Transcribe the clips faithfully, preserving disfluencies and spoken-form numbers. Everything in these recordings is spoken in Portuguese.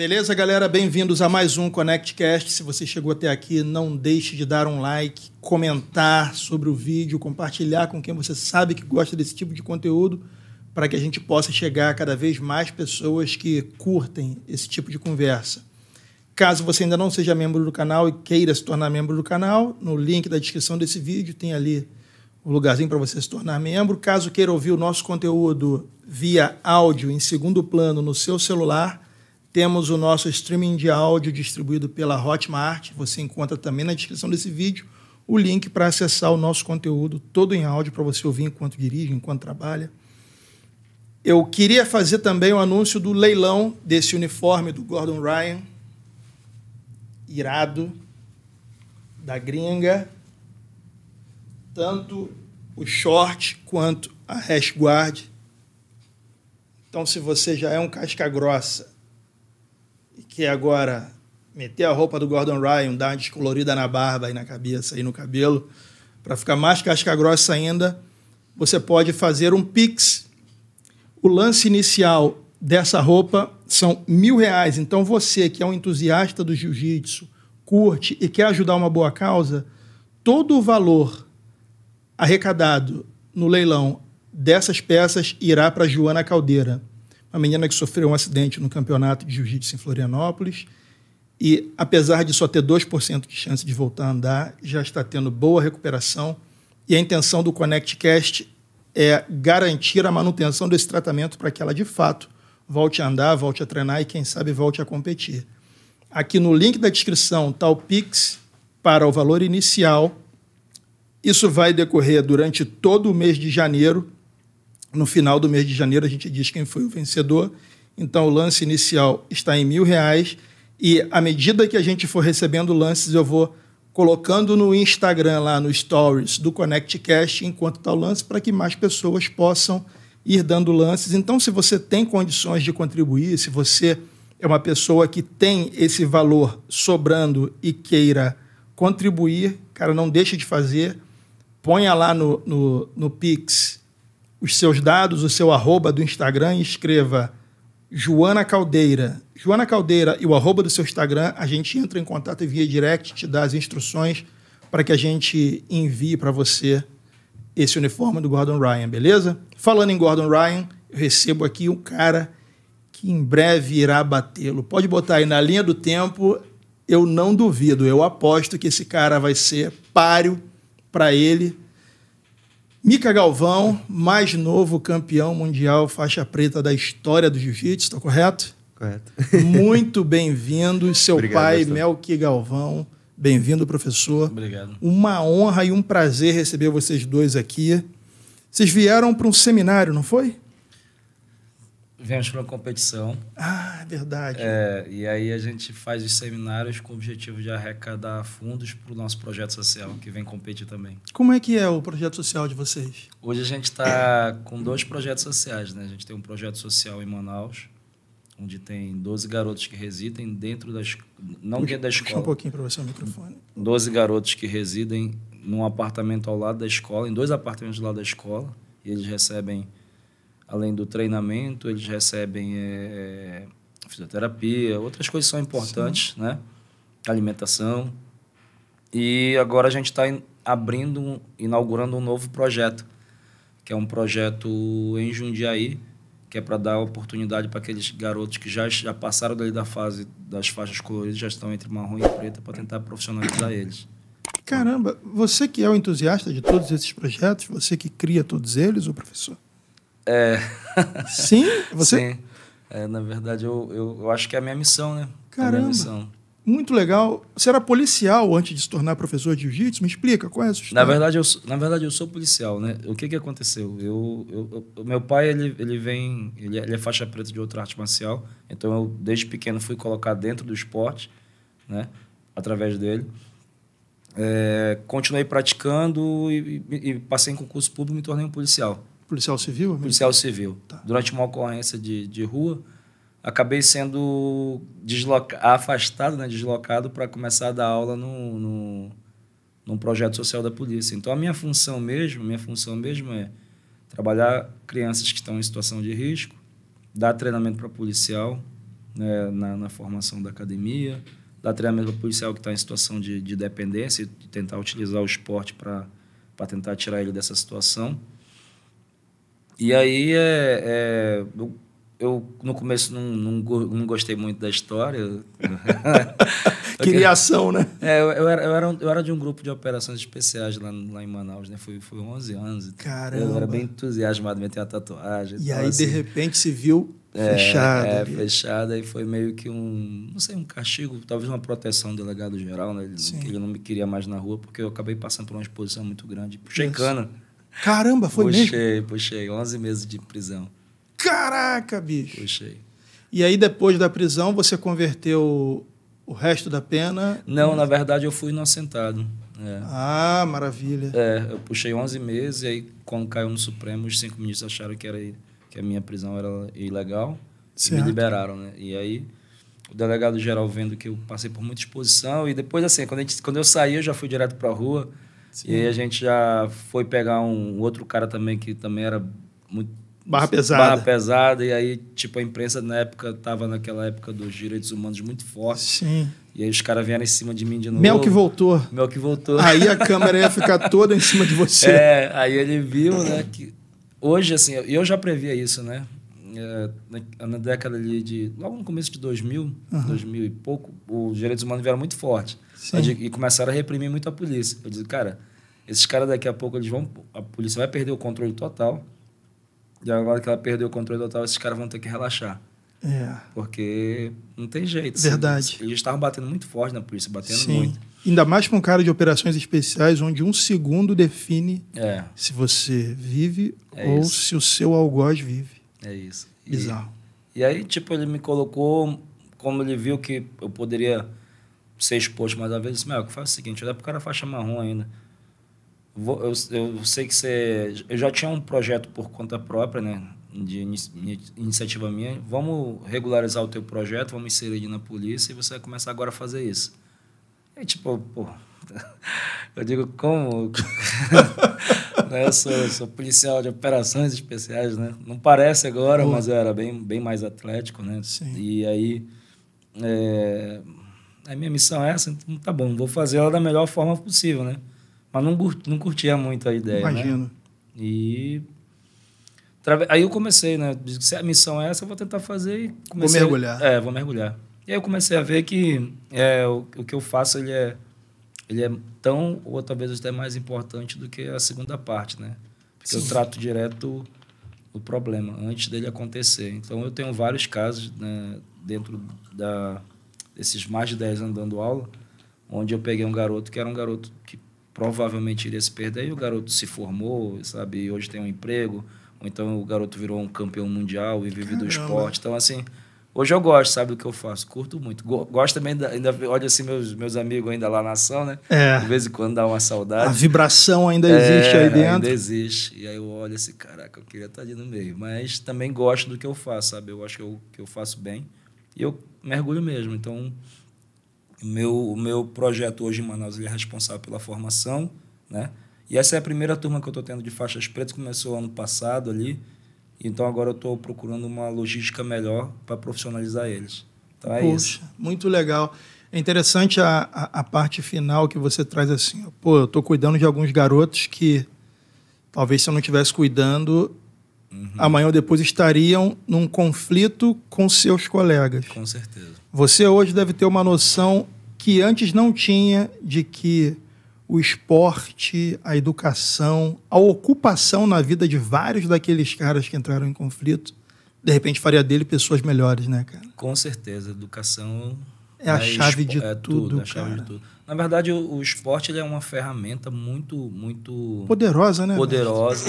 Beleza, galera? Bem-vindos a mais um ConnectCast. Se você chegou até aqui, não deixe de dar um like, comentar sobre o vídeo, compartilhar com quem você sabe que gosta desse tipo de conteúdo, para que a gente possa chegar a cada vez mais pessoas que curtem esse tipo de conversa. Caso você ainda não seja membro do canal e queira se tornar membro do canal, no link da descrição desse vídeo tem ali um lugarzinho para você se tornar membro. Caso queira ouvir o nosso conteúdo via áudio em segundo plano no seu celular, temos o nosso streaming de áudio distribuído pela Hotmart. Você encontra também na descrição desse vídeo o link para acessar o nosso conteúdo todo em áudio para você ouvir enquanto dirige, enquanto trabalha. Eu queria fazer também o anúncio do leilão desse uniforme do Gordon Ryan, irado, da gringa. Tanto o short quanto a rash guard. Então, se você já é um casca grossa e quer agora meter a roupa do Gordon Ryan, dar uma descolorida na barba e na cabeça e no cabelo, para ficar mais casca grossa ainda, você pode fazer um pix. O lance inicial dessa roupa são mil reais. Então, você que é um entusiasta do jiu-jitsu, curte e quer ajudar uma boa causa, todo o valor arrecadado no leilão dessas peças irá para Joana Caldeira, uma menina que sofreu um acidente no campeonato de jiu-jitsu em Florianópolis e, apesar de só ter dois por cento de chance de voltar a andar, já está tendo boa recuperação, e a intenção do ConnectCast é garantir a manutenção desse tratamento para que ela, de fato, volte a andar, volte a treinar e, quem sabe, volte a competir. Aqui no link da descrição está o Pix para o valor inicial. Isso vai decorrer durante todo o mês de janeiro. No final do mês de janeiro, a gente diz quem foi o vencedor. Então, o lance inicial está em mil reais. E, à medida que a gente for recebendo lances, eu vou colocando no Instagram, lá no Stories do ConnectCast, enquanto está o lance, para que mais pessoas possam ir dando lances. Então, se você tem condições de contribuir, se você é uma pessoa que tem esse valor sobrando e queira contribuir, cara, não deixe de fazer. Ponha lá no, no, no Pix os seus dados, o seu arroba do Instagram, e escreva Joana Caldeira. Joana Caldeira e o arroba do seu Instagram, a gente entra em contato e via direct te dá as instruções para que a gente envie para você esse uniforme do Gordon Ryan, beleza? Falando em Gordon Ryan, eu recebo aqui um cara que em breve irá batê-lo. Pode botar aí na linha do tempo, eu não duvido, eu aposto que esse cara vai ser páreo para ele. Mica Galvão, mais novo campeão mundial faixa preta da história do jiu-jitsu, está correto? Correto. Muito bem-vindo, seu Obrigado, pai, pastor. Melqui Galvão. Bem-vindo, professor. Obrigado. Uma honra e um prazer receber vocês dois aqui. Vocês vieram para um seminário, não foi? Viemos para uma competição. Ah, verdade. É, e aí a gente faz os seminários com o objetivo de arrecadar fundos para o nosso projeto social, que vem competir também. Como é que é o projeto social de vocês? Hoje a gente está com dois projetos sociais, né? A gente tem um projeto social em Manaus, onde tem doze garotos que residem dentro das... Não puxa, dentro da escola. Puxa um pouquinho para você o microfone. doze garotos que residem num apartamento ao lado da escola, em dois apartamentos do lado da escola, e eles recebem... Além do treinamento, eles recebem é, fisioterapia, outras coisas são importantes, sim, né? Alimentação. E agora a gente está abrindo, inaugurando um novo projeto, que é um projeto em Jundiaí, que é para dar oportunidade para aqueles garotos que já, já passaram dali da fase das faixas coloridas, já estão entre marrom e preta, para tentar profissionalizar eles. Caramba, você que é o entusiasta de todos esses projetos, você que cria todos eles, o professor? É. Sim? Você? Sim. É, na verdade, eu, eu, eu acho que é a minha missão, né? Caramba, é minha missão. Muito legal. Você era policial antes de se tornar professor de jiu-jitsu? Me explica, qual é a sua história? Na verdade, eu, na verdade, eu sou policial, né? O que que aconteceu? Eu, eu, eu, meu pai, ele, ele vem... Ele é, ele é faixa preta de outra arte marcial. Então, eu, desde pequeno, fui colocar dentro do esporte, né? Através dele. É, continuei praticando e, e, e passei em concurso público e me tornei um policial. Policial civil? Mesmo? Policial civil. Tá. Durante uma ocorrência de, de rua, acabei sendo desloca afastado, né, deslocado para começar a dar aula no, no, num projeto social da polícia. Então, a minha função mesmo, minha função mesmo é trabalhar crianças que estão em situação de risco, dar treinamento para policial, né, na, na formação da academia, dar treinamento para policial que está em situação de, de dependência e tentar utilizar o esporte para tentar tirar ele dessa situação. E aí, é, é, eu, eu no começo não, não, não gostei muito da história. Queria ação, né? É, eu, eu, era, eu, era, eu era de um grupo de operações especiais lá, lá em Manaus, né? Fui, fui onze anos. Caramba! Eu era bem entusiasmado, meti a tatuagem. E, e aí, assim, de repente, se viu fechada. É, é fechada, e foi meio que um, não sei, um castigo, talvez uma proteção do delegado geral, né? Ele, ele não me queria mais na rua, porque eu acabei passando por uma exposição muito grande. Puxei Isso. cana. Caramba, foi puxei, mesmo? Puxei, puxei. onze meses de prisão. Caraca, bicho! Puxei. E aí, depois da prisão, você converteu o resto da pena? Não, em... na verdade, eu fui inocentado. É. Ah, maravilha. É, eu puxei onze meses, e aí, quando caiu no Supremo, os cinco ministros acharam que, era, que a minha prisão era ilegal, certo, e me liberaram, né? E aí, o delegado geral, vendo que eu passei por muita exposição, e depois, assim, quando, a gente, quando eu saí, eu já fui direto para a rua. Sim. E aí a gente já foi pegar um outro cara também que também era muito... Barra pesada. Barra pesada. E aí, tipo, a imprensa na época estava naquela época dos direitos humanos muito forte. Sim. E aí os caras vieram em cima de mim de novo. Melqui voltou. Melqui voltou. Aí a câmera ia ficar toda em cima de você. É, aí ele viu, né, que... Hoje, assim, eu já previa isso, né? Na, na década ali de... Logo no começo de dois mil, uhum, dois mil e pouco, os direitos humanos vieram muito forte. E começaram a reprimir muito a polícia. Eu disse, cara, esses caras daqui a pouco, eles vão, a polícia vai perder o controle total. E agora que ela perdeu o controle total, esses caras vão ter que relaxar. É. Porque não tem jeito. Verdade. Eles estavam batendo muito forte na polícia, batendo Sim. muito. Ainda mais para um cara de operações especiais, onde um segundo define é. se você vive é ou isso. se o seu algoz vive. É isso. E, bizarro. E aí, tipo, ele me colocou, como ele viu que eu poderia... ser exposto mais uma vez, eu disse, Melqui, faz o seguinte, olha pro cara faixa marrom ainda. Vou, eu, eu sei que você... Eu já tinha um projeto por conta própria, né? De inici, iniciativa minha. Vamos regularizar o teu projeto, vamos inserir ele na polícia e você vai começar agora a fazer isso. E tipo, pô... Eu digo, como? eu, sou, eu sou policial de operações especiais, né? Não parece agora, pô, mas eu era bem, bem mais atlético, né? Sim. E aí... É... A minha missão é essa, então tá bom, vou fazer ela da melhor forma possível, né? Mas não, não curtia muito a ideia, Imagino. Né? E aí eu comecei, né? Se a missão é essa, eu vou tentar fazer e comecei... Vou mergulhar. É, vou mergulhar. E aí eu comecei a ver que é, o, o que eu faço, ele é, ele é tão, ou talvez até mais importante do que a segunda parte, né? Porque Sim. eu trato direto o problema, antes dele acontecer. Então, eu tenho vários casos, né, dentro da... esses mais de dez anos dando aula, onde eu peguei um garoto que era um garoto que provavelmente iria se perder, e o garoto se formou, sabe, e hoje tem um emprego, ou então o garoto virou um campeão mundial e vive Caramba. Do esporte. Então, assim, hoje eu gosto, sabe, do que eu faço, curto muito. Gosto também, da, ainda olha assim, meus, meus amigos ainda lá na ação, né? É. De vez em quando dá uma saudade. A vibração ainda existe é, aí dentro. Ainda existe. E aí eu olho assim, caraca, eu queria estar ali no meio. Mas também gosto do que eu faço, sabe? Eu acho que eu, que eu faço bem. E eu mergulho mesmo. Então, o meu, meu projeto hoje em Manaus, ele é responsável pela formação, né? E essa é a primeira turma que eu estou tendo de faixas pretas, começou ano passado ali. Então, agora eu estou procurando uma logística melhor para profissionalizar eles. Então, é Poxa, isso. Muito legal. É interessante a, a, a parte final que você traz assim. Pô, eu estou cuidando de alguns garotos que, talvez se eu não estivesse cuidando... Uhum. Amanhã ou depois estariam num conflito com seus colegas. Com certeza. Você hoje deve ter uma noção que antes não tinha de que o esporte, a educação, a ocupação na vida de vários daqueles caras que entraram em conflito, de repente faria dele pessoas melhores, né, cara? Com certeza. Educação é a chave de tudo, cara. Na verdade, o, o esporte ele é uma ferramenta muito, muito... Poderosa, né? Poderosa.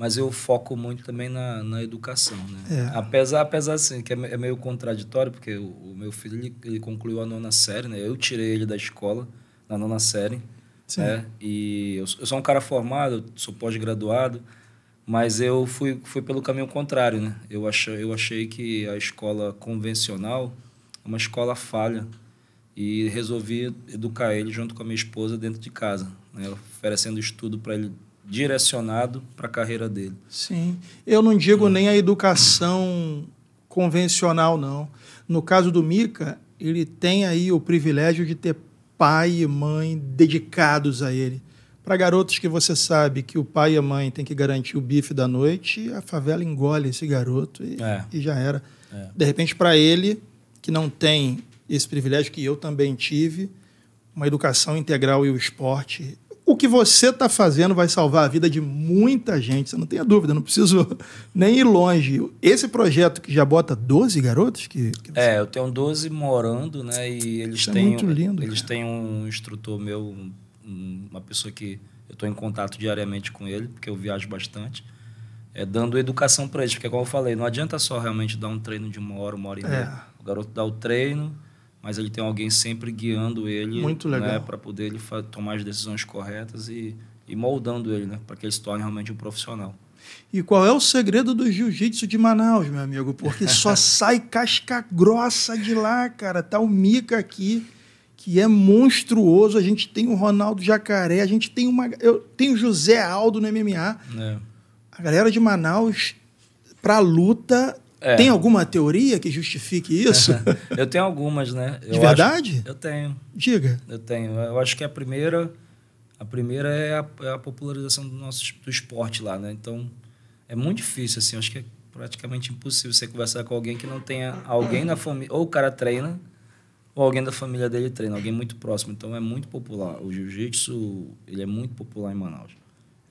Mas eu foco muito também na, na educação, né? É. Apesar, apesar assim, que é meio contraditório, porque o, o meu filho, ele, ele concluiu a nona série, né? Eu tirei ele da escola na nona série, Sim. né? E eu, eu sou um cara formado, eu sou pós-graduado, mas eu fui, fui pelo caminho contrário, né? Eu achei, eu achei que a escola convencional é uma escola falha e resolvi educar ele junto com a minha esposa dentro de casa, né? Oferecendo estudo para ele, direcionado para a carreira dele. Sim. Eu não digo nem a educação convencional, não. No caso do Mica, ele tem aí o privilégio de ter pai e mãe dedicados a ele. Para garotos que você sabe que o pai e a mãe tem que garantir o bife da noite, a favela engole esse garoto e, é. e já era. É. De repente, para ele, que não tem esse privilégio, que eu também tive, uma educação integral e o esporte... O que você está fazendo vai salvar a vida de muita gente, você não tenha dúvida, não preciso nem ir longe. Esse projeto que já bota doze garotos? Que, que você... É, eu tenho doze morando, né? E eles Isso têm, é muito lindo. Eles cara. têm um instrutor meu, uma pessoa que eu estou em contato diariamente com ele, porque eu viajo bastante, é, dando educação para eles, porque, como eu falei, não adianta só realmente dar um treino de uma hora, uma hora e meia. É. O garoto dá o treino... mas ele tem alguém sempre guiando ele, muito legal, né, para poder ele tomar as decisões corretas e, e moldando ele, né, para que ele se torne realmente um profissional. E qual é o segredo do jiu-jitsu de Manaus, meu amigo? Porque só sai casca grossa de lá, cara. Tá o Mica aqui, que é monstruoso. A gente tem o Ronaldo Jacaré, a gente tem uma, eu tenho o José Aldo no M M A. É. A galera de Manaus para luta. É. Tem alguma teoria que justifique isso? Eu tenho algumas, né? Eu De verdade? Acho... Eu tenho. Diga. Eu tenho. Eu acho que a primeira, a primeira é, a, é a popularização do nosso do esporte lá, né? Então, é muito difícil, assim. Eu acho que é praticamente impossível você conversar com alguém que não tenha alguém na família... Ou o cara treina, ou alguém da família dele treina. Alguém muito próximo. Então, é muito popular. O jiu-jitsu, ele é muito popular em Manaus.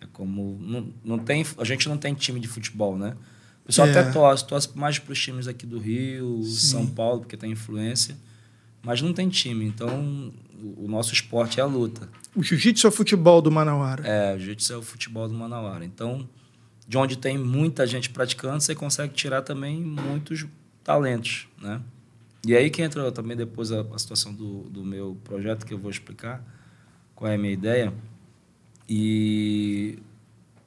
É como... Não, não tem, a gente não tem time de futebol, né? O pessoal é. até torce, torce mais para os times aqui do Rio, Sim. São Paulo, porque tem influência, mas não tem time. Então, o nosso esporte é a luta. O jiu-jitsu é o futebol do Manauara. É, o jiu-jitsu é o futebol do Manauara. Então, de onde tem muita gente praticando, você consegue tirar também muitos talentos, né? E aí que entra também depois a, a situação do, do meu projeto, que eu vou explicar qual é a minha ideia. E...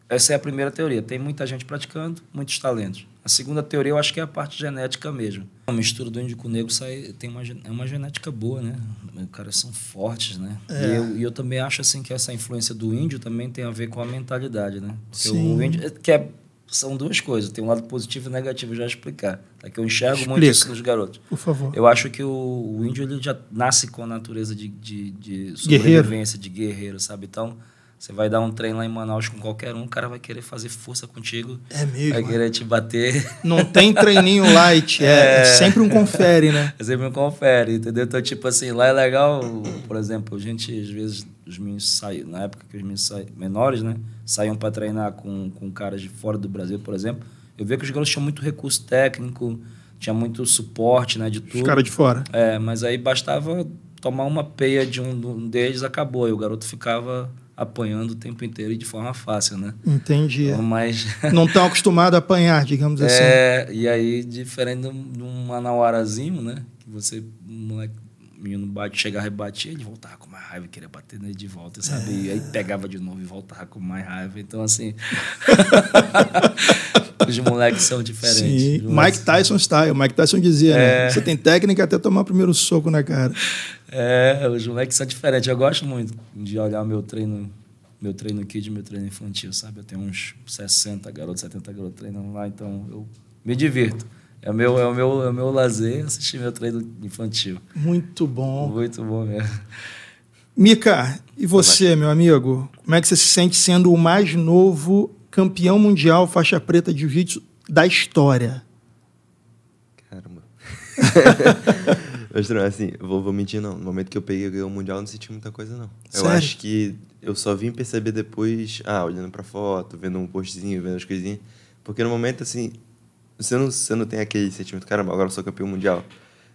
Essa é a primeira teoria. Tem muita gente praticando, muitos talentos. A segunda teoria, eu acho que é a parte genética mesmo. A mistura do índio com o negro sai, tem uma, é uma genética boa, né? Os caras são fortes, né? É. E, eu, e eu também acho assim, que essa influência do índio também tem a ver com a mentalidade, né? Porque Sim. o índio... Que é, são duas coisas. Tem um lado positivo e negativo, eu já explicar. Tá? Que eu enxergo Explica. muito isso nos garotos. Por favor. Eu acho que o, o índio ele já nasce com a natureza de, de, de sobrevivência, guerreiro. de guerreiro, sabe? Então... Você vai dar um treino lá em Manaus com qualquer um, o cara vai querer fazer força contigo. É mesmo. Vai querer te bater. Não tem treininho light, é, é... é sempre um confere, né? É sempre um confere, entendeu? Então, tipo assim, lá é legal, por exemplo, a gente, às vezes, os meninos saíam, na época que os meninos saíam, menores, né? Saíam para treinar com, com caras de fora do Brasil, por exemplo. Eu via que os garotos tinham muito recurso técnico, tinha muito suporte, né? De tudo. Os caras de fora. É, mas aí bastava tomar uma peia de um deles, acabou. E o garoto ficava... apanhando o tempo inteiro e de forma fácil, né? Entendi. Então, mas... Não estão acostumados a apanhar, digamos assim. É, e aí, diferente de um manauarazinho, né? Que você, moleque, menino bate, chegava e batia, ele voltava com mais raiva, queria bater nele de volta, sabe? É. E aí pegava de novo e voltava com mais raiva. Então, assim... Os moleques são diferentes. Sim. Mike Tyson style. Mike Tyson dizia, é... né? Você tem técnica até tomar o primeiro soco na cara. É, os moleques são diferentes. Eu gosto muito de olhar meu treino, meu treino kid, meu treino infantil, sabe? Eu tenho uns sessenta garotos, setenta garotos treinando lá, então eu me divirto. É o meu, é o meu, é o meu lazer assistir meu treino infantil. Muito bom. Muito bom mesmo. Mica, e você, Olá. meu amigo? Como é que você se sente sendo o mais novo campeão mundial, faixa preta de jiu-jitsu da história? Caramba. Mas não, assim, vou, vou mentir, não. No momento que eu peguei, eu ganhei o mundial, não senti muita coisa, não. Sério? Eu acho que eu só vim perceber depois, ah, olhando pra foto, vendo um postzinho, vendo as coisinhas. Porque no momento, assim, você não, você não tem aquele sentimento, caramba, agora eu sou campeão mundial.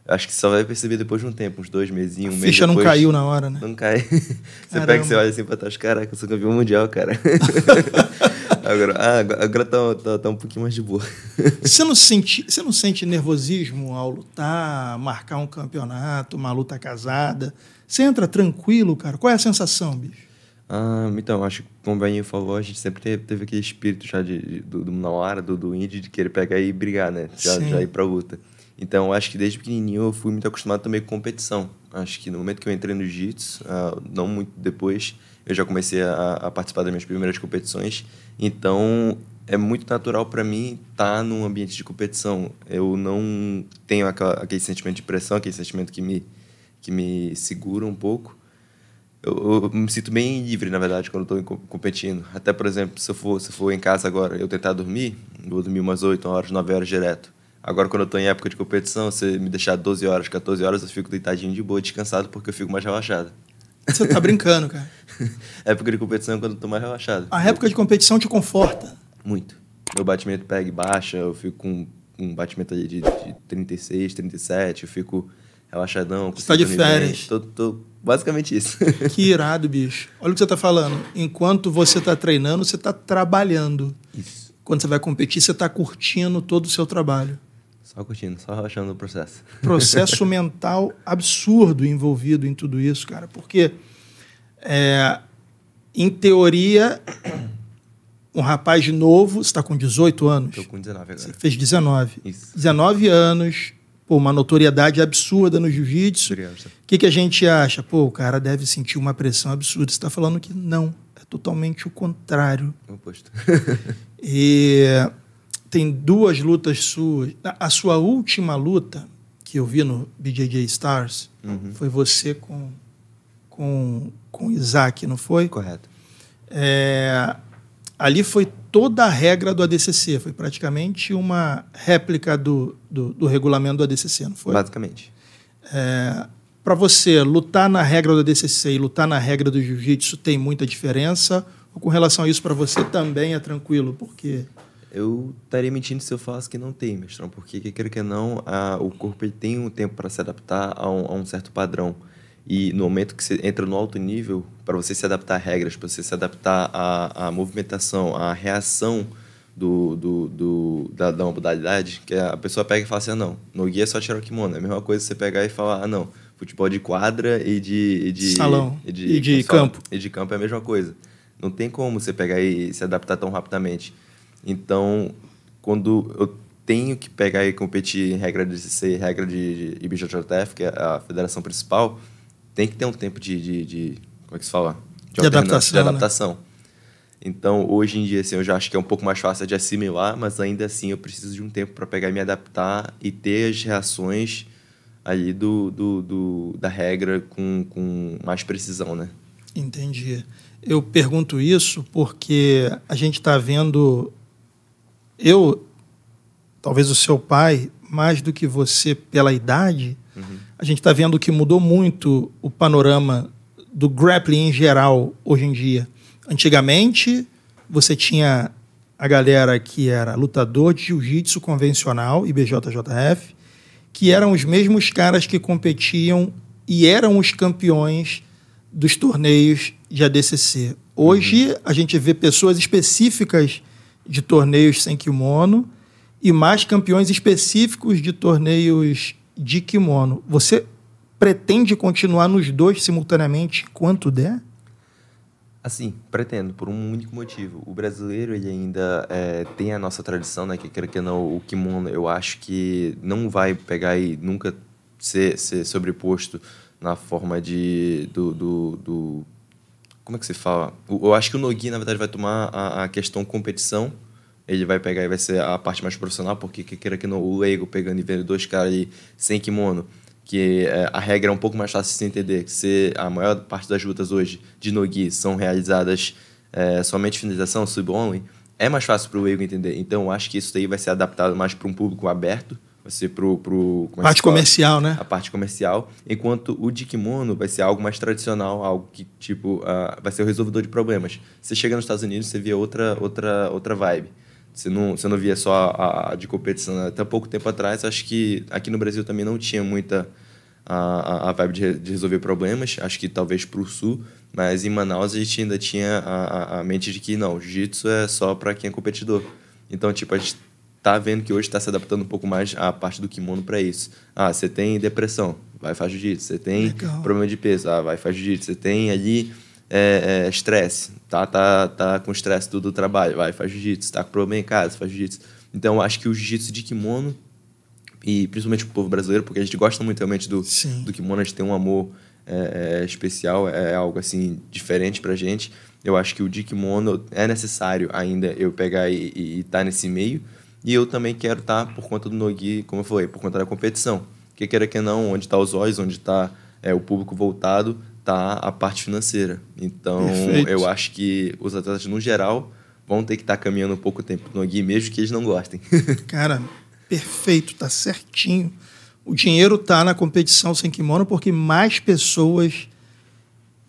Acho que só vai perceber depois de um tempo, uns dois meses, um mês. A ficha não caiu na hora, né? Não cai. Você Caramba. pega e você olha assim pra trás, caraca, eu sou campeão mundial, cara. agora ah, agora tá, tá, tá um pouquinho mais de boa. Você não sente, você não sente nervosismo ao lutar, marcar um campeonato, uma luta casada? Você entra tranquilo, cara? Qual é a sensação, bicho? Ah, então, acho que, como o Beninho falou, a gente sempre teve, teve aquele espírito já de, de, do, do Manauara, do, do índio, de querer pegar e brigar, né? Já, já ir pra luta. Então, acho que desde pequenininho eu fui muito acostumado também com competição. Acho que no momento que eu entrei no jiu-jitsu, uh, não muito depois, eu já comecei a, a participar das minhas primeiras competições. Então, é muito natural para mim estar num ambiente de competição. Eu não tenho aquela, aquele sentimento de pressão, aquele sentimento que me, que me segura um pouco. Eu, eu me sinto bem livre, na verdade, quando estou competindo. Até, por exemplo, se eu, for, se eu for em casa agora, eu tentar dormir, eu vou dormir umas oito horas, nove horas direto. Agora, quando eu estou em época de competição, se me deixar doze horas, quatorze horas, eu fico deitadinho de boa, descansado, porque eu fico mais relaxado. Você tá brincando, cara. A época de competição é quando eu tô mais relaxado. A época de competição te conforta? Muito. Meu batimento pega e baixa, eu fico com um batimento de, de trinta e seis, trinta e sete, eu fico relaxadão. Você tá de férias. Tô, tô basicamente isso. Que irado, bicho. Olha o que você tá falando. Enquanto você tá treinando, você tá trabalhando. Isso. Quando você vai competir, você tá curtindo todo o seu trabalho. Só curtindo, só relaxando o processo. Processo mental absurdo envolvido em tudo isso, cara. Porque, é, em teoria... Um rapaz de novo, você está com dezoito anos? Estou com dezenove agora. Você fez dezenove. Isso. dezenove anos, pô, uma notoriedade absurda no jiu-jitsu. O que, que a gente acha? Pô, o cara deve sentir uma pressão absurda. Você está falando que não, é totalmente o contrário. O oposto. E tem duas lutas suas. A sua última luta, que eu vi no B J J Stars, uhum, foi você com, com, com Isaac, não foi? Correto. É... Ali foi toda a regra do A D C C, foi praticamente uma réplica do, do, do regulamento do A D C C, não foi? Basicamente. É, para você, lutar na regra do A D C C e lutar na regra do jiu-jitsu tem muita diferença? Ou com relação a isso, para você também é tranquilo? Porque eu estaria mentindo se eu falasse que não tem, mestrão, porque, quer que não, a, o corpo ele tem um tempo para se adaptar a um, a um certo padrão. E no momento que você entra no alto nível, para você se adaptar a regras, para você se adaptar à, à movimentação, à reação do, do, do, da, da modalidade, que a pessoa pega e fala assim, ah, não, no gi é só tirar o kimono. É a mesma coisa você pegar e falar, ah, não, futebol de quadra e de... E de salão, e de, e de campo. E de campo é a mesma coisa. Não tem como você pegar e se adaptar tão rapidamente. Então, quando eu tenho que pegar e competir em regra de C C, regra de, de I B J J F, que é a federação principal... Tem que ter um tempo de, de, de como é que se fala? De, de adaptação. De adaptação. Né? Então, hoje em dia, assim, eu já acho que é um pouco mais fácil de assimilar, mas ainda assim eu preciso de um tempo para pegar e me adaptar e ter as reações ali do, do, do, da regra com, com mais precisão, né? Entendi. Eu pergunto isso porque a gente está vendo... Eu, talvez o seu pai, mais do que você pela idade... Uhum. A gente está vendo que mudou muito o panorama do grappling em geral hoje em dia. Antigamente, você tinha a galera que era lutador de jiu-jitsu convencional, I B J J F, que eram os mesmos caras que competiam e eram os campeões dos torneios de A D C C. Hoje, uhum, a gente vê pessoas específicas de torneios sem kimono e mais campeões específicos de torneios... de kimono. Você pretende continuar nos dois simultaneamente enquanto der? Assim, pretendo, por um único motivo. O brasileiro, ele ainda é, tem a nossa tradição, né? Que quer que não, o kimono, eu acho que não vai pegar e nunca ser, ser sobreposto na forma de... Do, do, do, como é que se fala? Eu acho que o no-gi, na verdade, vai tomar a, a questão competição. Ele vai pegar e vai ser a parte mais profissional, porque queira que não, o leigo pegando e vendo dois caras ali sem kimono, que é, a regra é um pouco mais fácil de se entender, que se a maior parte das lutas hoje de no-gi são realizadas é, somente finalização, sub-only, é mais fácil para o leigo entender. Então, eu acho que isso daí vai ser adaptado mais para um público aberto, vai ser para o... A parte comercial, né? A parte comercial. Enquanto o de kimono vai ser algo mais tradicional, algo que, tipo, uh, vai ser o resolvedor de problemas. Você chega nos Estados Unidos, você vê outra, outra, outra vibe. Você não, você não via só a, a de competição. Até pouco tempo atrás, acho que aqui no Brasil também não tinha muita a, a vibe de, de resolver problemas. Acho que talvez para o Sul. Mas em Manaus a gente ainda tinha a, a mente de que não, jiu-jitsu é só para quem é competidor. Então, tipo, a gente tá vendo que hoje está se adaptando um pouco mais à parte do kimono para isso. Ah, você tem depressão, vai faz jiu-jitsu. Você tem Legal. problema de peso, ah, vai faz jiu-jitsu. Você tem ali... estresse, é, é, tá, tá, tá com estresse do, do trabalho, vai, faz jiu-jitsu, tá com problema em casa, faz jiu-jitsu. Então, acho que o jiu-jitsu de kimono, e principalmente o povo brasileiro, porque a gente gosta muito realmente do, do kimono, a gente tem um amor é, é, especial, é algo assim diferente pra gente. Eu acho que o de kimono é necessário ainda eu pegar e estar tá nesse meio. E eu também quero estar, tá, por conta do no-gi, como eu falei, por conta da competição. Que queira que não, onde está os olhos, onde está é, o público voltado, está a parte financeira. Então, perfeito. Eu acho que os atletas, no geral, vão ter que estar tá caminhando um pouco tempo no no-gi, mesmo que eles não gostem. Cara, perfeito, tá certinho. O dinheiro tá na competição sem kimono porque mais pessoas,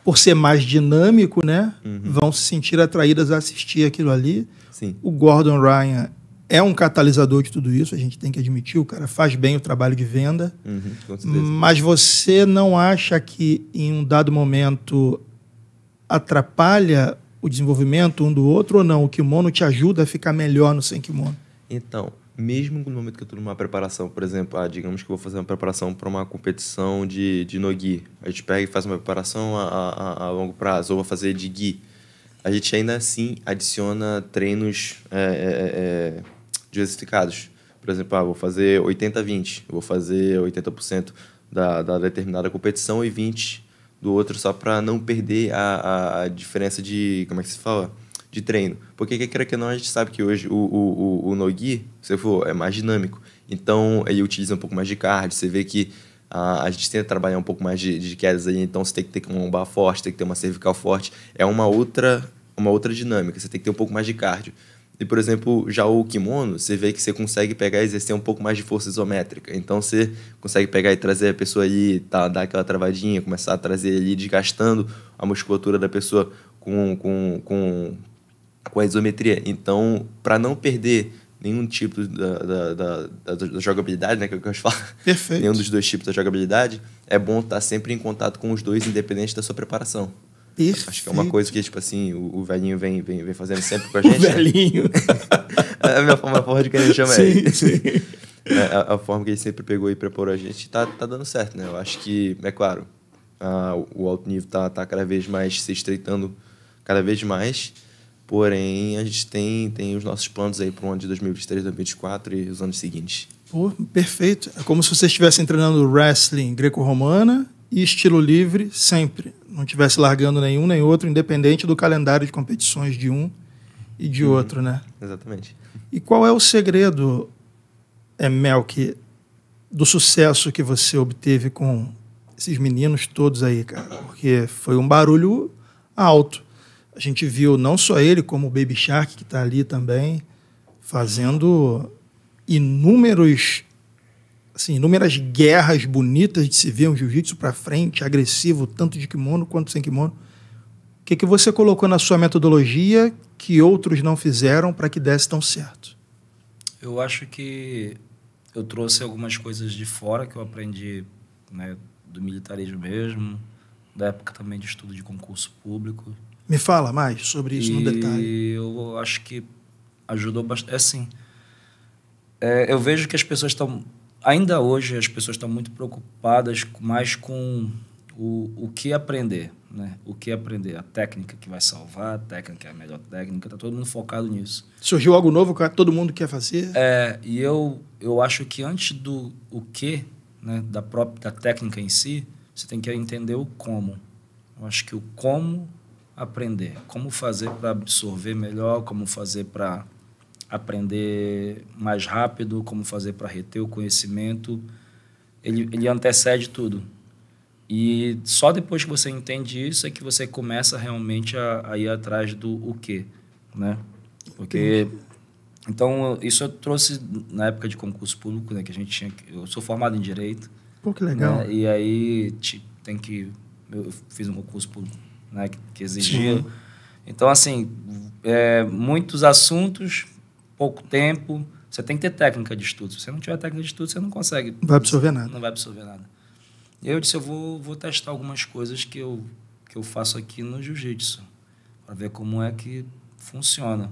por ser mais dinâmico, né, uhum. vão se sentir atraídas a assistir aquilo ali. Sim. O Gordon Ryan é um catalisador de tudo isso, a gente tem que admitir, o cara faz bem o trabalho de venda, uhum, com certeza. Mas você não acha que em um dado momento atrapalha o desenvolvimento um do outro ou não? O kimono te ajuda a ficar melhor no sem kimono? Então, mesmo no momento que eu estou numa preparação, por exemplo, ah, digamos que eu vou fazer uma preparação para uma competição de, de no-gi. A gente pega e faz uma preparação a, a, a longo prazo, ou vou fazer de gi. A gente ainda assim adiciona treinos é, é, é, diversificados. Por exemplo, ah, vou fazer oitenta a vinte, vou fazer oitenta por cento da, da determinada competição e vinte por cento do outro, só para não perder a, a diferença de, como é que se fala? De treino. Porque, quer queira que não, a gente sabe que hoje o, o, o, o no-gi, se eu for, é mais dinâmico. Então, ele utiliza um pouco mais de cardio. Você vê que a, a gente tenta trabalhar um pouco mais de, de quedas aí. Então, você tem que ter um lombar forte, tem que ter uma cervical forte. É uma outra, uma outra dinâmica. Você tem que ter um pouco mais de cardio. E, por exemplo, já o kimono, você vê que você consegue pegar e exercer um pouco mais de força isométrica. Então, você consegue pegar e trazer a pessoa ali, tá, dar aquela travadinha, começar a trazer ali, desgastando a musculatura da pessoa com, com, com, com a isometria. Então, para não perder nenhum tipo da, da, da, da, da jogabilidade, né, que eu gosto de falar, perfeito. Nenhum dos dois tipos da jogabilidade, é bom estar sempre em contato com os dois, independente da sua preparação. Perfeito. Acho que é uma coisa que, tipo assim, o, o velhinho vem, vem, vem fazendo sempre com a gente. O velhinho. Né? É a minha forma, a forma de que a gente chama ele. Sim, sim. É a, a forma que ele sempre pegou e preparou a gente. Tá, tá dando certo, né? Eu acho que, é claro, a, o alto nível tá, tá cada vez mais se estreitando, cada vez mais. Porém, a gente tem, tem os nossos planos aí para o ano de dois mil e vinte e três, dois mil e vinte e quatro e os anos seguintes. Pô, perfeito. É como se você estivesse treinando wrestling greco-romana e estilo livre sempre. Não estivesse largando nenhum nem outro, independente do calendário de competições de um e de uhum. outro, né? Exatamente. E qual é o segredo, é, Melqui, do sucesso que você obteve com esses meninos todos aí, cara? Porque foi um barulho alto. A gente viu não só ele, como o Baby Shark, que está ali também, fazendo inúmeros... Assim, inúmeras guerras bonitas de se ver um jiu-jitsu para frente, agressivo, tanto de kimono quanto sem kimono. O que, que você colocou na sua metodologia que outros não fizeram para que desse tão certo? Eu acho que eu trouxe algumas coisas de fora que eu aprendi, né, do militarismo mesmo, da época também de estudo de concurso público. Me fala mais sobre isso e no detalhe. Eu acho que ajudou bastante. É assim, é, eu vejo que as pessoas estão... Ainda hoje as pessoas estão muito preocupadas mais com o, o que aprender, né? O que aprender, a técnica que vai salvar, a técnica é a melhor técnica, está todo mundo focado nisso. Surgiu algo novo que todo mundo quer fazer? É, e eu, eu acho que antes do o que, né, da própria da técnica em si, você tem que entender o como. Eu acho que o como aprender, como fazer para absorver melhor, como fazer para... aprender mais rápido, como fazer para reter o conhecimento, ele, ele antecede tudo. E só depois que você entende isso é que você começa realmente a, a ir atrás do o quê, né? Porque, então, isso eu trouxe na época de concurso público, né, que a gente tinha... Eu sou formado em Direito. Pô, que legal. Né, e aí tem que... Eu fiz um concurso público, né, que, que exigia... Sim. Então, assim, é, muitos assuntos... pouco tempo, você tem que ter técnica de estudo. Se você não tiver técnica de estudo, você não consegue. Não vai absorver nada. Não vai absorver nada. E eu disse, eu vou, vou testar algumas coisas que eu, que eu faço aqui no jiu-jitsu, para ver como é que funciona.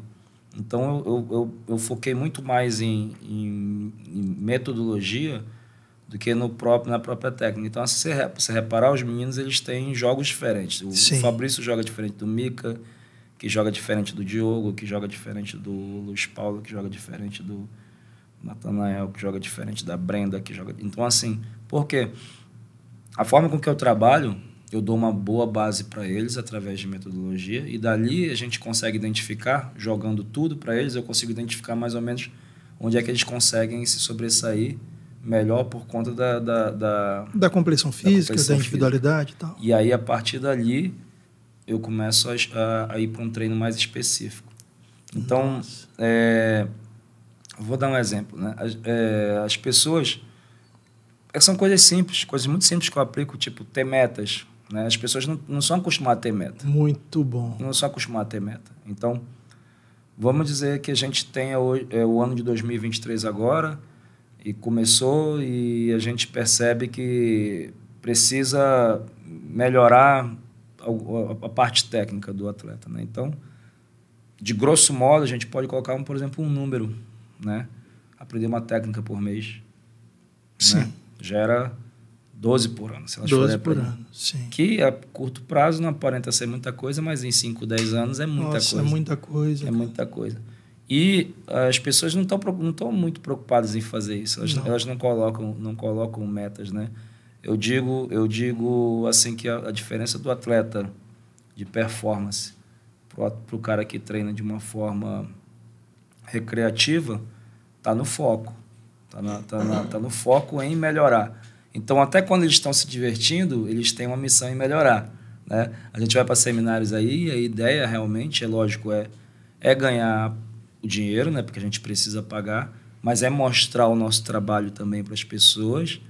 Então, eu, eu, eu foquei muito mais em, em, em metodologia do que no próprio, na própria técnica. Então, se você, você reparar, os meninos eles têm jogos diferentes. O Sim. Fabrício joga diferente do Mica, que joga diferente do Diogo, que joga diferente do Luiz Paulo, que joga diferente do Nathanael, que joga diferente da Brenda, que joga... Então, assim, por quê? A forma com que eu trabalho, eu dou uma boa base para eles através de metodologia e dali a gente consegue identificar, jogando tudo para eles, eu consigo identificar mais ou menos onde é que eles conseguem se sobressair melhor por conta da... Da, da, da competição física, da, competição da individualidade física. E tal. E aí, a partir dali, eu começo a, a ir para um treino mais específico. Então, é, vou dar um exemplo, né? As, é, as pessoas... São coisas simples, coisas muito simples que eu aplico, tipo, ter metas, né? As pessoas não, não são acostumadas a ter meta. Muito bom. Não são acostumadas a ter meta. Então, vamos dizer que a gente tem hoje, é, o ano de dois mil e vinte e três agora, e começou, e a gente percebe que precisa melhorar a, a parte técnica do atleta, né? Então, de grosso modo, a gente pode colocar, um, por exemplo, um número, né? Aprender uma técnica por mês. Sim. Né? Gera doze por ano. Se doze por ano, sim. Que a curto prazo não aparenta ser muita coisa, mas em cinco, dez anos é muita Nossa, coisa. é muita coisa. É cara. muita coisa. E as pessoas não estão não estão muito preocupadas em fazer isso. Elas não, elas não colocam não colocam metas, né? Eu digo eu digo assim que a, a diferença do atleta de performance para o cara que treina de uma forma recreativa está no foco. Está na, tá na, tá no foco em melhorar. Então, até quando eles estão se divertindo, eles têm uma missão em melhorar, né? A gente vai para seminários aí, e a ideia realmente, é lógico, é, é ganhar o dinheiro, né? Porque a gente precisa pagar, mas é mostrar o nosso trabalho também para as pessoas,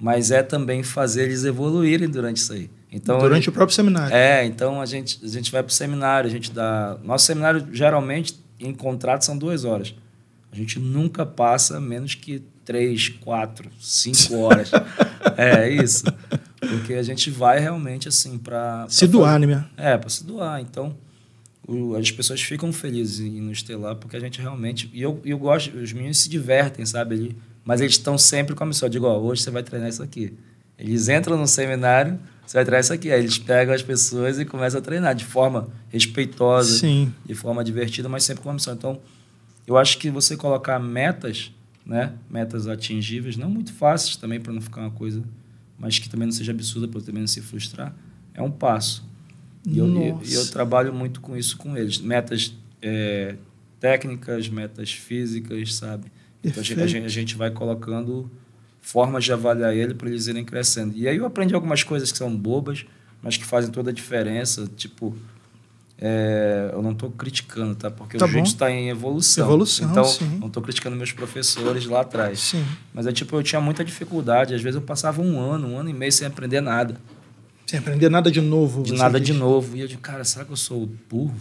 mas é também fazer eles evoluírem durante isso aí. Então, durante gente, o próprio seminário. É, então a gente, a gente vai para o seminário, a gente dá... Nosso seminário, geralmente, em contrato, são duas horas. A gente nunca passa menos que três, quatro, cinco horas. É isso. Porque a gente vai realmente assim para... Se pra, doar, né, minha? É, para se doar. Então, o, as pessoas ficam felizes em nos ter lá, porque a gente realmente... E eu, eu gosto, os meninos se divertem, sabe? Eles, mas eles estão sempre com a missão. Eu digo, ó, hoje você vai treinar isso aqui. Eles entram no seminário, você vai treinar isso aqui. Aí eles pegam as pessoas e começam a treinar de forma respeitosa, Sim. de forma divertida, mas sempre com a missão. Então... Eu acho que você colocar metas, né? Metas atingíveis, não muito fáceis também, para não ficar uma coisa, mas que também não seja absurda, para também não se frustrar, é um passo. E eu, eu, eu trabalho muito com isso com eles. Metas é, técnicas, metas físicas, sabe? Então, a gente, a gente vai colocando formas de avaliar ele para eles irem crescendo. E aí eu aprendi algumas coisas que são bobas, mas que fazem toda a diferença, tipo... É, eu não estou criticando, tá? Porque tá o jiu-jitsu está em evolução. Evolução, então, sim. Não estou criticando meus professores lá atrás. Sim. Mas é tipo, eu tinha muita dificuldade. Às vezes eu passava um ano, um ano e meio sem aprender nada. Sem aprender nada de novo. De nada diz? de novo. E eu digo, cara, será que eu sou burro?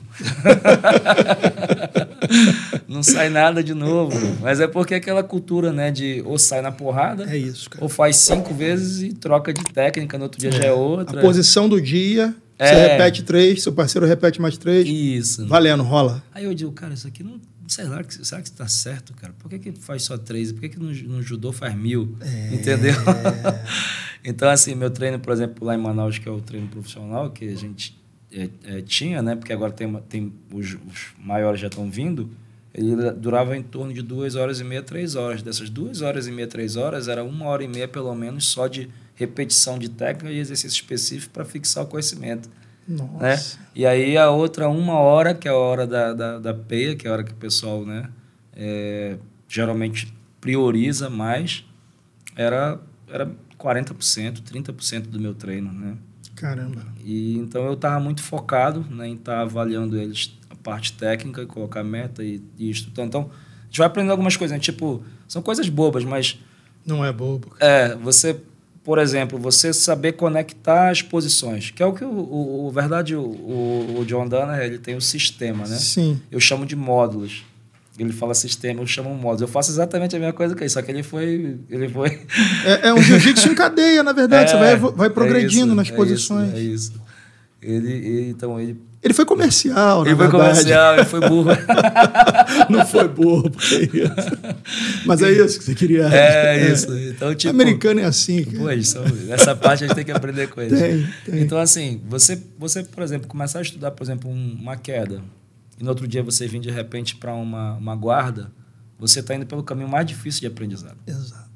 Não sai nada de novo. Mas é porque aquela cultura, né? De ou sai na porrada, é isso, cara. Ou faz cinco vezes e troca de técnica, no outro dia é. já é outra. A posição do dia... Você é. repete três, seu parceiro repete mais três. Isso. Valendo, rola. Aí eu digo, cara, isso aqui não... Sei lá, será que está certo, cara? Por que, que faz só três? Por que, que no, no judô faz mil? É. Entendeu? É. Então, assim, meu treino, por exemplo, lá em Manaus, que é o treino profissional, que a gente é, é, tinha, né? Porque agora tem, tem os, os maiores já estão vindo. Ele durava em torno de duas horas e meia, três horas. Dessas duas horas e meia, três horas, era uma hora e meia, pelo menos, só de... repetição de técnica e exercício específico para fixar o conhecimento. Nossa. Né? E aí a outra uma hora, que é a hora da, da, da peia, que é a hora que o pessoal, né, é, geralmente prioriza mais, era, era quarenta por cento, trinta por cento do meu treino. Né? Caramba! E, então eu estava muito focado, né, em estar tá avaliando eles a parte técnica, colocar meta e, e estudando. Então a gente vai aprendendo algumas coisas, né? Tipo, são coisas bobas, mas... Não é bobo. É, você... Por exemplo, você saber conectar as posições, que é o que, o, o, o verdade, o, o, o John Dana, ele tem um sistema, né? Sim. Eu chamo de módulos. Ele fala sistema, eu chamo módulos. Eu faço exatamente a mesma coisa que ele, só que ele foi... Ele foi... É, é um jiu-jitsu em cadeia, na verdade. É, você vai, vai progredindo é isso, nas é posições. Isso, é isso. Ele, ele, então, ele... Ele foi comercial, ele na foi verdade. comercial, ele foi burro. Não foi burro, porque é isso. Mas é isso que você queria. É, é. isso. Então, tipo, americano é assim, cara. Pô, eles são, essa parte a gente tem que aprender com eles. Tem, tem. Então, assim, você, você, por exemplo, começar a estudar, por exemplo, um, uma queda, e no outro dia você vir de repente para uma, uma guarda, você está indo pelo caminho mais difícil de aprendizado. Exato.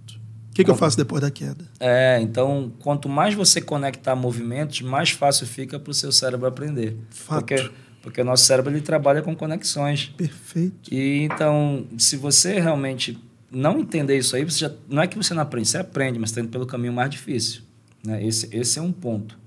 O que, que eu faço depois da queda? É, então, quanto mais você conectar movimentos, mais fácil fica para o seu cérebro aprender. Fato. Porque, porque o nosso cérebro ele trabalha com conexões. Perfeito. E, então, se você realmente não entender isso aí, você já, não é que você não aprende, você aprende, mas está indo pelo caminho mais difícil. Né? Esse, esse é um ponto.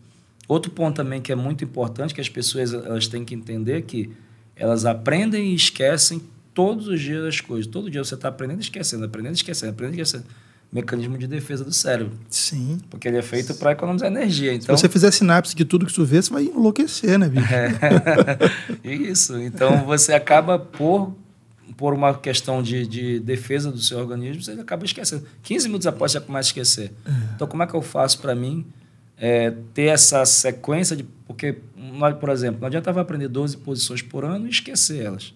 Outro ponto também que é muito importante, que as pessoas elas têm que entender que elas aprendem e esquecem todos os dias as coisas. Todo dia você está aprendendo e esquecendo, aprendendo e esquecendo, aprendendo e esquecendo. Mecanismo de defesa do cérebro. Sim. Porque ele é feito para economizar energia. Então, se você fizer sinapse de tudo que tu vê, você vai enlouquecer, né, bicho? É. Isso. Então, você acaba, por, por uma questão de, de defesa do seu organismo, você acaba esquecendo. quinze minutos após, você começa a esquecer. É. Então, como é que eu faço para mim é, ter essa sequência de... Porque, por exemplo, não adianta eu aprender doze posições por ano e esquecer elas.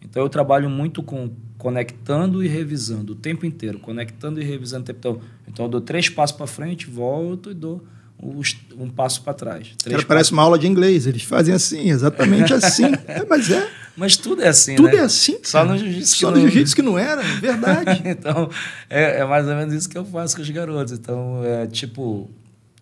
Então, eu trabalho muito com conectando e revisando o tempo inteiro, conectando e revisando o tempo inteiro. Então, eu dou três passos para frente, volto e dou um passo para trás. Cara, parece uma aula de inglês, eles fazem assim, exatamente assim. É, mas é. Mas tudo é assim, tudo né? Tudo é assim. Só no jiu-jitsu. Só no jiu-jitsu que não era, verdade. Então, é, é mais ou menos isso que eu faço com os garotos. Então, é tipo,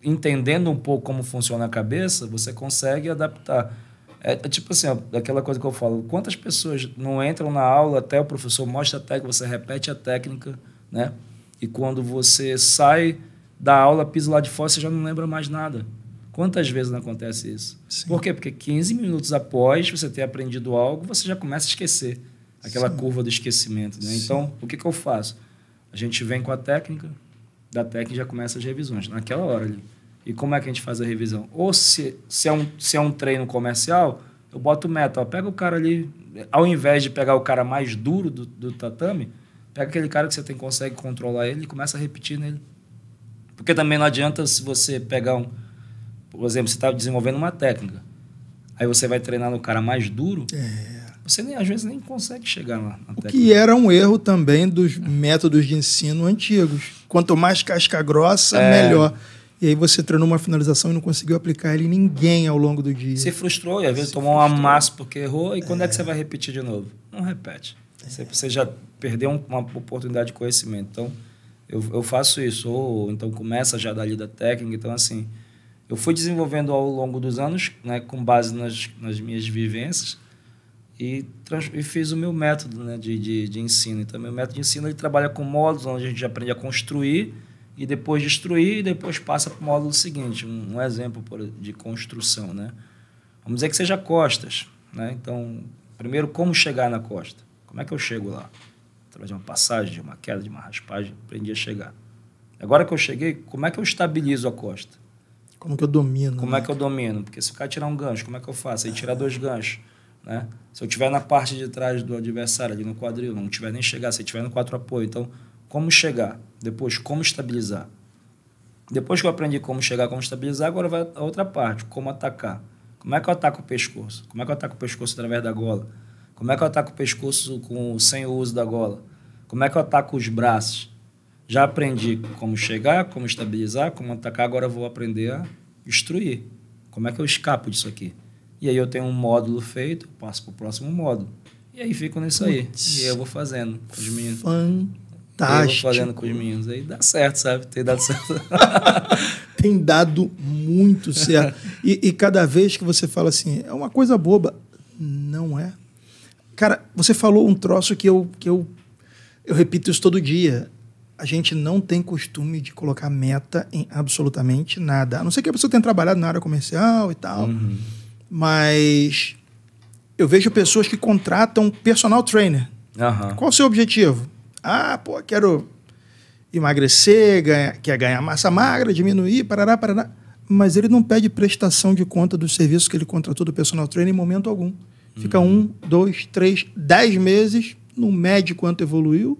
entendendo um pouco como funciona a cabeça, você consegue adaptar. É tipo assim, ó, aquela coisa que eu falo, quantas pessoas não entram na aula até o professor mostra a técnica, você repete a técnica, né? E quando você sai da aula, pisa lá de fora, você já não lembra mais nada. Quantas vezes não acontece isso? Sim. Por quê? Porque quinze minutos após você ter aprendido algo, você já começa a esquecer aquela Sim. curva do esquecimento, né? Sim. Então, o que que eu faço? A gente vem com a técnica, da técnica já começa as revisões, naquela hora ali. E como é que a gente faz a revisão? Ou se, se, é, um, se é um treino comercial, eu boto meta. Ó, pega o cara ali, ao invés de pegar o cara mais duro do, do tatame, pega aquele cara que você tem, consegue controlar ele e começa a repetir nele. Porque também não adianta se você pegar um... Por exemplo, você está desenvolvendo uma técnica. Aí você vai treinar no cara mais duro... É. Você nem, às vezes nem consegue chegar lá. Na o técnica. Que era um erro também dos métodos de ensino antigos. Quanto mais casca grossa, é. melhor. E aí você treinou uma finalização e não conseguiu aplicar ele em ninguém ao longo do dia. Se frustrou, e às vezes tomou um amasso porque errou. E quando é. é que você vai repetir de novo? Não repete. É. Você, você já perdeu uma oportunidade de conhecimento. Então, eu, eu faço isso. Ou então começa já dali da técnica. Então, assim, eu fui desenvolvendo ao longo dos anos, né, com base nas, nas minhas vivências, e, trans, e fiz o meu método, né, de, de, de ensino. Então, meu método de ensino ele trabalha com módulos, onde a gente aprende a construir, e depois destruir, e depois passa para o módulo seguinte. Um, um exemplo de construção, né? Vamos dizer que seja costas, né? Então, primeiro, como chegar na costa? Como é que eu chego lá? Através de uma passagem, de uma queda, de uma raspagem, aprendi a chegar. Agora que eu cheguei, como é que eu estabilizo a costa? Como que eu domino? Como né? é que eu domino? Porque se o cara tirar um gancho, como é que eu faço? Aí tirar dois ganchos, né? Se eu estiver na parte de trás do adversário, ali no quadril, não tiver nem chegar, se eu estiver no quatro apoio, então... Como chegar, depois como estabilizar. Depois que eu aprendi como chegar, como estabilizar, agora vai a outra parte, como atacar. Como é que eu ataco o pescoço? Como é que eu ataco o pescoço através da gola? Como é que eu ataco o pescoço com, sem o uso da gola? Como é que eu ataco os braços? Já aprendi como chegar, como estabilizar, como atacar, agora eu vou aprender a destruir. Como é que eu escapo disso aqui? E aí eu tenho um módulo feito, passo para o próximo módulo. E aí fico nisso aí. E eu vou fazendo com os meninos. Fantástico. Eu vou fazendo com os meninos aí, dá certo, sabe? Tem dado certo. Tem dado muito certo. E, e cada vez que você fala assim, é uma coisa boba. Não é. Cara, você falou um troço que eu, que eu, eu repito isso todo dia. A gente não tem costume de colocar meta em absolutamente nada. A não ser que a pessoa tenha trabalhado na área comercial e tal. Uhum. Mas eu vejo pessoas que contratam personal trainer. Uhum. Qual o seu objetivo? Ah, pô, quero emagrecer, ganhar, quer ganhar massa magra, diminuir, parará, parará. Mas ele não pede prestação de conta dos serviços que ele contratou do personal trainer em momento algum. Fica uhum. um, dois, três, dez meses, não mede quanto evoluiu,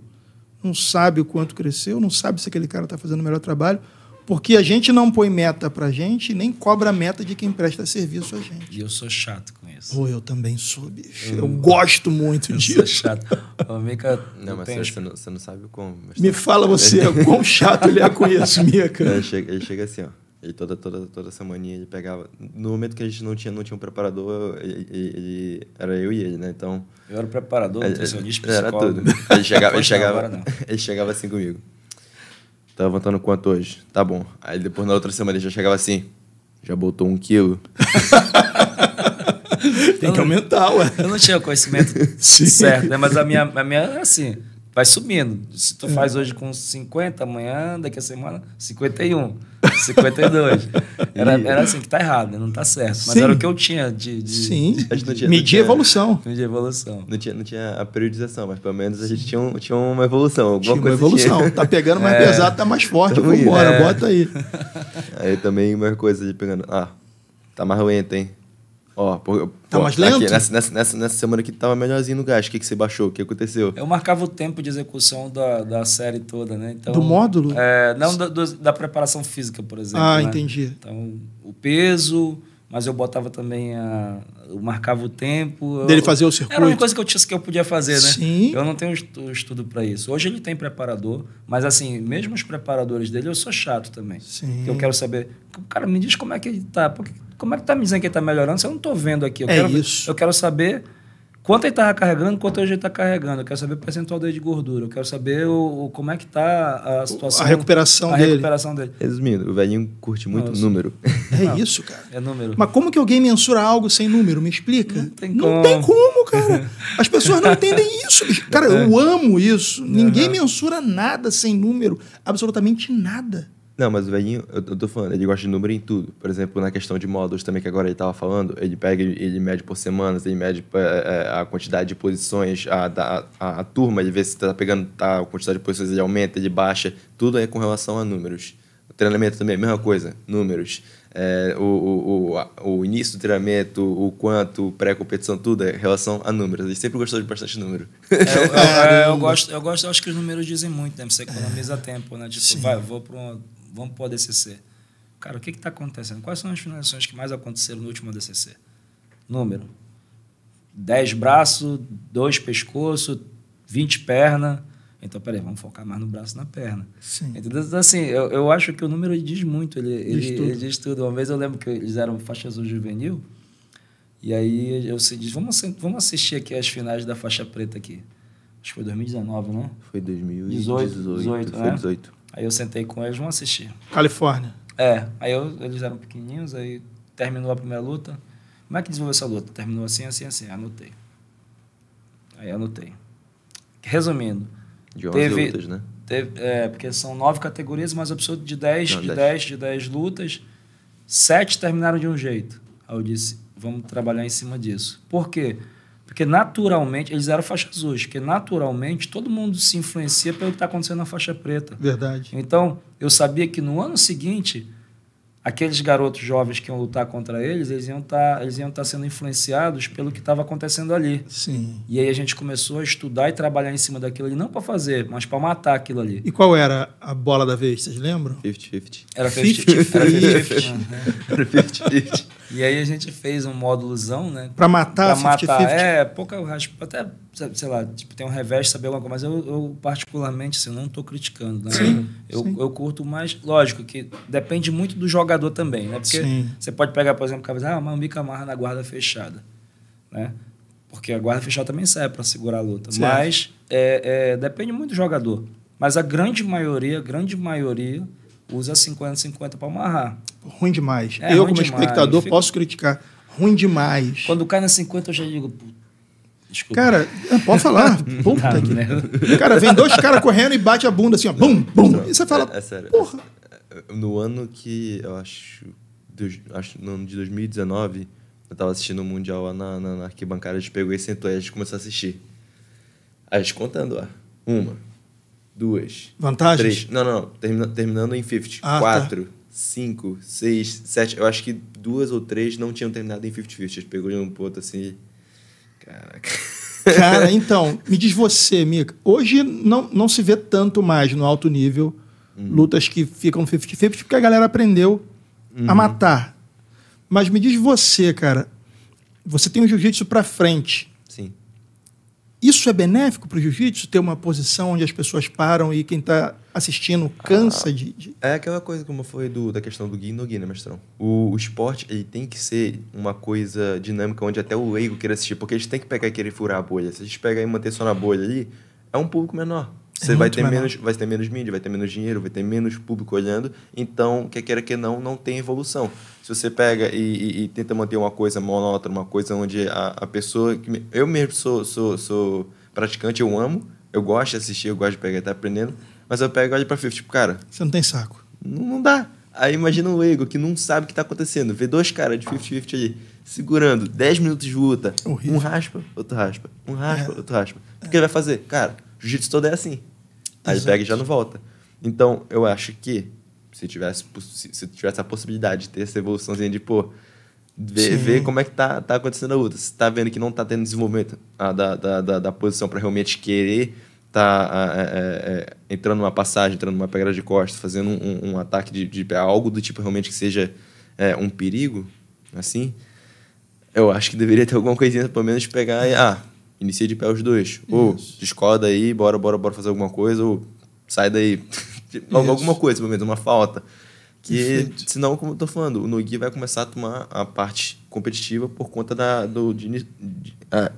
não sabe o quanto cresceu, não sabe se aquele cara está fazendo o melhor trabalho, porque a gente não põe meta para a gente, nem cobra meta de quem presta serviço a gente. E eu sou chato com isso. Pô, eu também sou, bicho. Eu, eu gosto muito eu disso. Eu sou chato. Ô, Mica, não, mas você, você, não, você não sabe como. Me tá... fala você, o quão chato ele é com isso, Mica. Ele chega, ele chega assim, ó. Ele toda, toda, toda essa mania, ele pegava... No momento que a gente não tinha, não tinha um preparador, ele, ele, era eu e ele, né? Então... Eu era o preparador, nutricionista, psicólogo. Era tudo. Ele chegava, ele chegava, ele chegava assim comigo. tá levantando quanto hoje? Tá bom. Aí depois na outra semana ele já chegava assim, já botou um quilo. Tem que aumentar, ué. Eu não tinha o conhecimento certo, né? Mas a minha, a minha é assim, vai subindo. Se tu faz hoje com cinquenta, amanhã, daqui a semana, cinquenta e um, cinquenta e dois. Era, era assim, que tá errado, né? Não tá certo. Mas sim, era o que eu tinha de... de Sim, de, a gente não tinha, medir não tinha, evolução. Medir evolução. Não tinha, não tinha a periodização, mas pelo menos a gente tinha, um, tinha uma evolução. Tinha uma evolução. Tinha. Tá pegando mais é. pesado, tá mais forte. Vamos embora, é. bota aí. Aí também uma coisa de pegando... Ah, tá mais lento, hein? Ó, pô, tá pô, mais lento? Aqui, nessa, nessa, nessa semana aqui tava melhorzinho no gás. O que, que você baixou? O que aconteceu? Eu marcava o tempo de execução da, da série toda, né? Então, do módulo? É, não da, do, da preparação física, por exemplo. Ah, né? Entendi. Então, o peso, mas eu botava também a... Eu marcava o tempo. Dele eu, fazer o circuito? Era uma coisa que eu tinha que eu podia fazer, né? Sim. Eu não tenho estudo para isso. Hoje ele tem preparador, mas assim, mesmo os preparadores dele, eu sou chato também. Sim. Eu quero saber... O cara me diz como é que ele tá, porque... Como é que tá me dizendo que ele tá melhorando? Se eu não tô vendo aqui. Eu é quero, isso. Eu quero saber quanto ele tava carregando, quanto hoje ele tá carregando. Eu quero saber o percentual dele de gordura. Eu quero saber o, o, como é que tá a situação. A recuperação a dele. A recuperação dele. Resumindo, o velhinho curte muito Nossa. número. É não, isso, cara. É número. Mas como que alguém mensura algo sem número? Me explica. Não tem como. Não tem como, cara. As pessoas não entendem isso. Cara, eu amo isso. Ninguém uhum. mensura nada sem número. Absolutamente nada. Não, mas o velhinho, eu tô falando, ele gosta de número em tudo. Por exemplo, na questão de módulos também, que agora ele tava falando, ele pega, ele mede por semanas, ele mede é, a quantidade de posições, a, a, a, a turma, ele vê se tá pegando tá, a quantidade de posições, ele aumenta, ele baixa, tudo é com relação a números. O treinamento também, mesma coisa, números. É, o, o, o, a, o início do treinamento, o quanto, pré-competição, tudo é em relação a números. Ele sempre gostou de bastante número. É, eu, eu, eu, eu, gosto, eu gosto, eu acho que os números dizem muito, né? Você economiza tempo, né? Tipo, Sim. vai, vou para um... Vamos para o A D C C. Cara, o que está acontecendo? Quais são as finalizações que mais aconteceram no último A D C C? Número. dez braços, dois pescoços, vinte pernas. Então, peraí, vamos focar mais no braço e na perna. Sim. Entendeu? Então, assim, eu, eu acho que o número ele diz muito. Ele diz, ele, tudo. ele diz tudo. Uma vez eu lembro que eles eram faixa azul juvenil. E aí eu se disse, vamos, vamos assistir aqui as finais da faixa preta aqui. Acho que foi dois mil e dezenove, né? Foi dois mil e dezoito. Foi dezoito. Aí eu sentei com eles, vamos assistir. Califórnia. É, aí eu, eles eram pequenininhos, aí terminou a primeira luta. Como é que desenvolveu essa luta? Terminou assim, assim, assim. Anotei. Aí anotei. Resumindo. De onze teve, lutas, né? Teve, é, porque são nove categorias, mas eu preciso de dez, Não, de dez, de dez lutas. Sete terminaram de um jeito. Aí eu disse, vamos trabalhar em cima disso. Por quê? Porque naturalmente, eles eram faixas azuis, porque naturalmente todo mundo se influencia pelo que está acontecendo na faixa preta. Verdade. Então, eu sabia que no ano seguinte, aqueles garotos jovens que iam lutar contra eles, eles iam tá, eles iam tá sendo influenciados pelo que estava acontecendo ali. Sim. E aí a gente começou a estudar e trabalhar em cima daquilo ali, não para fazer, mas para matar aquilo ali. E qual era a bola da vez, vocês lembram? fifty fifty. Era fifty fifty. Era fifty fifty. Era fifty fifty. E aí a gente fez um módulozão, né? Pra matar, pra matar. cinquenta cinquenta. É, pouca... Até, sei lá, tipo, tem um revés, saber alguma coisa. Mas eu, eu particularmente, assim, não tô criticando, né? Sim, eu, sim. eu curto mais... Lógico que depende muito do jogador também, né? Porque sim. você pode pegar, por exemplo, o cara vai dizer, ah, mas o Mica amarra na guarda fechada, né? Porque a guarda fechada também serve para segurar a luta. Certo. Mas é, é, depende muito do jogador. Mas a grande maioria, a grande maioria... usa cinquenta cinquenta para amarrar. Ruim demais. É, eu, ruim como demais. espectador, Fico... posso criticar. Ruim demais. Quando cai na cinquenta, eu já digo... Desculpa. Cara, pode falar. Puta tá, que... né? Cara, vem dois caras correndo e bate a bunda assim, ó. Bum, bum. E você fala, é, é sério, porra. No ano que, eu acho... De, acho no ano de dois mil e dezenove, eu tava assistindo o Mundial lá na, na, na arquibancada, a gente pegou e sentou, aí a gente começou a assistir. A gente contando, ó. Uma... Duas. Vantagens? Três. Não, não, não. Termina, terminando em cinquenta. Ah, Quatro, tá. cinco, seis, sete. Eu acho que duas ou três não tinham terminado em cinquenta cinquenta. A gente pegou de um ponto assim... Caraca. Cara, então, me diz você, Mica. Hoje não, não se vê tanto mais no alto nível uhum. lutas que ficam cinquenta cinquenta porque a galera aprendeu uhum. a matar. Mas me diz você, cara. Você tem o jiu-jitsu pra frente. Sim. Isso é benéfico para o jiu-jitsu? Ter uma posição onde as pessoas param e quem está assistindo cansa ah, de, de... É aquela coisa como foi do, da questão do gi no gi, né, mestrão? O, o esporte ele tem que ser uma coisa dinâmica onde até o leigo queira assistir, porque eles têm que pegar e querer furar a bolha. Se a gente pegar e manter só na bolha ali, é um público menor. Você é vai, ter menos, vai ter menos mídia, vai ter menos dinheiro, vai ter menos público olhando. Então, quer queira que não, não tem evolução. Se você pega e, e, e tenta manter uma coisa monótona, uma coisa onde a, a pessoa... Que eu mesmo sou, sou, sou praticante, eu amo, eu gosto de assistir, eu gosto de pegar e estar aprendendo, mas eu pego e olho para FIFA, tipo, cara... Você não tem saco. Não, não dá. Aí imagina o Ego, que não sabe o que está acontecendo. Vê dois caras de cinquenta cinquenta ali, segurando dez minutos de luta. Horrível. Um raspa, outro raspa. Um raspa, é. outro raspa. O que é. ele vai fazer? Cara... Jiu-jitsu todo é assim. Aí Exato. pega e já não volta. Então, eu acho que se tivesse, se tivesse a possibilidade de ter essa evoluçãozinha de, pô, ver, ver como é que tá, tá acontecendo a luta. Se tá vendo que não tá tendo desenvolvimento ah, da, da, da, da posição para realmente querer tá ah, é, é, entrando numa passagem, entrando numa pegada de costas, fazendo um, um ataque de, de algo do tipo realmente que seja é, um perigo, assim, eu acho que deveria ter alguma coisinha, pelo menos pegar e... Ah, inicia de pé os dois. Ou descola daí, bora, bora, bora fazer alguma coisa. Ou sai daí. alguma coisa, pelo menos, uma falta. Que, Perfeito. senão, como eu tô falando, o Nogi vai começar a tomar a parte competitiva por conta da, do, de, de, ah,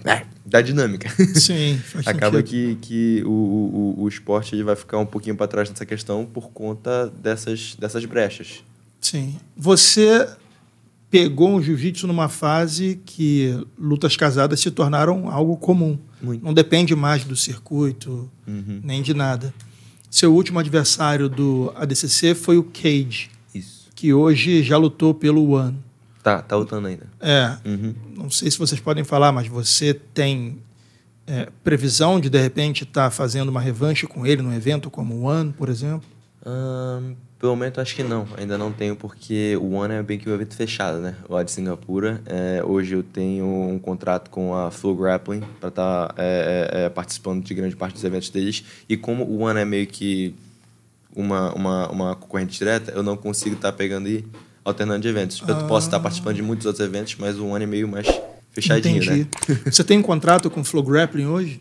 da dinâmica. Sim, faz Acaba sentido. que, que o, o, o esporte ele vai ficar um pouquinho para trás nessa questão por conta dessas, dessas brechas. Sim. Você... pegou o jiu-jitsu numa fase que lutas casadas se tornaram algo comum. Muito. Não depende mais do circuito, uhum. nem de nada. Seu último adversário do A D C C foi o Cade, Isso. que hoje já lutou pelo One. Tá, tá lutando ainda. É. Uhum. Não sei se vocês podem falar, mas você tem é, previsão de, de repente, estar tá fazendo uma revanche com ele num evento como o One, por exemplo? Um... Pelo momento, acho que não. Ainda não tenho, porque o One é bem que um evento fechado, né? Lá de Singapura. É, hoje eu tenho um contrato com a Flow Grappling para estar tá, é, é, participando de grande parte dos eventos deles. E como o One é meio que uma, uma, uma concorrente direta, eu não consigo estar tá pegando e alternando de eventos. Eu ah. posso estar tá participando de muitos outros eventos, mas o One é meio mais fechadinho, Entendi. né? Você tem um contrato com Flow Grappling hoje?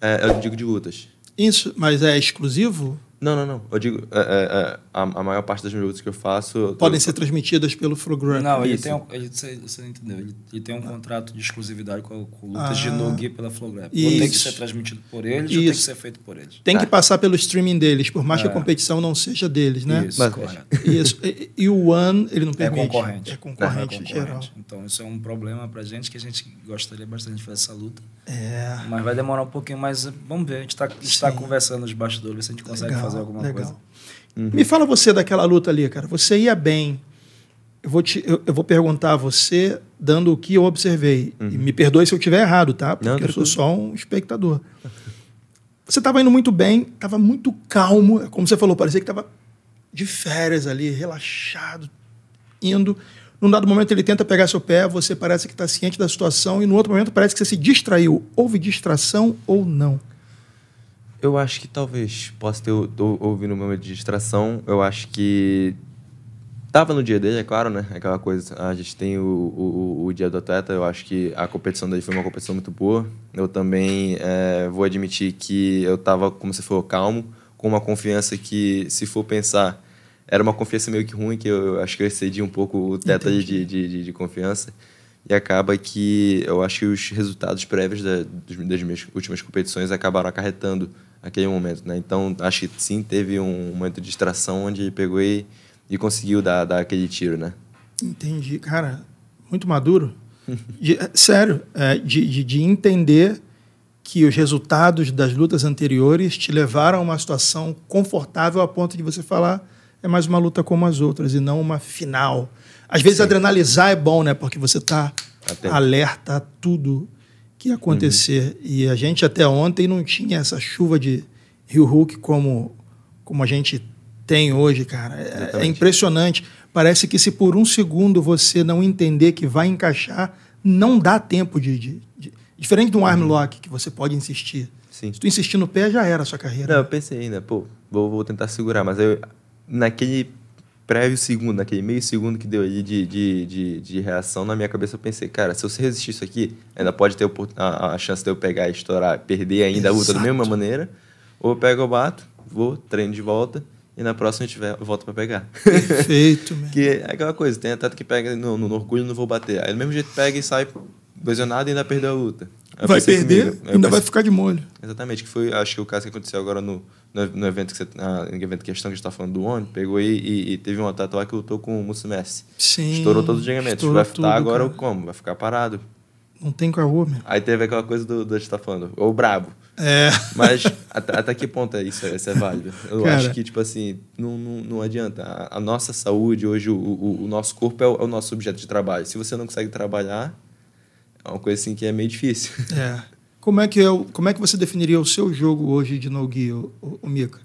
É, eu digo de lutas. Isso, mas é exclusivo? Não, não, não. Eu digo, é, é, a, a maior parte das lutas que eu faço... Podem eu... ser transmitidas pelo Flowgram. Não, ele Isso. tem um, ele, você, você não entendeu. Ele, ele tem um ah. contrato de exclusividade com, com lutas ah. de no-gi pela Flowgram. Ou tem que ser transmitido por eles, Isso. ou tem que ser feito por eles. Tem tá. que passar pelo streaming deles, por mais é. que a competição não seja deles, né? Isso, Mas, correto. Isso. E, e o One, ele não permite. É concorrente. É concorrente, é concorrente geral. Então, isso é um problema pra gente, que a gente gostaria bastante de fazer essa luta. É. Mas vai demorar um pouquinho, mas vamos ver. A gente tá, está conversando nos bastidores, se a gente consegue legal. fazer. fazer alguma Legal. coisa. Uhum. Me fala você daquela luta ali, cara. Você ia bem. Eu vou, te, eu, eu vou perguntar a você, dando o que eu observei. Uhum. E me perdoe se eu estiver errado, tá? Porque não, eu sou só um espectador. Você estava indo muito bem, estava muito calmo. Como você falou, parecia que estava de férias ali, relaxado, indo. Num dado momento ele tenta pegar seu pé, você parece que está ciente da situação e no outro momento parece que você se distraiu. Houve distração ou não? Eu acho que talvez possa ter ouvido o meu de distração. Eu acho que estava no dia dele, é claro, né? Aquela coisa, a gente tem o, o, o dia do atleta. Eu acho que a competição dele foi uma competição muito boa. Eu também é, vou admitir que eu estava, como você falou, calmo, com uma confiança que, se for pensar, era uma confiança meio que ruim, que eu, eu acho que eu excedi um pouco o teto de, de, de, de confiança. E acaba que eu acho que os resultados prévios da, das minhas últimas competições acabaram acarretando aquele momento, né? Então, acho que sim, teve um momento de distração onde ele pegou e, e conseguiu dar, dar aquele tiro, né? Entendi. Cara, muito maduro. De, sério, é, de, de, de entender que os resultados das lutas anteriores te levaram a uma situação confortável a ponto de você falar é mais uma luta como as outras e não uma final. Às vezes, sim. adrenalizar é bom, né? Porque você está alerta a tudo que acontecer. Uhum. E a gente até ontem não tinha essa chuva de Rio Hulk como, como a gente tem hoje, cara. É, é impressionante. Parece que se por um segundo você não entender que vai encaixar, não dá tempo de... de, de... Diferente de um uhum. armlock, que você pode insistir. Sim. Se tu insistir no pé, já era a sua carreira. Não, eu pensei ainda, pô, vou, vou tentar segurar. Mas eu, naquele... prévio segundo, naquele meio segundo que deu ali de, de, de, de reação, na minha cabeça eu pensei, cara, se você resistir isso aqui, ainda pode ter a, a chance de eu pegar e estourar, perder ainda Exato. a luta da mesma maneira, ou eu pego, eu bato, vou, treino de volta, e na próxima eu, tiver, eu volto para pegar. Perfeito, mesmo. Que é aquela coisa, tem atleta que pega no, no orgulho, não vou bater. Aí do mesmo jeito pega e sai lesionado e ainda perdeu a luta. vai perder e ainda vai ficar de molho. Exatamente, que foi, acho que o caso que aconteceu agora no, no, no evento que você, na, no evento questão que a gente tá falando do ONI, pegou e, e, e teve um ataque lá que lutou com o Musso Messi. Sim. Estourou todos os ligamentos. Vai ficar agora o como? Vai ficar parado. Não tem com a rua, meu. Aí teve aquela coisa do, do a gente tá falando, ou brabo. É. Mas até, até que ponto é isso? Isso é válido. Eu Cara, acho que, tipo assim, não, não, não adianta. A, a nossa saúde hoje, o, o, o nosso corpo é o, é o nosso objeto de trabalho. Se você não consegue trabalhar, é uma coisa assim que é meio difícil. É. Como é que, eu, como é que você definiria o seu jogo hoje de no-gi, o, o, o Mica?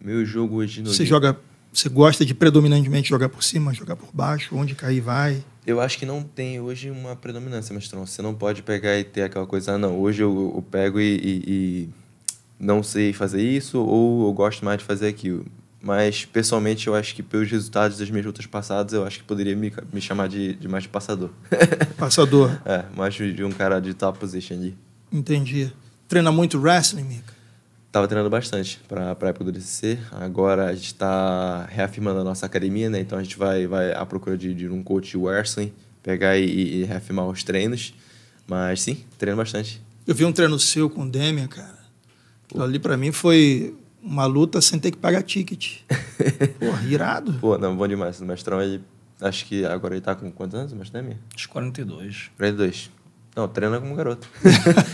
Meu jogo hoje de no-gi? Você joga... Você gosta de predominantemente jogar por cima, jogar por baixo, onde cair vai? Eu acho que não tem hoje uma predominância, mas você não pode pegar e ter aquela coisa, ah, não, hoje eu, eu pego e, e, e não sei fazer isso ou eu gosto mais de fazer aquilo. Mas, pessoalmente, eu acho que pelos resultados das minhas lutas passadas, eu acho que poderia me, me chamar de, de mais de passador. Passador? É, mais de um cara de top position ali. Entendi. Treina muito wrestling, Mica? Tava treinando bastante para a época do A D C C. Agora a gente está reafirmando a nossa academia, né? Então a gente vai, vai à procura de, de um coach wrestling, pegar e, e reafirmar os treinos. Mas sim, treino bastante. Eu vi um treino seu com o Demian, cara. Pô. Ali para mim foi uma luta sem ter que pagar ticket. Porra, irado. Pô, não, bom demais. O mestrão, ele, acho que agora ele tá com quantos anos, o mestre Demian? Os quarenta e dois. quarenta e dois. Não, treina como garoto.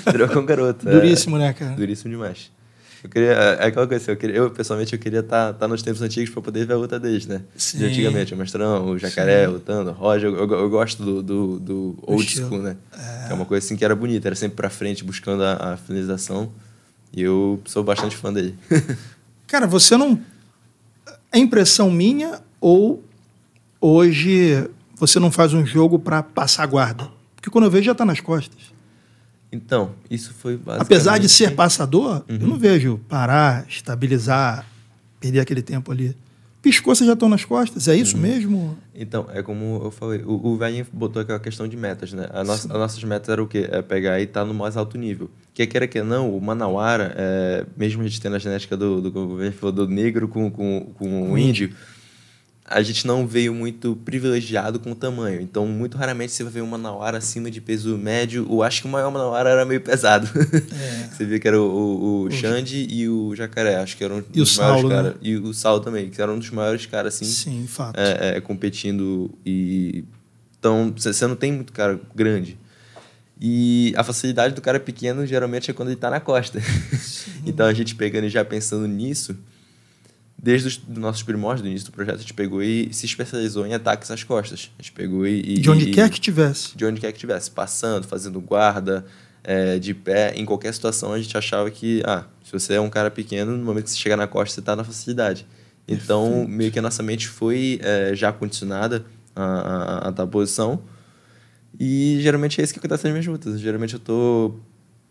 Treina como garoto. Duríssimo, é, né, cara? Duríssimo demais. Eu queria, é aquela coisa, eu, queria, eu pessoalmente eu queria estar tá, tá nos tempos antigos para poder ver a luta deles, né? Sim. De antigamente, o Mestrão, o Jacaré, sim, lutando, o Roger, eu, eu, eu gosto do, do, do old estilo. School, né? É. É uma coisa assim que era bonita, era sempre para frente buscando a, a finalização e eu sou bastante fã dele. Cara, você não... É impressão minha ou hoje você não faz um jogo para passar a guarda? Porque quando eu vejo já está nas costas. Então, isso foi basicamente... Apesar de ser passador, uhum, eu não vejo parar, estabilizar, perder aquele tempo ali. Piscou, vocês já estão nas costas, é isso, uhum, mesmo? Então, é como eu falei, o, o velhinho botou aquela questão de metas, né? A nossa, as nossas metas eram o quê? É pegar e estar tá no mais alto nível. Que queira que não, o Manauara, é, mesmo a gente tendo a genética do, do, do negro com, com, com o índio, a gente não veio muito privilegiado com o tamanho. Então, muito raramente você vai ver um Manauara acima de peso médio. Eu acho que o maior Manauara era meio pesado. É. Você viu que era o, o, o Xande e o Jacaré. Acho que eram e os maiores caras. Né? E o Saulo também, que eram um dos maiores caras, assim. Sim, fato. É, é, competindo. E... Então, você não tem muito cara grande. E a facilidade do cara pequeno, geralmente, é quando ele tá na costa. Então, a gente pegando e já pensando nisso... Desde os nossos primórdios, do início do projeto, a gente pegou e se especializou em ataques às costas. A gente pegou e... De onde e, quer que tivesse. De onde quer que tivesse. Passando, fazendo guarda, é, de pé. Em qualquer situação, a gente achava que... Ah, se você é um cara pequeno, no momento que você chegar na costa, você está na facilidade. Então, perfeito, meio que a nossa mente foi é, já condicionada a, a, a tal posição. E, geralmente, é isso que acontece nas minhas lutas. Geralmente, eu tô...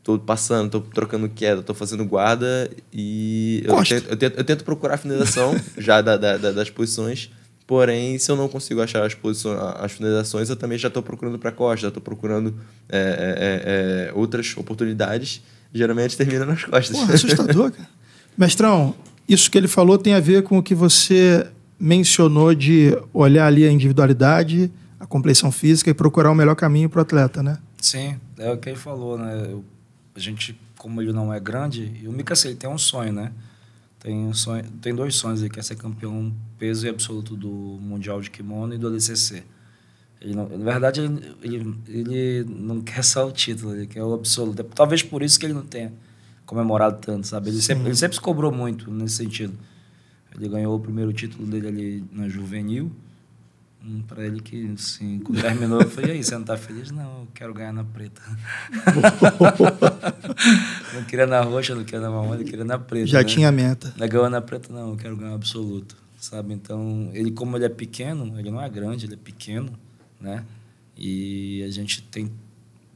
Tô passando, tô trocando queda, tô fazendo guarda e eu tento, eu, tento, eu tento procurar a finalização já da, da, da, das posições, porém, se eu não consigo achar as, posições, as finalizações, eu também já tô procurando para costa, já tô procurando é, é, é, outras oportunidades, geralmente termina nas costas. Porra, assustador, cara. Mestrão, isso que ele falou tem a ver com o que você mencionou de olhar ali a individualidade, a compleição física e procurar o melhor caminho pro atleta, né? Sim, é o que ele falou, né? Eu... A gente, como ele não é grande, e o Mica, assim, ele tem um sonho, né? Tem, um sonho, tem dois sonhos, ele quer ser campeão peso e absoluto do Mundial de Kimono e do A D C C. Ele não, na verdade, ele, ele, ele não quer só o título, ele quer o absoluto. Talvez por isso que ele não tenha comemorado tanto, sabe? Ele sempre, ele sempre se cobrou muito nesse sentido. Ele ganhou o primeiro título dele ali na juvenil. Um para ele que, assim, quando terminou, eu falei, e aí, você não tá feliz? Não, eu quero ganhar na preta. Não queria na roxa, não queria na marrom, eu queria na preta. Já, né? Tinha a meta. Não ganhou na preta, não, eu quero ganhar absoluto, sabe? Então, ele, como ele é pequeno, ele não é grande, ele é pequeno, né? E a gente tem,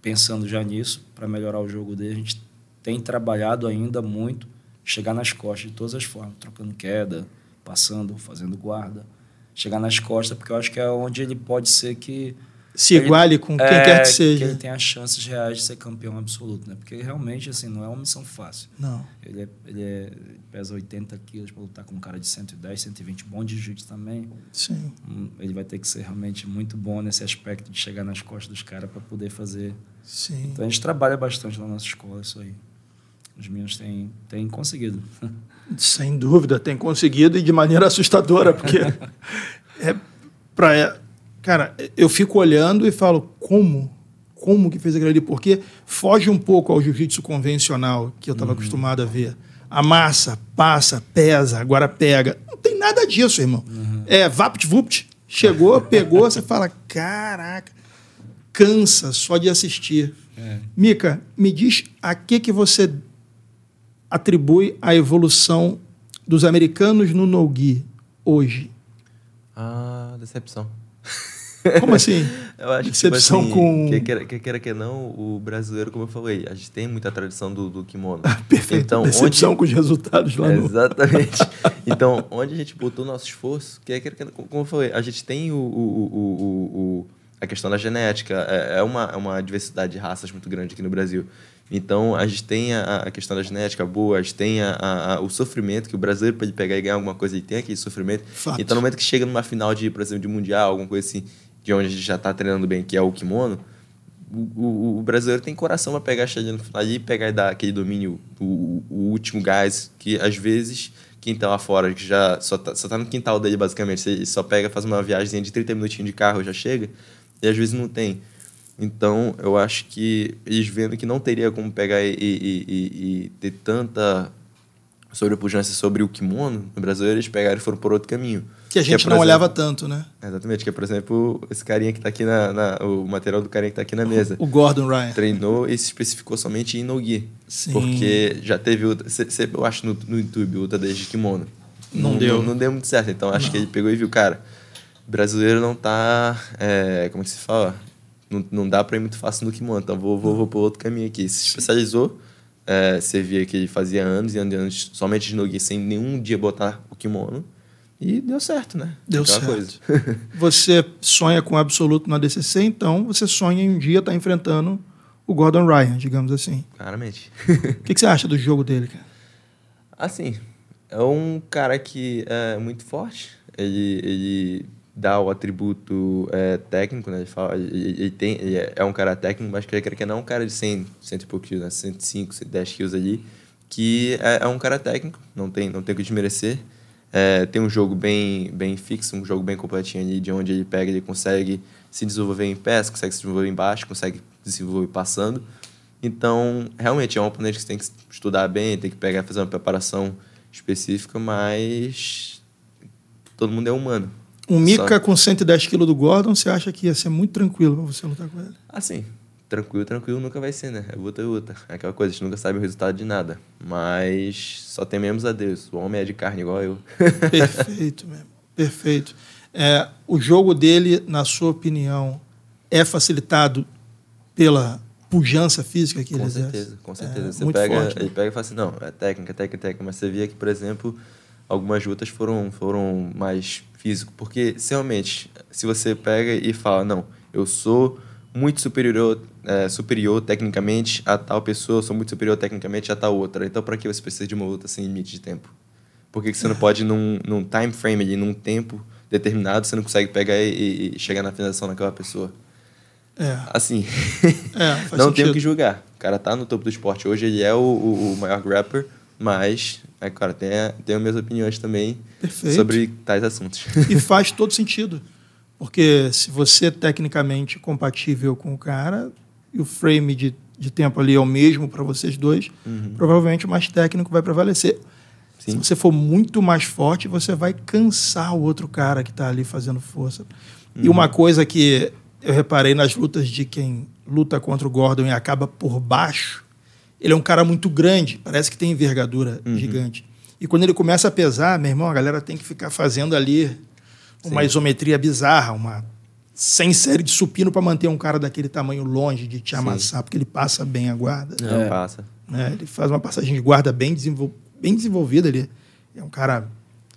pensando já nisso, para melhorar o jogo dele, a gente tem trabalhado ainda muito, chegar nas costas de todas as formas, trocando queda, passando, fazendo guarda, chegar nas costas, porque eu acho que é onde ele pode ser que se iguale com quem é, quer que seja. Que ele tenha chances reais de ser campeão absoluto, né? Porque realmente, assim, não é uma missão fácil. Não. Ele, é, ele, é, ele pesa oitenta quilos para lutar com um cara de cento e dez, cento e vinte, bom de jiu-jitsu também. Sim. Ele vai ter que ser realmente muito bom nesse aspecto de chegar nas costas dos caras para poder fazer. Sim. Então, a gente trabalha bastante na nossa escola, isso aí. Os meninos têm, têm conseguido. Sem dúvida, têm conseguido e de maneira assustadora, porque é para... Cara, eu fico olhando e falo, como? Como que fez aquilo ali? Porque foge um pouco ao jiu-jitsu convencional, que eu estava uhum. acostumado a ver. Amassa, passa, pesa, agora pega. Não tem nada disso, irmão. Uhum. É vapt-vupt. Chegou, pegou, você fala, caraca. Cansa só de assistir. É. Mica, me diz a que, que você atribui a evolução dos americanos no no-gi hoje? Ah, decepção. Como assim? Eu acho decepção tipo assim, com... Que queira, que queira que não, o brasileiro, como eu falei, a gente tem muita tradição do, do kimono. Ah, perfeito. Então, decepção onde... com os resultados lá é, no... Exatamente. Então, onde a gente botou nosso esforço, que queira que não, como eu falei, a gente tem o, o, o, o, o, a questão da genética, é uma, é uma diversidade de raças muito grande aqui no Brasil. Então, a gente tem a, a questão da genética boa, a gente tem a, a, a, o sofrimento, que o brasileiro, para ele pegar e ganhar alguma coisa, ele tem aquele sofrimento. Fato. Então, no momento que chega numa final, de, por exemplo, de Mundial, alguma coisa assim, de onde a gente já está treinando bem, que é o kimono, o, o, o brasileiro tem coração para pegar a chave no final ali e pegar e dar aquele domínio, o, o último gás, que às vezes quem está lá fora, que já só está só tá no quintal dele, basicamente, ele só pega, faz uma viagem de trinta minutinhos de carro e já chega, e às vezes não tem. Então, eu acho que eles vendo que não teria como pegar e, e, e, e ter tanta sobrepujância sobre o kimono no Brasil, eles pegaram e foram por outro caminho. Que a gente que é, não exemplo, olhava tanto, né? Exatamente, que é, por exemplo, esse carinha que tá aqui na, na... O material do carinha que tá aqui na mesa. O Gordon Ryan. Treinou e se especificou somente em no-gi. Sim. Porque já teve outra... Cê, cê, eu acho no, no YouTube outra desde kimono. Não, não deu. Não, não deu muito certo. Então, acho não. que ele pegou e viu, cara, brasileiro não tá... É, como que se fala? Não, não dá para ir muito fácil no kimono, então vou, vou, vou por outro caminho aqui. Se especializou, é, você via que ele fazia anos e anos, e anos somente de no-gi, sem nenhum dia botar o kimono, e deu certo, né? Deu Aquela certo. Coisa. Você sonha com o absoluto no A D C C, então você sonha em um dia estar tá enfrentando o Gordon Ryan, digamos assim. Claramente. O que, que você acha do jogo dele, cara? Assim, é um cara que é muito forte, ele... ele... dá o atributo é, técnico, né? Ele, fala, ele, ele, tem, ele é um cara técnico, mas creio que não é um cara de cem, cem e poucos quilos, né? cento e cinco, cento e dez quilos ali, que é, é um cara técnico, não tem, não tem o que desmerecer. É, tem um jogo bem, bem fixo, um jogo bem completinho ali, de onde ele pega, ele consegue se desenvolver em pé, consegue se desenvolver embaixo, consegue se desenvolver passando. Então, realmente, é um oponente que você tem que estudar bem, tem que pegar, fazer uma preparação específica, mas todo mundo é humano. Um Mica com cento e dez quilos do Gordon, você acha que ia ser muito tranquilo para você lutar com ele? Assim, tranquilo, tranquilo nunca vai ser, né? É luta, é luta. É aquela coisa, a gente nunca sabe o resultado de nada. Mas só tememos a Deus. O homem é de carne igual eu. Perfeito, mesmo. Perfeito. É, o jogo dele, na sua opinião, é facilitado pela pujança física que com ele certeza, exerce? Com certeza, com é, certeza. Você muito pega, forte, ele né? pega e fala assim, não, é técnica, técnica, técnica. Mas você via que, por exemplo, algumas lutas foram, foram mais físico, porque, realmente, se você pega e fala, não, eu sou muito superior, é, superior tecnicamente a tal pessoa, eu sou muito superior tecnicamente a tal outra, então para que você precisa de uma luta sem limite de tempo? Por que, que você não pode, num, num time frame ali, num tempo determinado, você não consegue pegar e, e chegar na finalização daquela pessoa? É. Assim, é, não tem o que julgar. O cara tá no topo do esporte hoje, ele é o, o, o maior grappler, mas... É, cara, tenho, tenho minhas opiniões também. Perfeito. Sobre tais assuntos. E faz todo sentido. Porque se você é tecnicamente compatível com o cara, e o frame de, de tempo ali é o mesmo para vocês dois, uhum. provavelmente o mais técnico vai prevalecer. Sim. Se você for muito mais forte, você vai cansar o outro cara que está ali fazendo força. Uhum. E uma coisa que eu reparei nas lutas de quem luta contra o Gordon e acaba por baixo, ele é um cara muito grande, parece que tem envergadura uhum. gigante. E quando ele começa a pesar, meu irmão, a galera tem que ficar fazendo ali uma Sim. isometria bizarra, uma sem série de supino para manter um cara daquele tamanho longe de te amassar, Sim. porque ele passa bem a guarda. Não, é, passa. Né? Ele faz uma passagem de guarda bem, desenvol... bem desenvolvida ali. É um cara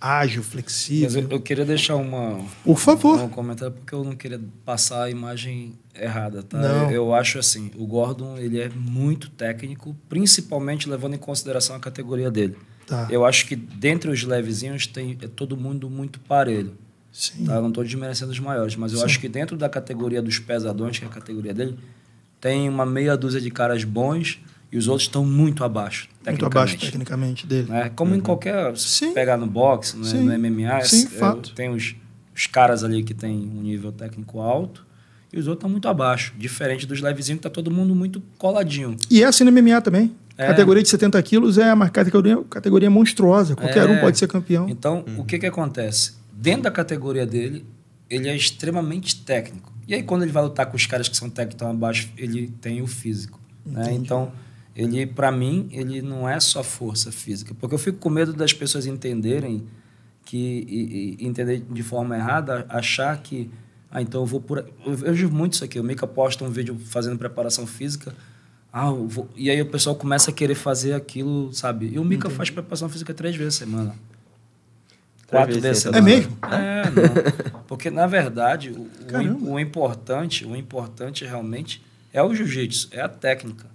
ágil, flexível. Mas eu, eu queria deixar uma... Por favor. Um comentário, porque eu não queria passar a imagem errada, tá? Não. Eu, eu acho assim, o Gordon, ele é muito técnico, principalmente levando em consideração a categoria dele. Tá. Eu acho que dentre os levezinhos tem é todo mundo muito parelho. Sim. Tá? Não estou desmerecendo os maiores, mas eu Sim. acho que dentro da categoria dos pesadões, que é a categoria dele, tem uma meia dúzia de caras bons... E os outros estão muito abaixo, tecnicamente. Muito abaixo, tecnicamente, dele. É, como uhum. em qualquer... Se pegar no boxe, né, no M M A, Sim, é, fato. tem os, os caras ali que tem um nível técnico alto e os outros estão muito abaixo. Diferente dos levezinhos, que está todo mundo muito coladinho. E é assim no M M A também. É. A categoria de setenta quilos é uma categoria, categoria monstruosa. Qualquer é. um pode ser campeão. Então, uhum. o que, que acontece? Dentro da categoria dele, ele é extremamente técnico. E aí, quando ele vai lutar com os caras que são técnicos tão abaixo, ele tem o físico. Né? Então... Ele, para mim, ele não é só força física. Porque eu fico com medo das pessoas entenderem que, e, e entender de forma errada, achar que... Ah, então eu vou por... Eu vejo muito isso aqui. O Mica posta um vídeo fazendo preparação física. Ah, eu vou... E aí o pessoal começa a querer fazer aquilo, sabe? E o Mica Entendi. faz preparação física três vezes a semana. Quatro vezes, vezes a semana. É mesmo? É, não. Porque, na verdade, o, o, o, importante, o importante realmente é o jiu-jitsu, é a técnica.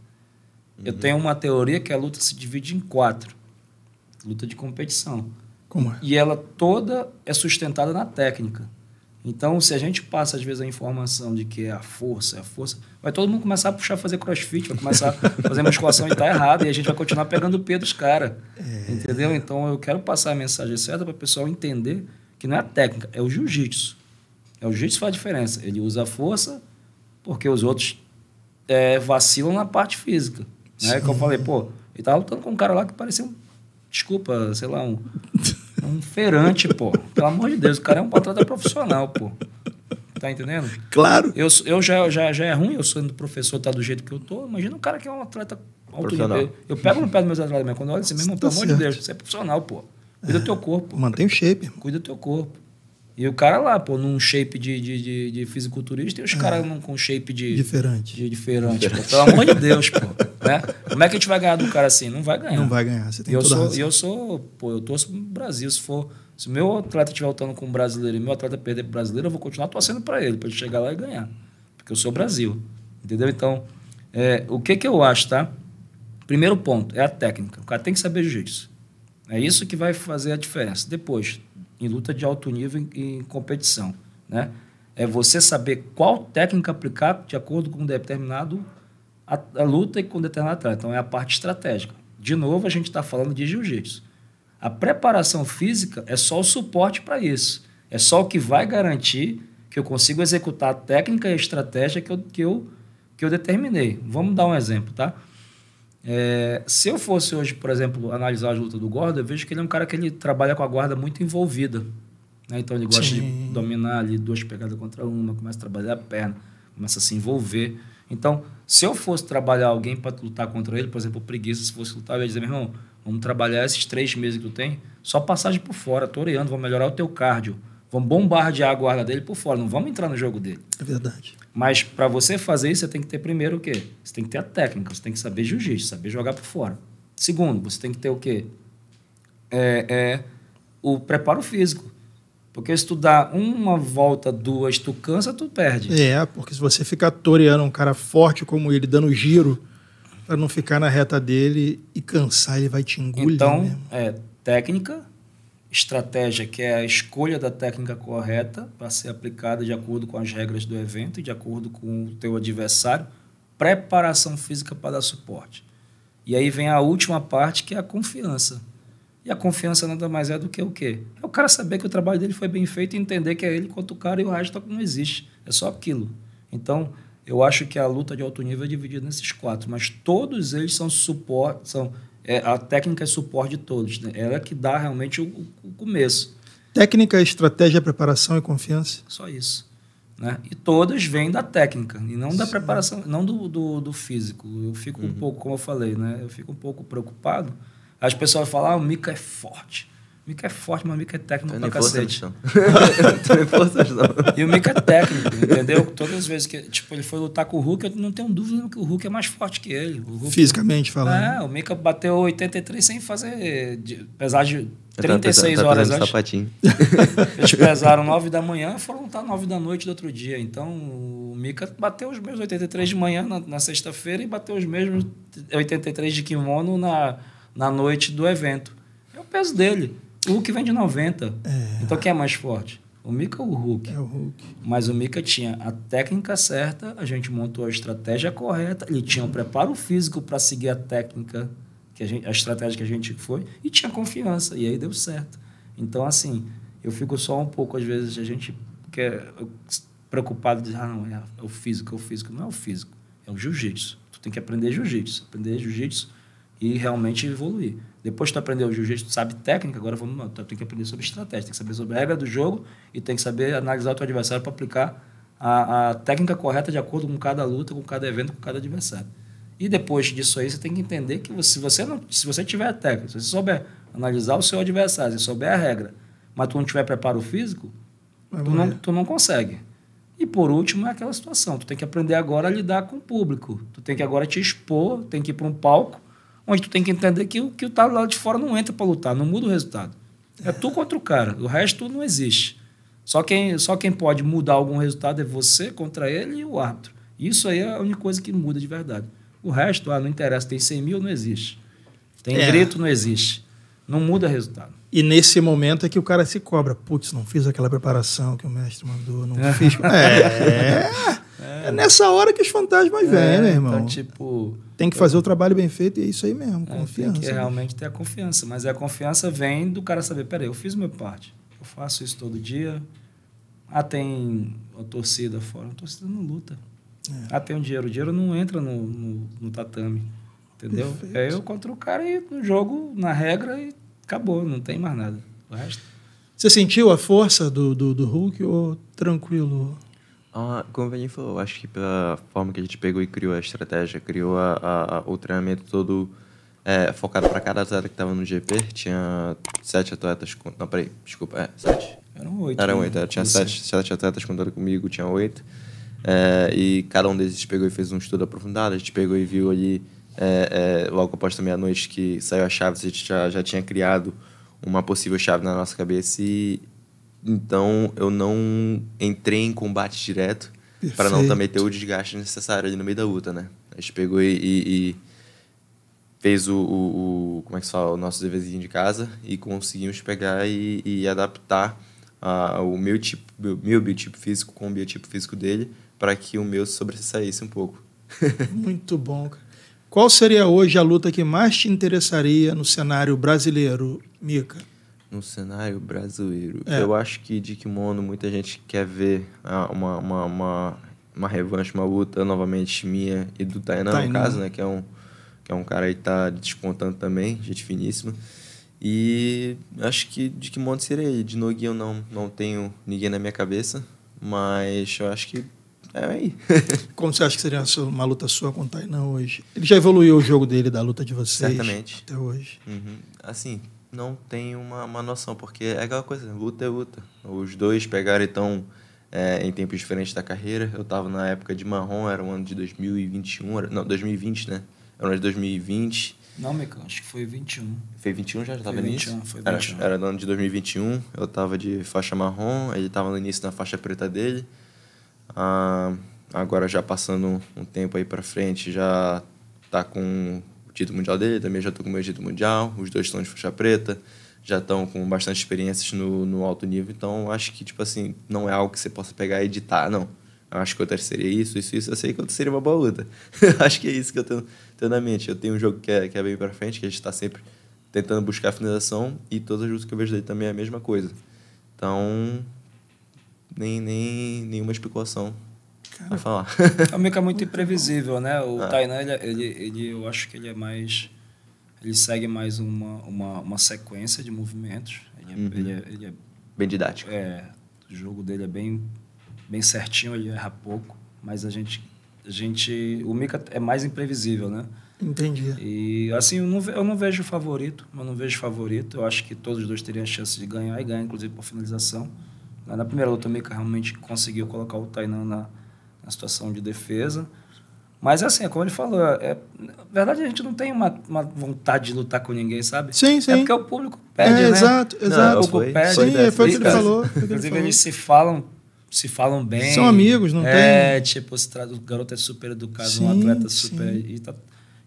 Eu tenho uma teoria que a luta se divide em quatro. Luta de competição. Como é? E ela toda é sustentada na técnica. Então, se a gente passa, às vezes, a informação de que é a força, é a força, vai todo mundo começar a puxar, fazer crossfit, vai começar a fazer musculação e tá errado. E a gente vai continuar pegando o pé dos caras. É. Entendeu? Então, eu quero passar a mensagem certa para o pessoal entender que não é a técnica, é o jiu-jitsu. É o jiu-jitsu que faz a diferença. Ele usa a força porque os outros é, vacilam na parte física. Né? Que eu falei, pô, ele tava lutando com um cara lá que parecia um... Desculpa, sei lá, um... Um feirante, pô. Pelo amor de Deus, o cara é um patrão profissional, pô. Tá entendendo? Claro. Eu, eu já, já, já é ruim, eu sou professor, tá do jeito que eu tô. Imagina um cara que é um atleta alto nível. Eu pego no pé dos meus atletas, mas quando eu olho assim mesmo, pelo amor de Deus, você é profissional, pô. Cuida do teu corpo. Mantém o shape. Cuida do teu corpo. E o cara lá, pô, num shape de, de, de, de fisiculturista e os é. caras com shape de... Diferente. De diferente, diferente. Pô. Pelo amor de Deus, pô. Né? Como é que a gente vai ganhar do cara assim? Não vai ganhar. Não vai ganhar, você tem eu toda sou, razão. Eu sou, pô, eu torço pro Brasil. Se for, se o meu atleta estiver lutando com um brasileiro e meu atleta perder pro brasileiro, eu vou continuar torcendo para ele, para ele chegar lá e ganhar. Porque eu sou Brasil, entendeu? Então, é, o que que eu acho, tá? Primeiro ponto, é a técnica. O cara tem que saber jiu-jitsu. É isso que vai fazer a diferença. Depois... em luta de alto nível, em, em competição, né? É você saber qual técnica aplicar de acordo com um determinado a, a luta e com um determinado atleta. Então, é a parte estratégica. De novo, a gente está falando de jiu-jitsu. A preparação física é só o suporte para isso. É só o que vai garantir que eu consigo executar a técnica e a estratégia que eu, que eu, que eu determinei. Vamos dar um exemplo, tá? É, se eu fosse hoje, por exemplo, analisar a luta do Gordon, eu vejo que ele é um cara que ele trabalha com a guarda muito envolvida, né? Então ele gosta Sim. de dominar ali duas pegadas contra uma, começa a trabalhar a perna, começa a se envolver. Então, se eu fosse trabalhar alguém para lutar contra ele, por exemplo, Preguiça, se fosse lutar, eu ia dizer, meu irmão, vamos trabalhar esses três meses que tu tem, só passagem por fora, toreando, vamos melhorar o teu cardio, vamos bombardear a guarda dele por fora, não vamos entrar no jogo dele. É verdade. Mas para você fazer isso, você tem que ter primeiro o quê? Você tem que ter a técnica, você tem que saber jiu-jitsu, saber jogar por fora. Segundo, você tem que ter o quê? É, é o preparo físico. Porque se tu dá uma volta, duas, tu cansa, tu perde. É, porque se você ficar toreando um cara forte como ele, dando giro, para não ficar na reta dele e cansar, ele vai te engolir. Então, mesmo. é técnica, estratégia, que é a escolha da técnica correta para ser aplicada de acordo com as regras do evento e de acordo com o teu adversário, preparação física para dar suporte. E aí vem a última parte, que é a confiança. E a confiança nada mais é do que o quê? É o cara saber que o trabalho dele foi bem feito e entender que é ele quanto o cara e o resto não existe. É só aquilo. Então, eu acho que a luta de alto nível é dividida nesses quatro, mas todos eles são suporte, são... É, a técnica é suporte de todos, né? Ela é que dá realmente o, o começo. Técnica, estratégia, preparação e confiança? Só isso. Né? E todas vêm da técnica, e não Sim. da preparação, não do, do, do físico. Eu fico uhum. um pouco, como eu falei, né? Eu fico um pouco preocupado. As pessoas falam, ah, o Mica é forte. O Mica é forte, mas o Mica é técnico pra cacete. E o Mica é técnico, entendeu? Todas as vezes que tipo, ele foi lutar com o Hulk, eu não tenho dúvida que o Hulk é mais forte que ele. O Hulk, fisicamente falando. É, o Mica bateu oitenta e três sem fazer pesagem trinta e seis horas antes. Sapatinho. Eles pesaram nove da manhã, foram estar nove da noite do outro dia. Então, o Mica bateu os mesmos oitenta e três de manhã na, na sexta-feira e bateu os mesmos oitenta e três de kimono na, na noite do evento. É o peso dele. O Hulk vem de noventa. É. Então, quem é mais forte? O Mica ou o Hulk? É o Hulk. Mas o Mica tinha a técnica certa, a gente montou a estratégia correta, ele tinha um preparo físico para seguir a técnica, que a, gente, a estratégia que a gente foi, e tinha confiança, e aí deu certo. Então, assim, eu fico só um pouco, às vezes, a gente quer, preocupado de dizer, ah, não, é o físico, é o físico. Não é o físico, é o jiu-jitsu. Tu tem que aprender jiu-jitsu, aprender jiu-jitsu e realmente evoluir. Depois que tu aprendeu o jiu-jitsu, tu sabe técnica, agora vamos, não, tu tem que aprender sobre estratégia, tem que saber sobre a regra do jogo e tem que saber analisar o teu adversário para aplicar a, a técnica correta de acordo com cada luta, com cada evento, com cada adversário. E depois disso aí, você tem que entender que você, se, você não, se você tiver a técnica, se você souber analisar o seu adversário, se você souber a regra, mas tu não tiver preparo físico, tu não, tu não consegue. E por último, é aquela situação, tu tem que aprender agora a lidar com o público, tu tem que agora te expor, tem que ir para um palco, onde tu tem que entender que o que tá lá de fora não entra para lutar, não muda o resultado. É tu contra o cara, o resto não existe. Só quem, só quem pode mudar algum resultado é você contra ele e o árbitro. Isso aí é a única coisa que muda de verdade. O resto, ah, não interessa, tem cem mil, não existe. Tem é. grito, não existe. Não muda resultado. E nesse momento é que o cara se cobra. Putz, não fiz aquela preparação que o mestre mandou, não é. fiz... É... é... é nessa hora que os fantasmas é, vêm, né, irmão? Então, tipo... Tem que fazer eu... o trabalho bem feito e é isso aí mesmo, é, confiança. Tem que né? realmente ter a confiança. Mas a confiança vem do cara saber, peraí, eu fiz a minha parte, eu faço isso todo dia. Ah, tem a torcida fora. A torcida não luta. É. Ah, tem o dinheiro. O dinheiro não entra no, no, no tatame, entendeu? Perfeito. É eu contra o cara e no jogo, na regra, e acabou. Não tem mais nada. O resto... Você sentiu a força do, do, do Hulk ou tranquilo... Ah, como o Vini falou, acho que pela forma que a gente pegou e criou a estratégia, criou a, a, a, o treinamento todo é, focado para cada atleta que estava no G P. Tinha sete atletas... Com, não, peraí, desculpa. É, sete? Eram oito. Eram oito. Né? Tinha sete, sete atletas contando comigo, tinha oito. É, e cada um deles pegou e fez um estudo aprofundado. A gente pegou e viu ali, é, é, logo após a meia-noite que saiu a chave, a gente já, já tinha criado uma possível chave na nossa cabeça e... Então, eu não entrei em combate direto para não também ter o desgaste necessário ali no meio da luta, né? A gente pegou e, e, e fez o, o, o... Como é que se fala? O nosso deverzinho de casa e conseguimos pegar e, e adaptar uh, o meu, tipo, meu, meu biotipo físico com o biotipo físico dele para que o meu sobressaísse um pouco. Muito bom, cara. Qual seria hoje a luta que mais te interessaria no cenário brasileiro, Mica? No cenário brasileiro. É. Eu acho que de kimono muita gente quer ver uma, uma, uma, uma revanche, uma luta novamente minha e do Tainan, no caso, né? Que é um, que é um cara aí que tá despontando também, gente finíssima. E acho que de kimono seria ele. De nogi eu não, não tenho ninguém na minha cabeça, mas eu acho que é aí. Como você acha que seria uma luta sua com o Tainan hoje? Ele já evoluiu o jogo dele da luta de vocês? Certamente. Até hoje. Uhum. Assim... Não tenho uma, uma noção, porque é aquela coisa, luta é luta. Os dois pegaram, então, é, em tempos diferentes da carreira. Eu estava na época de marrom, era o ano de dois mil e vinte e um, era, não, dois mil e vinte, né? Era o ano de dois mil e vinte. Não, Mica, acho que foi vinte e um. Foi vinte e um já? Já estava no início? Foi vinte e um. Era, era no ano de dois mil e vinte e um, eu estava de faixa marrom, ele estava no início na faixa preta dele. Ah, agora, já passando um tempo aí para frente, já tá com... título mundial dele, também já estou com o meu título mundial, os dois estão de faixa preta, já estão com bastante experiências no, no alto nível, então acho que, tipo assim, não é algo que você possa pegar e editar, não. Eu acho que eu terceria isso, isso, isso, eu sei que eu terceria uma boa luta. Acho que é isso que eu tenho, tenho na mente. Eu tenho um jogo que é, que é bem para frente, que a gente está sempre tentando buscar a finalização e todas as lutas que eu vejo dele também é a mesma coisa. Então, nem, nem nenhuma especulação. Vai falar. É um Mica muito imprevisível, né? O ah. Tainan, ele, ele, ele, eu acho que ele é mais... Ele segue mais uma, uma, uma sequência de movimentos. Ele é, uhum. ele é, ele é, bem didático. É, o jogo dele é bem, bem certinho, ele erra pouco. Mas a gente... A gente o Mica é mais imprevisível, né? Entendi. E, assim, eu não, eu não vejo favorito. Eu não vejo favorito. Eu acho que todos os dois teriam a chance de ganhar e ganhar, inclusive, por finalização. Na primeira luta, o Mica realmente conseguiu colocar o Tainan na... na situação de defesa, Mas assim, como ele falou, é, na verdade a gente não tem uma, uma vontade de lutar com ninguém, sabe? Sim, sim. É porque o público pede, é, né? Exato, exato. Não, o público pede. Sim, né? Foi o que ele falou. Inclusive eles se falam, se falam bem. São amigos, não é, tem? É, tipo, o garoto é super educado, sim, um atleta super... E tá,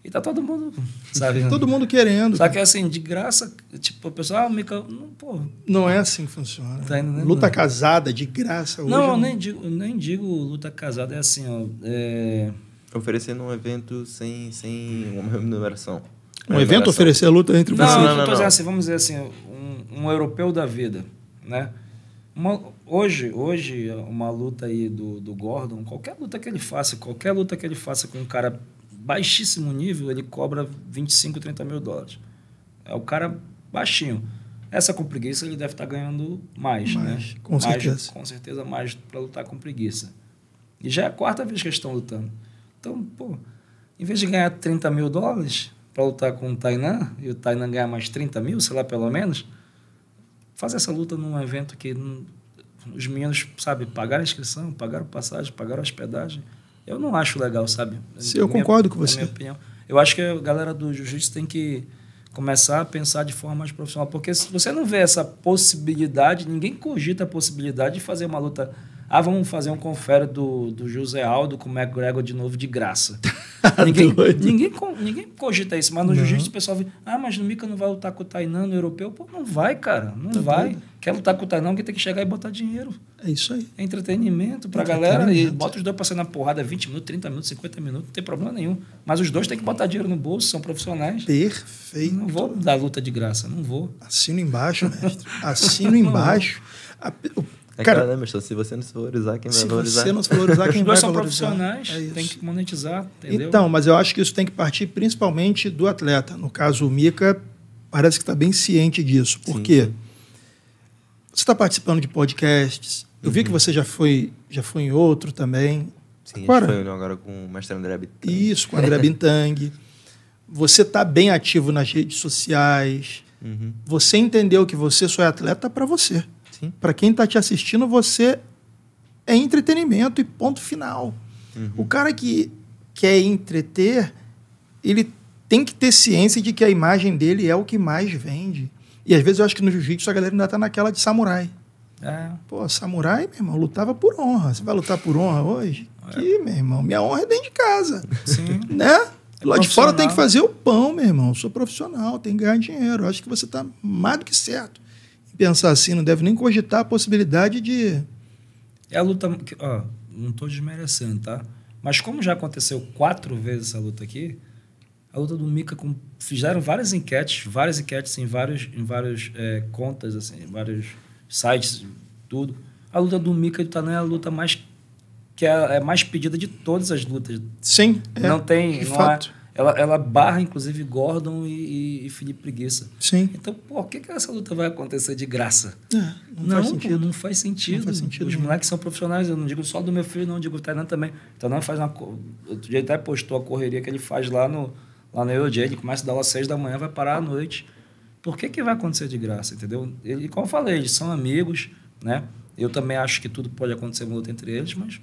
e tá todo mundo, sabe? Todo mundo querendo. Só que assim, de graça, tipo, o pessoal... Ah, Mica, não, pô, não é assim que funciona. Tá indo, né? Luta casada, de graça. Hoje não, eu nem, não... Digo, nem digo luta casada, é assim, ó... É... Oferecendo um evento sem, sem uma remuneração. Um evento oferecer a luta entre vocês? Não, não, não. Assim, vamos dizer assim, um, um europeu da vida, né? Uma, hoje, hoje, uma luta aí do, do Gordon, qualquer luta que ele faça, qualquer luta que ele faça com um cara baixíssimo nível, ele cobra vinte e cinco, trinta mil dólares. É o cara baixinho. Essa com preguiça ele deve estar ganhando mais, mais, né? Com mais, certeza. Com certeza mais para lutar com preguiça. E já é a quarta vez que eles estão lutando. Então, pô, em vez de ganhar trinta mil dólares para lutar com o Tainan, e o Tainan ganhar mais trinta mil, sei lá, pelo menos, fazer essa luta num evento que não, os meninos, sabe, pagaram a inscrição, pagaram passagem, pagaram hospedagem. Eu não acho legal, sabe? Sim, eu minha, concordo com você. É minha opinião. Eu acho que a galera do jiu-jitsu tem que começar a pensar de forma mais profissional, porque se você não vê essa possibilidade, ninguém cogita a possibilidade de fazer uma luta... Ah, vamos fazer um confere do, do José Aldo com o McGregor de novo de graça. ninguém, ninguém, ninguém cogita isso, mas no jiu-jitsu o pessoal vê, ah, mas o Mica não vai lutar com o Tainan no europeu? Pô, não vai, cara, não tá vai. Doido. Quer lutar com o Tainan, quem tem que chegar e botar dinheiro. É isso aí. É entretenimento pra entretenimento. galera, e bota os dois pra sair na porrada vinte minutos, trinta minutos, cinquenta minutos, não tem problema nenhum. Mas os dois têm que botar dinheiro no bolso, são profissionais. Perfeito. Não vou dar luta de graça, não vou. Assino embaixo, mestre. Assino embaixo. A, o É cara, cara, né, meu? Se você não se valorizar, quem vai se valorizar? Se você não se valorizar, quem vai valorizar? Os dois são profissionais, é tem que monetizar, entendeu? Então, mas eu acho que isso tem que partir principalmente do atleta. No caso, o Mica parece que está bem ciente disso. Por quê? Você está participando de podcasts. Eu uhum. vi que você já foi, já foi em outro também. Sim, agora, a gente foi agora com o mestre André Bintang. Isso, com o André Bintang. Você está bem ativo nas redes sociais. Uhum. Você entendeu que você só é atleta para você. Para quem está te assistindo, você é entretenimento e ponto final. Uhum. O cara que quer entreter, ele tem que ter ciência de que a imagem dele é o que mais vende. E às vezes eu acho que no jiu-jitsu a galera ainda está naquela de samurai. É. Pô, samurai, meu irmão, lutava por honra. Você vai lutar por honra hoje? É. Que, meu irmão, minha honra é dentro de casa. Sim. Né? É lá de fora tem que fazer o pão, meu irmão. Eu sou profissional, tem que ganhar dinheiro. Eu acho que você está mais do que certo. Pensar assim, não deve nem cogitar a possibilidade de... É a luta... Que, ó, não estou desmerecendo, tá? Mas como já aconteceu quatro vezes essa luta aqui, a luta do Mica com... Fizeram várias enquetes, várias enquetes em vários, em vários é, contas, assim, em vários sites, tudo. A luta do Mica e do Tainan é a luta mais... Que é, é mais pedida de todas as lutas. Sim. Não é, tem... De não fato. Há, Ela, ela barra, inclusive, Gordon e, e Felipe Preguiça. Sim. Então, por que, que essa luta vai acontecer de graça? É, não, não, faz sentido. Pô, não faz sentido. Não faz sentido. Os moleques são profissionais. Eu não digo só do meu filho, não. Eu digo o Tainan também. O Tainan faz uma... Outro dia ele até postou a correria que ele faz lá no lá na E O J. Ele começa a dar às seis da manhã, vai parar à noite. Por que que vai acontecer de graça, entendeu? E como eu falei, eles são amigos, né? Eu também acho que tudo pode acontecer uma luta entre eles, mas...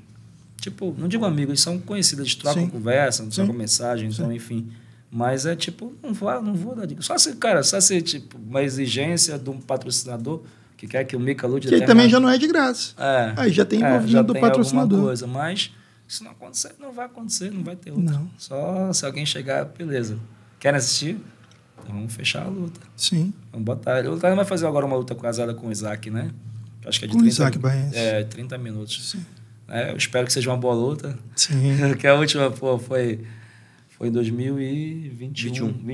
Tipo, não digo amigos, eles são conhecidos, eles trocam Sim. conversa, Sim. trocam mensagem, então, enfim. Mas é tipo, não vou, não vou dar dica. Só se, cara, só se tipo, uma exigência de um patrocinador que quer que o Mica lute... Que ele também mais... já não é de graça. É. Aí já tem envolvimento é, já do tem patrocinador. Coisa, mas se não acontecer, não vai acontecer, não vai ter outra. Não. Só se alguém chegar, beleza. Querem assistir? Então vamos fechar a luta. Sim. Vamos botar... O Tainan vai fazer agora uma luta casada com o Isaac, né? Acho que é de com o Isaac Barrens. É, trinta minutos. Sim. É, eu espero que seja uma boa luta. Sim. Porque a última pô, foi, foi em dois mil e vinte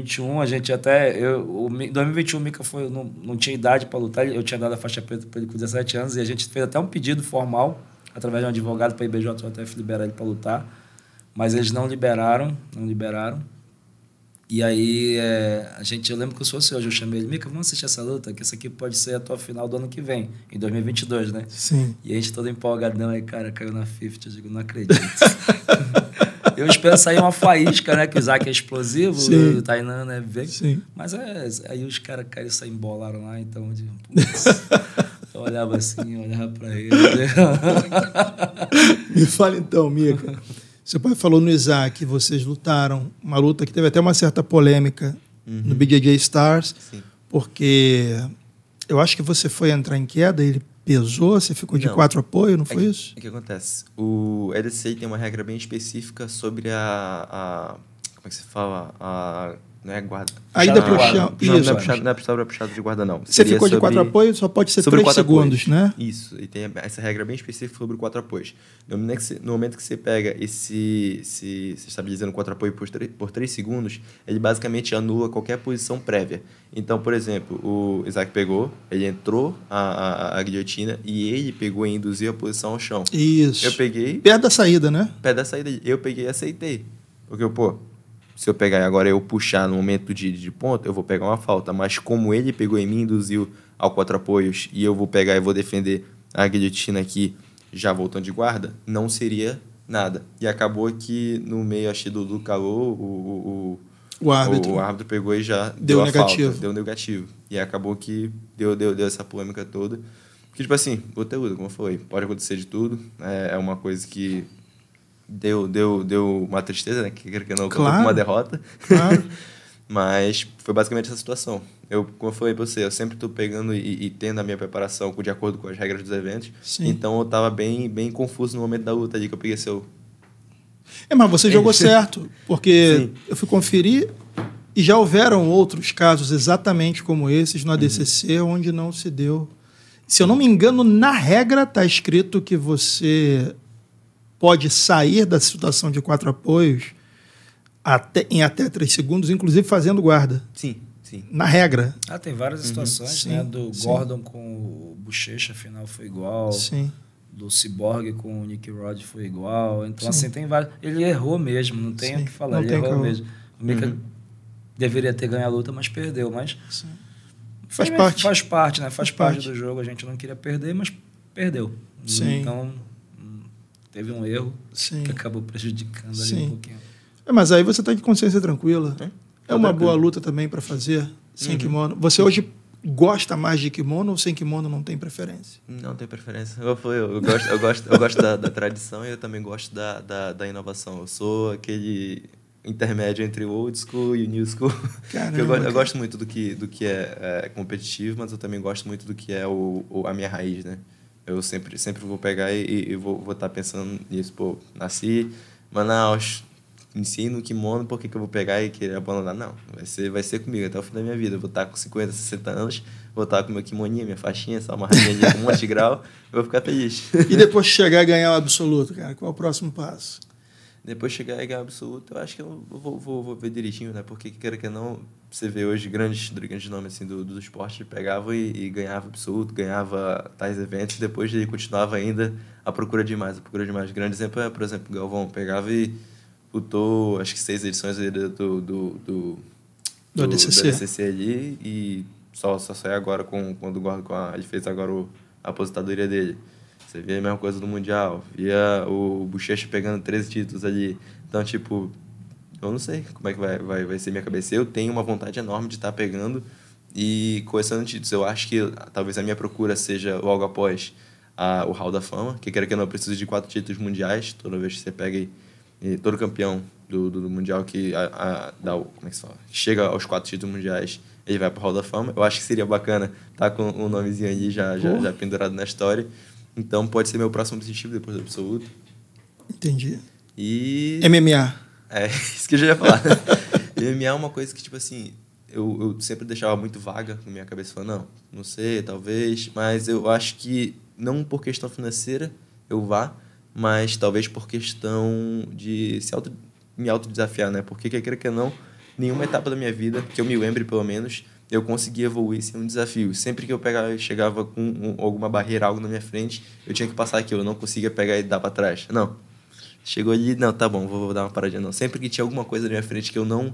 e um. A gente até... Em dois mil e vinte e um, o Mica foi, não, não tinha idade para lutar. Eu tinha dado a faixa preta para ele com dezessete anos. E a gente fez até um pedido formal, através de um advogado, para a I B J J F liberar ele para lutar. Mas eles não liberaram. Não liberaram. E aí, é, a gente, eu lembro que eu sou hoje, eu chamei ele, Mica, vamos assistir essa luta, que isso aqui pode ser a tua final do ano que vem, em dois mil e vinte e dois, né? Sim. E a gente todo empolgadão, aí, cara, caiu na cinquenta, eu digo, não acredito. Eu espero sair uma faísca, né? Que o Isaac é explosivo, Sim. o Tainan, né? Vem. Sim. Mas é, aí os caras caíram e embolaram lá, então, de, eu olhava assim, eu olhava pra ele. Me fala então, Mica, Seu pai falou no Isaac, vocês lutaram uma luta que teve até uma certa polêmica, uhum, no B J J Stars. Sim. Porque eu acho que você foi entrar em queda, ele pesou, você ficou de não. quatro apoio, não foi é, isso? O é que acontece? O A D C C tem uma regra bem específica sobre a... a como é que se fala? A... Não é guarda. A ida pro chão. Não, não, é puxado, não é puxado, puxado de guarda, não. Você Seria ficou de sobre... quatro apoios, só pode ser três segundos, apoios, né? Isso. E tem essa regra bem específica sobre o quatro apoios. No momento que você, no momento que você pega esse... Você estava dizendo quatro apoios por três, por três segundos, ele basicamente anula qualquer posição prévia. Então, por exemplo, o Isaac pegou, ele entrou a, a, a guilhotina e ele pegou e induziu a posição ao chão. Isso. Eu peguei... Perto da saída, né? Perto da saída. Eu peguei e aceitei. Porque eu, pô... Se eu pegar agora eu puxar no momento de, de ponto, eu vou pegar uma falta. Mas como ele pegou em mim, induziu ao quatro apoios, e eu vou pegar e vou defender a guilhotina aqui, já voltando de guarda, não seria nada. E acabou que no meio, acho que do, do calor, o, o, o, árbitro. O, o árbitro pegou e já deu, deu negativo. A falta. Deu negativo. E acabou que deu, deu, deu essa polêmica toda. Porque, tipo assim, conteúdo, como eu falei, pode acontecer de tudo. É, é uma coisa que... Deu, deu, deu uma tristeza, né? Que, que não, claro, uma derrota. Claro. Mas foi basicamente essa situação. Eu, como eu falei pra você, eu sempre estou pegando e, e tendo a minha preparação de acordo com as regras dos eventos. Sim. Então eu estava bem, bem confuso no momento da luta ali que eu peguei seu... É, mas você é, jogou você... certo. Porque, sim, eu fui conferir e já houveram outros casos exatamente como esses no A D C C, uhum, onde não se deu... Se eu não me engano, na regra está escrito que você... pode sair da situação de quatro apoios até, em até três segundos, inclusive fazendo guarda. Sim, sim. Na regra. Ah, tem várias situações, uhum, sim, né? Do Gordon, sim, com o Buchecha, final foi igual. Sim. Do Cyborg com o Nick Rod foi igual. Então, sim, assim, tem várias... Ele errou mesmo, não tem o que falar. Não, ele errou como... mesmo. O Mica, uhum, deveria ter ganho a luta, mas perdeu. Mas sim, faz parte. Faz parte, né? Faz, faz parte, parte do jogo. A gente não queria perder, mas perdeu. Sim. Então... Teve um erro, sim, que acabou prejudicando, sim, ali um pouquinho. É, mas aí você está de consciência tranquila. É, é uma boa luta também para fazer sem, uhum, kimono. Você hoje gosta mais de kimono ou sem kimono não tem preferência? Não tem preferência. Eu, eu, eu gosto, eu gosto, eu gosto da, da tradição e eu também gosto da, da, da inovação. Eu sou aquele intermédio entre o old school e o new school. Caramba, eu, eu gosto muito do que, do que é, é competitivo, mas eu também gosto muito do que é o, o, a minha raiz, né? Eu sempre, sempre vou pegar e, e vou estar tá pensando nisso. Pô, nasci em Manaus, iniciei no kimono, por que, que eu vou pegar e querer abandonar? Não, vai ser, vai ser comigo até o fim da minha vida. Eu vou estar tá com cinquenta, sessenta anos, vou estar tá com meu kimoninho, minha faixinha, essa amarradinha com um monte de grau, vou ficar feliz. E depois de chegar e ganhar o absoluto, cara, qual é o próximo passo? Depois de chegar e ganhar o absoluto, eu acho que eu vou, vou, vou ver direitinho, né? Porque, quero que não, você vê hoje grandes, grandes nomes assim, do, do esporte, pegava e, e ganhava absoluto, ganhava tais eventos, depois ele continuava ainda à procura de mais, à procura de mais. Grande exemplo é, por exemplo, Galvão, pegava e lutou, acho que seis edições do, do, do, do, do A D C C ali, e só, só saiu agora com, quando o Gordon, com a, ele fez agora o, a aposentadoria dele. Você via a mesma coisa do Mundial, via o Buchecha pegando treze títulos ali. Então, tipo, eu não sei como é que vai, vai, vai ser minha cabeça. Eu tenho uma vontade enorme de estar tá pegando e colecionando títulos. Eu acho que talvez a minha procura seja logo após a, o Hall da Fama, que quero que eu não precise de quatro títulos mundiais. Toda vez que você pega e, todo campeão do, do, do Mundial que a, a, dá o, como é que se fala? Chega aos quatro títulos mundiais, ele vai para o Hall da Fama. Eu acho que seria bacana estar tá com um nomezinho ali já, já, já pendurado na história. Então, pode ser meu próximo objetivo depois do absoluto. Entendi. E... M M A. É, isso que eu já ia falar. M M A é uma coisa que, tipo assim, eu, eu sempre deixava muito vaga na minha cabeça. Falando, não, não sei, talvez. Mas eu acho que, não por questão financeira, eu vá. Mas talvez por questão de se auto, me autodesafiar, né? Porque, quer queira que não, nenhuma etapa da minha vida, que eu me lembre, pelo menos... eu consegui evoluir sem um desafio. Sempre que eu pegava, eu chegava com um, alguma barreira, algo na minha frente, eu tinha que passar aquilo, eu não conseguia pegar e dar para trás. Não. Chegou ali, não, tá bom, vou, vou dar uma paradinha. Não. Sempre que tinha alguma coisa na minha frente que eu não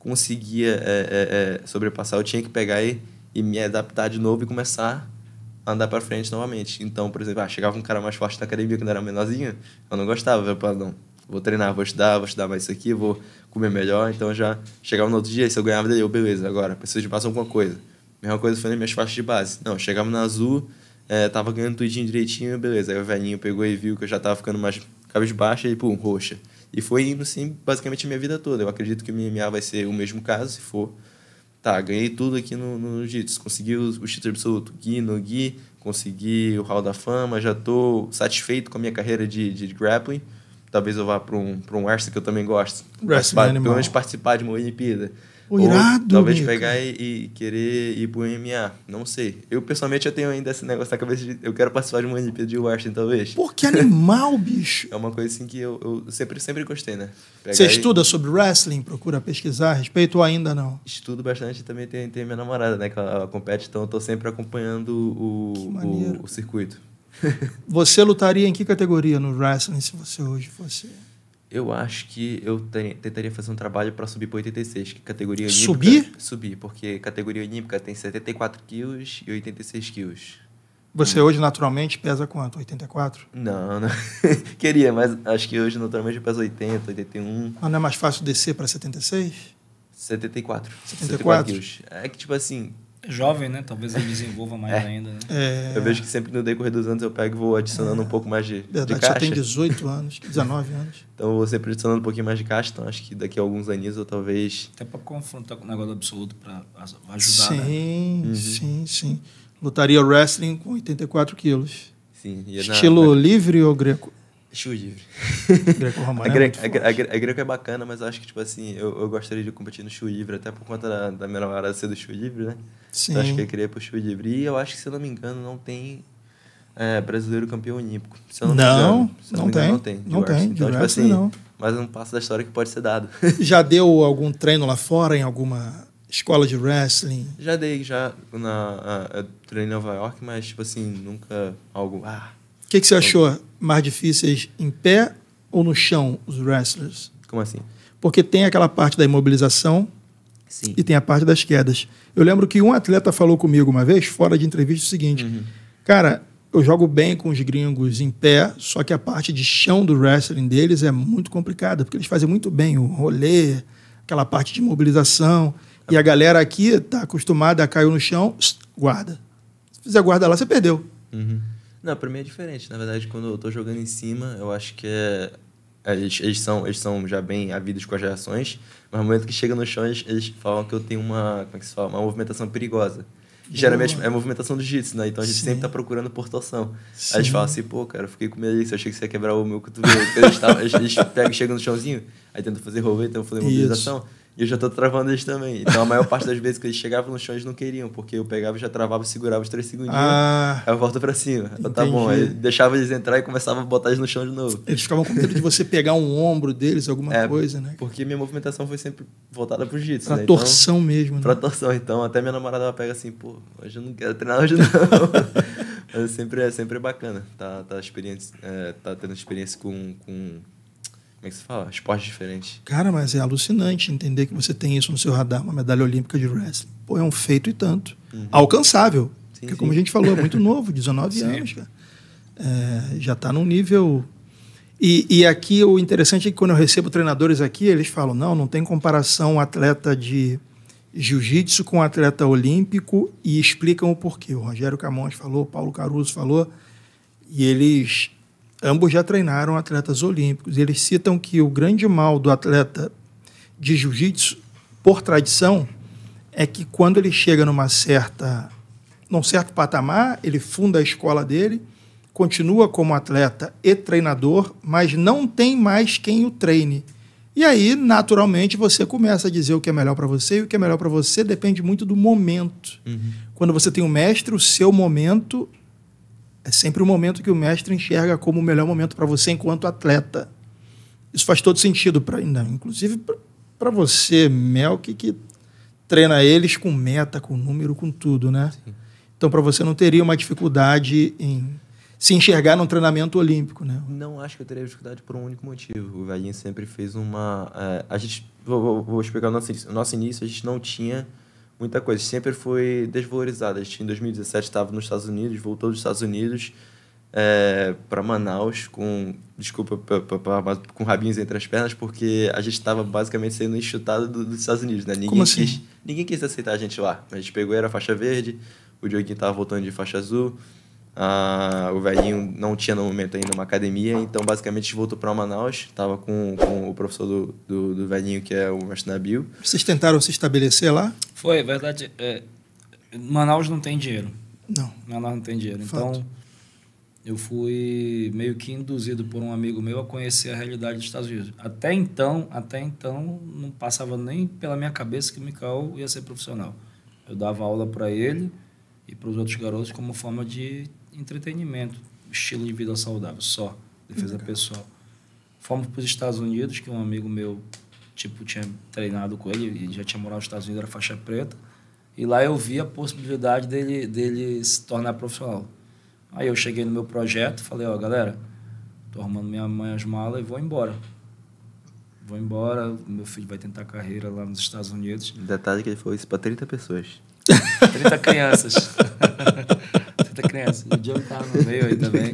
conseguia é, é, é, sobrepassar, eu tinha que pegar e, e me adaptar de novo e começar a andar para frente novamente. Então, por exemplo, ah, chegava um cara mais forte na academia quando eu era menorzinho, eu não gostava, eu falava, não, vou treinar, vou estudar, vou estudar mais isso aqui, vou comer melhor. Então, já chegava no outro dia, se eu ganhava dele, eu, beleza, agora, preciso de mais alguma coisa. Mesma coisa foi nas minhas faixas de base. Não, chegava na azul, é, tava ganhando tudinho direitinho, beleza. Aí o velhinho pegou e viu que eu já tava ficando mais cabisbaixo e, pum, roxa. E foi indo, assim, basicamente a minha vida toda. Eu acredito que o M M A vai ser o mesmo caso, se for. Tá, ganhei tudo aqui no, no jiu-jitsu. Consegui o, o título absoluto gi no gi, consegui o Hall da Fama, já tô satisfeito com a minha carreira de, de grappling. Talvez eu vá para um, um wrestling que eu também gosto. Pelo menos participar de uma Olimpíada. Ou irado, talvez Mica. Pegar e, e querer ir pro M M A. Não sei. Eu, pessoalmente, eu tenho ainda esse negócio na cabeça de... Eu quero participar de uma Olimpíada de Washington, talvez. Pô, que animal, bicho! É uma coisa assim que eu, eu sempre, sempre gostei, né? Você estuda e... sobre wrestling? Procura pesquisar a respeito ou ainda não? Estudo bastante. Também tem, tem minha namorada, né? Que ela, ela compete. Então, eu tô sempre acompanhando o, o, o circuito. Você lutaria em que categoria no wrestling se você hoje fosse... Eu acho que eu tentaria fazer um trabalho para subir para oitenta e seis, que categoria olímpica... Subir? Subir, porque categoria olímpica tem setenta e quatro quilos e oitenta e seis quilos. Você hum. hoje, naturalmente, pesa quanto? oitenta e quatro? Não, não. Queria, mas acho que hoje, naturalmente, eu peso oitenta, oitenta e um. Mas não é mais fácil descer para setenta e seis? setenta e quatro. setenta e quatro quilos. É que, tipo assim... Jovem, né? Talvez ele desenvolva mais é. ainda, né? É... Eu vejo que sempre no decorrer dos anos eu pego e vou adicionando é. um pouco mais de, Verdade, de caixa. Você tem dezoito anos, dezenove anos. Então eu vou sempre adicionando um pouquinho mais de caixa, então acho que daqui a alguns anos eu talvez... Até para confrontar com o negócio absoluto, para ajudar, sim, né? Uhum. Sim, sim. Lutaria wrestling com oitenta e quatro quilos. Sim. E Estilo na... livre ou greco? Estilo livre. Greco-romano. A, gre é a, gre a greco é bacana, mas acho que, tipo assim, eu, eu gostaria de competir no estilo livre, até por conta da, da minha namorada ser do estilo livre, né? Sim. Então, acho que eu queria ir pro estilo livre. E eu acho que, se eu não me engano, não tem é, brasileiro campeão olímpico. Se eu não, não me engano. Se não, não, me engano, não tem. Não tem. Então, tipo assim, não. Mas é um passo da história que pode ser dado. Já deu algum treino lá fora, em alguma escola de wrestling? Já dei, já. Na, eu treinei em Nova York, mas, tipo assim, nunca algo... Ah, o que, que você achou mais difíceis, em pé ou no chão, os wrestlers? Como assim? Porque tem aquela parte da imobilização, sim, e tem a parte das quedas. Eu lembro que um atleta falou comigo uma vez, fora de entrevista, o seguinte, uhum. cara, eu jogo bem com os gringos em pé, só que a parte de chão do wrestling deles é muito complicada, porque eles fazem muito bem o rolê, aquela parte de imobilização, é. e a galera aqui está acostumada a caiu no chão, guarda. Se fizer guarda lá, você perdeu. Uhum. Não, pra mim é diferente. Na verdade, quando eu tô jogando em cima, eu acho que é... Eles, eles, são, eles são já bem havidos com as reações, mas no momento que chega no chão, eles, eles falam que eu tenho uma... Como é que se fala? Uma movimentação perigosa. E, geralmente é a movimentação do jiu-jitsu, né? Então a gente, sim, sempre tá procurando por torção. Sim. Aí eles falam assim, pô, cara, eu fiquei com medo disso, eu achei que você ia quebrar o meu cotovelo. Eles, tavam, eles, eles pegam, chegam no chãozinho, aí tentam fazer rolê, tentam fazer mobilização. E eu já tô travando eles também. Então, a maior parte das vezes que eles chegavam no chão, eles não queriam, porque eu pegava e já travava, segurava os três segundinhos, ah, aí eu volto pra cima. Então, tá bom. Aí deixava eles entrar e começava a botar eles no chão de novo. Eles ficavam com medo de você pegar um ombro deles, alguma é, coisa, né? Porque minha movimentação foi sempre voltada pro jiu-jitsu. Pra, né? Então, torção mesmo, né? Pra torção. Então, até minha namorada, ela pega assim, pô, hoje eu não quero treinar hoje, não. Mas sempre é, sempre é bacana. Tá, tá, experiência, é, tá tendo experiência com... com como é que se fala? Esporte diferente. Cara, mas é alucinante entender que você tem isso no seu radar, uma medalha olímpica de wrestling. Pô, é um feito e tanto. Uhum. Alcançável. Sim, porque, sim, como a gente falou, é muito novo, dezenove anos, cara. É, já está num nível... E, e aqui o interessante é que quando eu recebo treinadores aqui, eles falam, não, não tem comparação um atleta de jiu-jitsu com um atleta olímpico, e explicam o porquê. O Rogério Camões falou, o Paulo Caruso falou, e eles... Ambos já treinaram atletas olímpicos. Eles citam que o grande mal do atleta de jiu-jitsu, por tradição, é que quando ele chega numa certa, num certo patamar, ele funda a escola dele, continua como atleta e treinador, mas não tem mais quem o treine. E aí, naturalmente, você começa a dizer o que é melhor para você, e o que é melhor para você depende muito do momento. Uhum. Quando você tem um mestre, o seu momento... É sempre o momento que o mestre enxerga como o melhor momento para você enquanto atleta. Isso faz todo sentido, pra, não, inclusive para você, Melqui, que treina eles com meta, com número, com tudo, né? Sim. Então, para você não teria uma dificuldade em se enxergar num treinamento olímpico, né? Não acho que eu teria dificuldade por um único motivo. O Velhinho sempre fez uma... É, a gente, vou, vou, vou explicar o nosso início. O nosso início, a gente não tinha... Muita coisa. Sempre foi desvalorizada. A gente, em dois mil e dezessete, estava nos Estados Unidos, voltou dos Estados Unidos é, para Manaus, com, desculpa, pra, pra, pra, com rabinhos entre as pernas, porque a gente estava basicamente sendo enxutado do, dos Estados Unidos, né? Ninguém, como assim? quis, ninguém quis aceitar a gente lá. A gente pegou, era faixa verde, o Diogo estava voltando de faixa azul, Ah, o velhinho não tinha no momento ainda uma academia, então basicamente a gente voltou para Manaus, tava com, com o professor do, do, do velhinho, que é o Mestre Nabil. Vocês tentaram se estabelecer lá? Foi, verdade. É, Manaus não tem dinheiro. Não. Manaus não tem dinheiro. Fato. Então, eu fui meio que induzido por um amigo meu a conhecer a realidade dos Estados Unidos. Até então, até então não passava nem pela minha cabeça que o Micael ia ser profissional. Eu dava aula para ele e para os outros garotos como forma de entretenimento, estilo de vida saudável, só, defesa Legal. pessoal. Fomos para os Estados Unidos, que um amigo meu, tipo, tinha treinado com ele, e já tinha morado nos Estados Unidos, era faixa preta, e lá eu vi a possibilidade dele, dele se tornar profissional. Aí eu cheguei no meu projeto, falei, ó, galera, tô arrumando minha mãe as malas e vou embora. Vou embora, meu filho vai tentar carreira lá nos Estados Unidos. Detalhe que ele falou isso para trinta pessoas. trinta crianças. criança, o Diogo estava no meio aí também.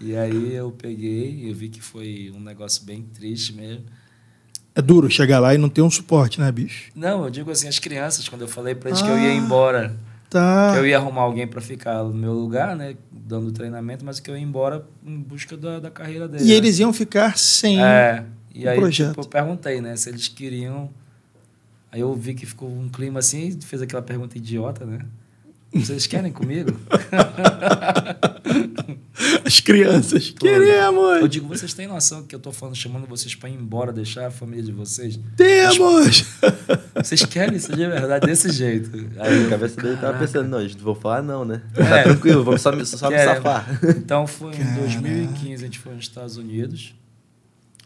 E aí eu peguei, eu vi que foi um negócio bem triste mesmo. É duro chegar lá e não ter um suporte, né, bicho? Não, eu digo assim, as crianças, quando eu falei para eles ah, que eu ia embora, tá. que eu ia arrumar alguém para ficar no meu lugar, né, dando treinamento, mas que eu ia embora em busca da, da carreira deles. E né? eles iam ficar sem é, e aí, projeto. Tipo, eu perguntei, né, se eles queriam... Aí eu vi que ficou um clima assim, fez aquela pergunta idiota, né? Vocês querem comigo? As crianças. Queremos! Eu digo, vocês têm noção que eu tô falando, chamando vocês para ir embora, deixar a família de vocês? Temos! Mas, vocês querem isso de verdade desse jeito? Aí a cabeça dele tava pensando, não, gente, não vou falar não, né? É. Tá tranquilo, vamos só, só me safar. Então foi Caraca. em dois mil e quinze, a gente foi nos Estados Unidos.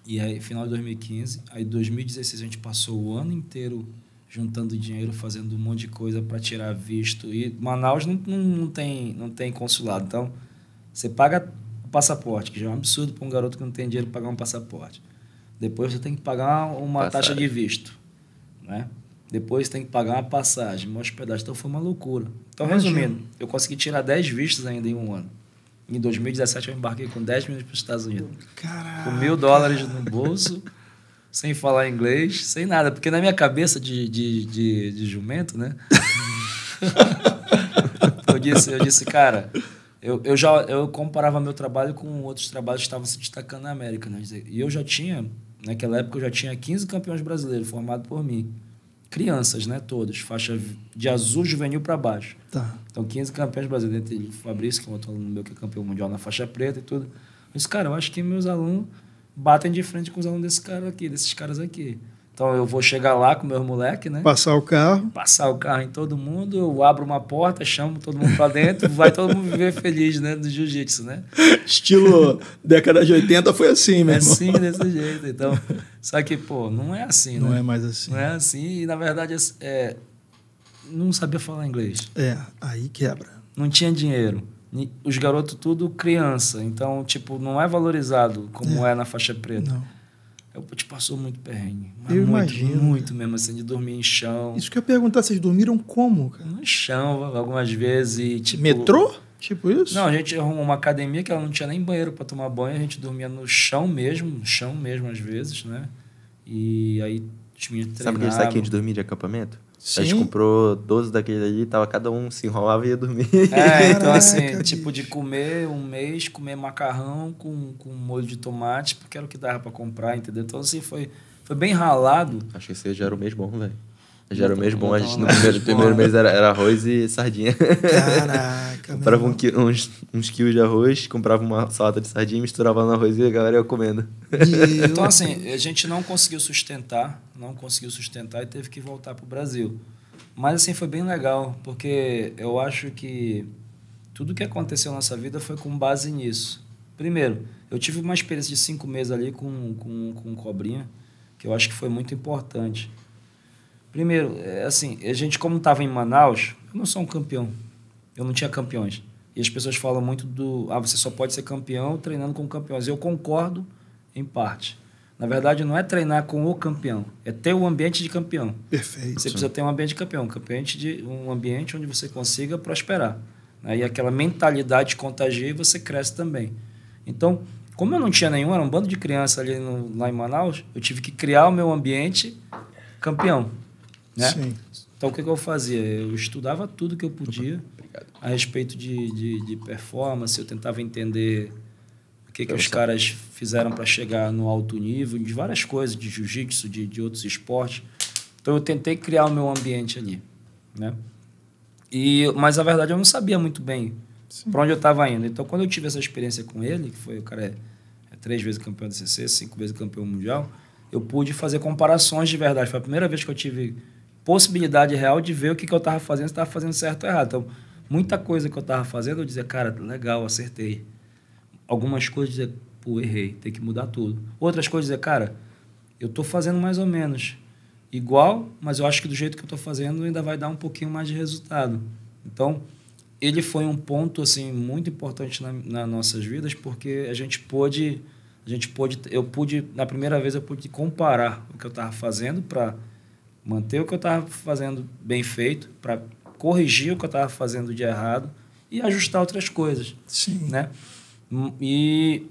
E aí, final de dois mil e quinze. Aí em dois mil e dezesseis a gente passou o ano inteiro juntando dinheiro, fazendo um monte de coisa para tirar visto. E Manaus não, não, não, tem, não tem consulado. Então, você paga o passaporte, que já é um absurdo para um garoto que não tem dinheiro pagar um passaporte. Depois você tem que pagar uma passagem. taxa de visto. Né? Depois tem que pagar uma passagem, uma hospedagem. Então, foi uma loucura. Então, Imagina. resumindo, eu consegui tirar dez vistos ainda em um ano. Em dois mil e dezessete, eu embarquei com dez milhões para os Estados Unidos. Caraca. Com mil dólares no bolso. Sem falar inglês, sem nada. Porque na minha cabeça de, de, de, de jumento, né? eu, disse, eu disse, cara, eu, eu já eu comparava meu trabalho com outros trabalhos que estavam se destacando na América. Né? E eu já tinha, naquela época, eu já tinha quinze campeões brasileiros formados por mim. Crianças, né? Todos. Faixa de azul juvenil para baixo. Tá. Então, quinze campeões brasileiros. Tem o Fabrício, que é um outro aluno meu, que é campeão mundial na faixa preta e tudo. Eu disse, cara, eu acho que meus alunos batem de frente com os alunos desse cara aqui, desses caras aqui. Então, eu vou chegar lá com meus moleques, né? Passar o carro. Passar o carro em todo mundo, eu abro uma porta, chamo todo mundo pra dentro, vai todo mundo viver feliz, né? Do jiu-jitsu, né? Estilo década de oitenta foi assim mesmo. É assim, desse jeito. Então, só que, pô, não é assim, né? Não é mais assim. Não é assim e, na verdade, é, não sabia falar inglês. É, aí quebra. Não tinha dinheiro. Os garotos tudo criança, então, tipo, não é valorizado como é, é na faixa preta. Não. Eu te passou muito perrengue. Eu muito, imagino. Muito mesmo, assim, de dormir em chão. Isso que eu ia perguntar, vocês dormiram como, cara? No chão, algumas vezes. E, tipo, metrô? Tipo isso? Não, a gente arrumou uma academia que ela não tinha nem banheiro para tomar banho, a gente dormia no chão mesmo, no chão mesmo às vezes, né? E aí os meninos treinavam. Sabe aquele saquinho de dormir de acampamento? Sim. A gente comprou doze daquele ali, tava, cada um se enrolava e ia dormir. É, então assim, Caraca, tipo de comer um mês, comer macarrão com, com molho de tomate, porque era o que dava pra comprar, entendeu? Então assim, foi, foi bem ralado. Acho que esse já era o mês bom, velho. Já era o mês bom, a gente no primeiro, primeiro mês era, era arroz e sardinha. Caraca, Comprava um, uns, uns quilos de arroz, comprava uma salada de sardinha, misturava no arroz e a galera ia comendo. Então, assim, a gente não conseguiu sustentar, não conseguiu sustentar e teve que voltar para o Brasil. Mas, assim, foi bem legal, porque eu acho que tudo que aconteceu na nossa vida foi com base nisso. Primeiro, eu tive uma experiência de cinco meses ali com, com, com Cobrinha, que eu acho que foi muito importante. Primeiro, assim, a gente, como estava em Manaus, eu não sou um campeão. Eu não tinha campeões. E as pessoas falam muito do... Ah, você só pode ser campeão treinando com campeões. Eu concordo em parte. Na verdade, não é treinar com o campeão. É ter um ambiente de campeão. Perfeito. Você precisa ter um ambiente de campeão. Um ambiente, de, um ambiente onde você consiga prosperar. Né? E aquela mentalidade contagia e você cresce também. Então, como eu não tinha nenhum, era um bando de criança ali no, lá em Manaus, eu tive que criar o meu ambiente campeão. Né? Sim. Então, o que, que eu fazia? Eu estudava tudo que eu podia Obrigado. a respeito de, de, de performance, eu tentava entender o que, que os caras fizeram para chegar no alto nível, de várias coisas, de jiu-jitsu, de, de outros esportes. Então, eu tentei criar o meu ambiente ali, né? E, mas, a verdade, eu não sabia muito bem para onde eu estava indo. Então, quando eu tive essa experiência com ele, que foi o cara é, é três vezes campeão da A D C C, cinco vezes campeão mundial, eu pude fazer comparações de verdade. Foi a primeira vez que eu tive possibilidade real de ver o que, que eu estava fazendo, se estava fazendo certo ou errado. Então, muita coisa que eu estava fazendo, eu dizia, cara, legal, acertei. Algumas coisas, eu dizia, pô, errei, tem que mudar tudo. Outras coisas, eu dizia, cara, eu estou fazendo mais ou menos igual, mas eu acho que do jeito que eu estou fazendo ainda vai dar um pouquinho mais de resultado. Então, ele foi um ponto assim muito importante na, nas nossas vidas, porque a gente pôde, a gente pôde, eu pude, na primeira vez eu pude comparar o que eu estava fazendo para manter o que eu estava fazendo bem feito, para corrigir o que eu estava fazendo de errado e ajustar outras coisas. Sim. Né? E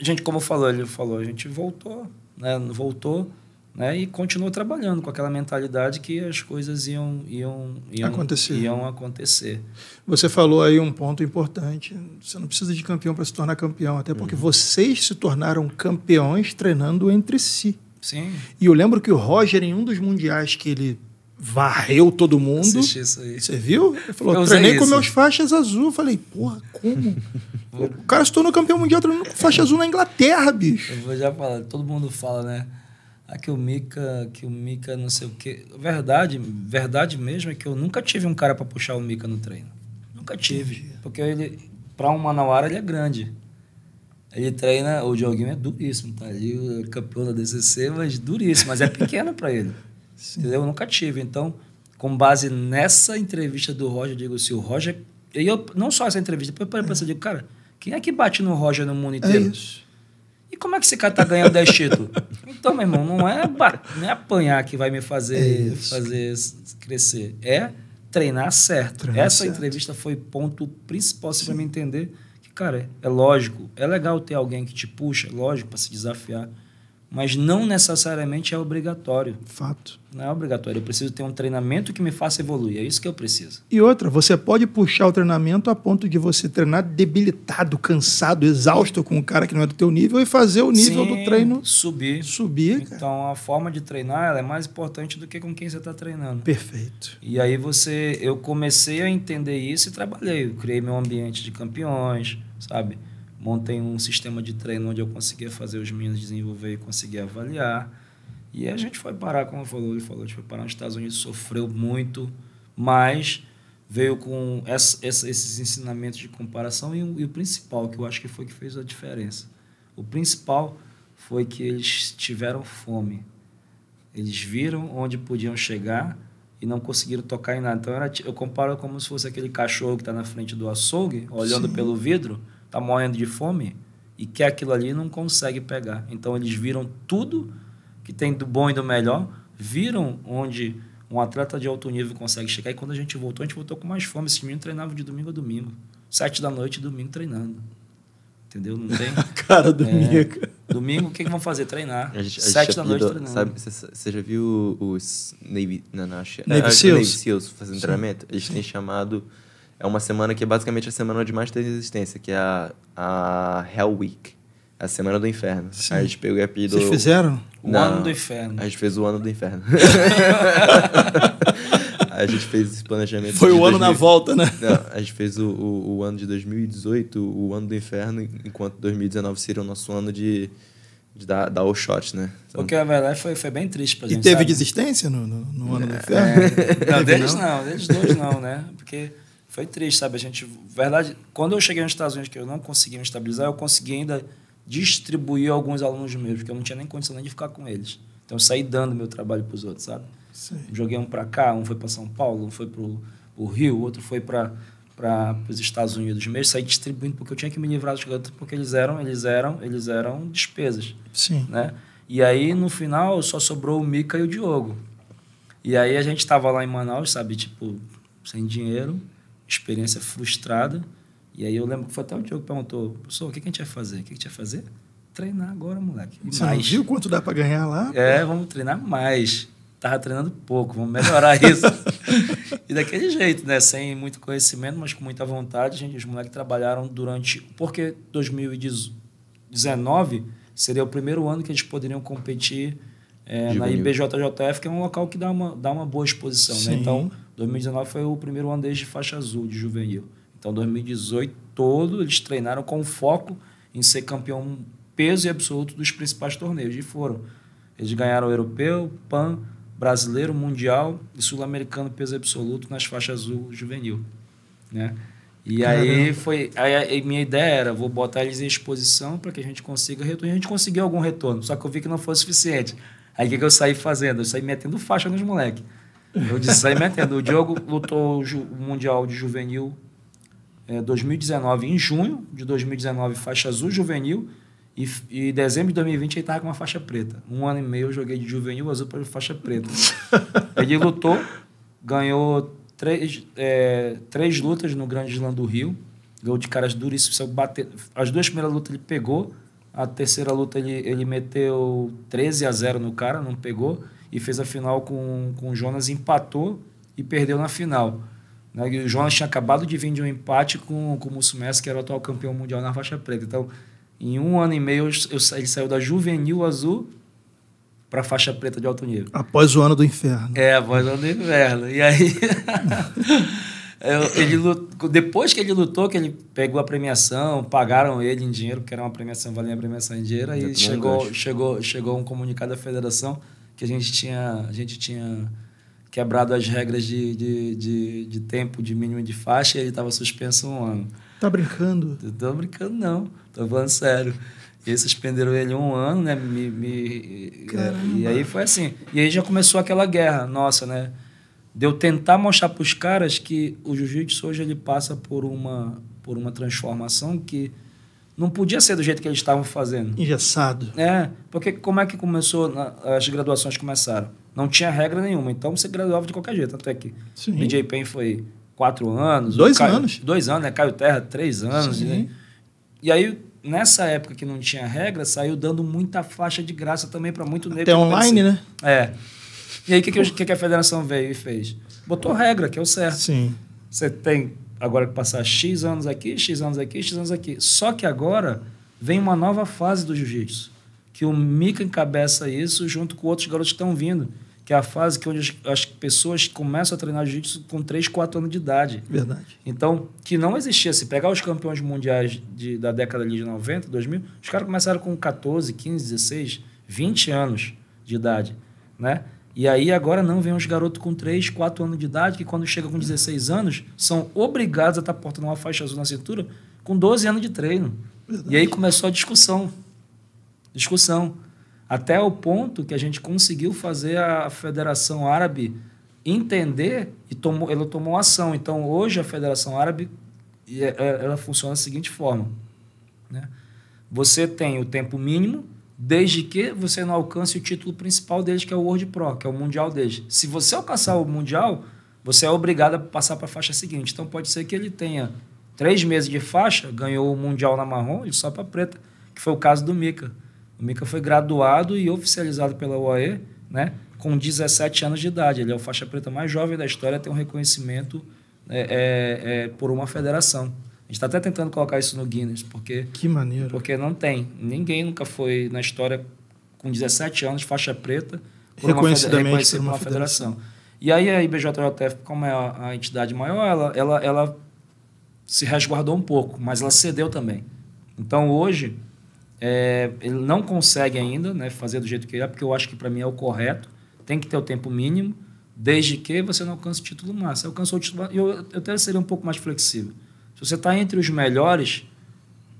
a gente, como falou, ele falou, a gente voltou, né? Voltou, né? E continuou trabalhando com aquela mentalidade que as coisas iam, iam, iam, acontecer. iam acontecer. Você falou aí um ponto importante. Você não precisa de campeão para se tornar campeão, até porque uhum. vocês se tornaram campeões treinando entre si. Sim. E eu lembro que o Roger, em um dos mundiais que ele varreu todo mundo... Assisti isso aí. Você viu? Ele falou, eu treinei com meus faixas azul. Falei, porra, como? Vou... O cara se tornou campeão mundial treinando com faixa azul na Inglaterra, bicho. Eu vou já falar, todo mundo fala, né? Ah, que o Mica, que o Mica não sei o quê. Verdade, verdade mesmo é que eu nunca tive um cara para puxar o Mica no treino. Nunca tive. Porque ele, para um manauara, ele é grande. Ele treina, o Dioguinho é duríssimo, tá ali, o campeão da A D C C, mas duríssimo, mas é pequeno para ele. Sim. Entendeu? Eu nunca tive. Então, com base nessa entrevista do Roger, eu digo, se o Roger... E eu, não só essa entrevista, depois eu parei pra você, eu digo, cara, quem é que bate no Roger no mundo inteiro? É isso. E como é que esse cara tá ganhando dez títulos? Então, meu irmão, não é, não é apanhar que vai me fazer, é fazer crescer, é treinar certo. Treinar essa certo. entrevista foi ponto principal, para me entender... Cara, é lógico, é legal ter alguém que te puxa, é lógico, para se desafiar, mas não necessariamente é obrigatório. Fato. Não é obrigatório, eu preciso ter um treinamento que me faça evoluir, é isso que eu preciso. E outra, você pode puxar o treinamento a ponto de você treinar debilitado, cansado, exausto com um cara que não é do teu nível e fazer o nível Sim, do treino subir. Subir, cara. Então, a forma de treinar ela é mais importante do que com quem você está treinando. Perfeito. E aí você, eu comecei a entender isso e trabalhei, eu criei meu ambiente de campeões, sabe? Montei um sistema de treino onde eu conseguia fazer os meninos desenvolver e conseguia avaliar. E a gente foi parar, como falou, ele falou, a gente foi parar nos Estados Unidos, sofreu muito, mas veio com essa, essa, esses ensinamentos de comparação e, e o principal, que eu acho que foi que fez a diferença. O principal foi que eles tiveram fome. Eles viram onde podiam chegar e não conseguiram tocar em nada. Então, era, eu comparo como se fosse aquele cachorro que está na frente do açougue, olhando Sim. pelo vidro, está morrendo de fome e quer aquilo ali e não consegue pegar. Então, eles viram tudo que tem do bom e do melhor, viram onde um atleta de alto nível consegue chegar. E quando a gente voltou, a gente voltou com mais fome. Esse menino treinava de domingo a domingo. Sete da noite, domingo, treinando. Entendeu? Não tem... Cara do Mica. É, domingo, o que, que vão fazer? Treinar. A gente, a Sete da noite, treinando. Sabe, você, você já viu os Navy, não, não, acho, Navy, ah, Seals. Navy Seals fazendo Sim. treinamento? Eles têm chamado... É uma semana que é basicamente a semana de mais resistência, que é a, a Hell Week. A semana do inferno. Sim. Aí a gente pegou o gap do... Vocês fizeram? O Não, ano do inferno. A gente fez o ano do inferno. A gente fez esse planejamento... Foi o ano dois mil... na volta, né? Não, a gente fez o, o, o ano de dois mil e dezoito, o ano do inferno, enquanto dois mil e dezenove seria o nosso ano de... Da, da all shot, né? Então, porque a verdade foi, foi bem triste pra gente. E teve sabe? desistência no, no, no ano é, do inferno? É, não, deles não. não, deles dois não, né? Porque... Foi triste, sabe? A gente, verdade, quando eu cheguei nos Estados Unidos, que eu não conseguia me estabilizar, eu consegui ainda distribuir alguns alunos meus, porque eu não tinha nem condição nem de ficar com eles. Então, eu saí dando meu trabalho para os outros, sabe? Sim. Joguei um para cá, um foi para São Paulo, um foi para o Rio, outro foi para os Estados Unidos mesmo. Saí distribuindo, porque eu tinha que me livrar dos garotos, porque eles eram, eles eram, eles eram despesas. Sim. Né? E aí, no final, só sobrou o Mica e o Diogo. E aí, a gente estava lá em Manaus, sabe? Tipo, sem dinheiro... experiência frustrada, e aí eu lembro que foi até o Diogo que perguntou, professor, o que, que a gente vai fazer? O que, que a gente vai fazer? Treinar agora, moleque. E Você mais. Não viu quanto dá para ganhar lá? É, vamos treinar mais. tava treinando pouco, vamos melhorar isso. E daquele jeito, né? Sem muito conhecimento, mas com muita vontade, gente, os moleques trabalharam durante... Porque dois mil e dezenove seria o primeiro ano que eles poderiam competir é, na I B J J F, que é um local que dá uma, dá uma boa exposição, né? Então, dois mil e dezenove foi o primeiro ano deles de faixa azul, de juvenil. Então, dois mil e dezoito todo, eles treinaram com foco em ser campeão peso e absoluto dos principais torneios, e foram. Eles ganharam o Europeu, Pan, Brasileiro, Mundial e Sul-Americano peso absoluto nas faixas azul juvenil, né? E Caramba. aí foi... Aí a minha ideia era, vou botar eles em exposição para que a gente consiga retorno. E a gente conseguiu algum retorno, só que eu vi que não foi suficiente. Aí o que, que eu saí fazendo? Eu saí metendo faixa nos moleques. Eu disse, saí metendo. O Diogo lutou o Mundial de Juvenil é, dois mil e dezenove, em junho de dois mil e dezenove, faixa azul juvenil. E, e em dezembro de dois mil e vinte ele estava com uma faixa preta. Um ano e meio eu joguei de juvenil azul para faixa preta. Ele lutou, ganhou três, é, três lutas no Grande Slam do Rio. Ganhou de caras duríssimos. As duas primeiras lutas ele pegou. A terceira luta ele, ele meteu treze a zero no cara, não pegou. E fez a final com, com o Jonas, empatou e perdeu na final. O Jonas tinha acabado de vir de um empate com, com o Musumeci, que era o atual campeão mundial na faixa preta. Então, em um ano e meio, eu, eu, ele saiu da juvenil azul para faixa preta de alto nível. Após o ano do inferno. É, após o ano do inferno. E aí, eu, ele lutou, depois que ele lutou, que ele pegou a premiação, pagaram ele em dinheiro, porque era uma premiação, valia a premiação em dinheiro, aí chegou, chegou, chegou um comunicado da federação que a gente tinha, a gente tinha quebrado as regras de, de, de, de tempo, de mínimo de faixa, e ele estava suspenso um ano. Tá brincando? Não tô brincando, não. Tô falando sério. E aí suspenderam ele um ano, né? Me, me, e aí foi assim. E aí já começou aquela guerra nossa, né? De eu tentar mostrar para os caras que o jiu-jitsu hoje ele passa por uma, por uma transformação que não podia ser do jeito que eles estavam fazendo. Engessado. É, porque como é que começou, as graduações começaram? Não tinha regra nenhuma, então você graduava de qualquer jeito, até que o B J Penn foi... Quatro anos. Dois Caio, anos. Dois anos, né? Caio Terra, três anos. Né? E aí, nessa época que não tinha regra, saiu dando muita faixa de graça também para muito negro. Até online, né? É. E aí, o que, que, que a federação veio e fez? Botou regra, que é o certo. Sim. Você tem agora que passar X anos aqui, X anos aqui, X anos aqui. Só que agora vem uma nova fase do jiu-jitsu, que o Mica encabeça isso junto com outros garotos que estão vindo. Que é a fase que onde as pessoas começam a treinar jiu-jitsu com três, quatro anos de idade. Verdade. Então, que não existia. Se pegar os campeões mundiais de, da década de noventa, dois mil, os caras começaram com quatorze, quinze, dezesseis, vinte anos de idade, né? E aí agora não vem uns garotos com três, quatro anos de idade, que quando chegam com dezesseis anos, são obrigados a estar portando uma faixa azul na cintura com doze anos de treino. Verdade. E aí começou a discussão. Discussão. Até o ponto que a gente conseguiu fazer a Federação Árabe entender e tomou, ela tomou ação. Então, hoje, a Federação Árabe ela funciona da seguinte forma, né? Você tem o tempo mínimo, desde que você não alcance o título principal deles, que é o World Pro, que é o Mundial deles. Se você alcançar o Mundial, você é obrigado a passar para a faixa seguinte. Então, pode ser que ele tenha três meses de faixa, ganhou o Mundial na marrom e só para preta, que foi o caso do Mica. O Mica foi graduado e oficializado pela U A E, né, com dezessete anos de idade. Ele é o faixa preta mais jovem da história, tem um reconhecimento é, é, é, por uma federação. A gente está até tentando colocar isso no Guinness, porque, que maneiro. Porque não tem. Ninguém nunca foi na história com dezessete anos, faixa preta, por reconhecidamente uma, reconhecido por uma, uma federação. federação. E aí a I B J J F, como é a, a entidade maior, ela, ela, ela se resguardou um pouco, mas ela cedeu também. Então hoje... É, ele não consegue ainda, né, fazer do jeito que ele é, porque eu acho que para mim é o correto. Tem que ter o tempo mínimo, desde que você não alcance o título máximo. Se alcançou o título máximo, eu, eu até seria um pouco mais flexível. Se você está entre os melhores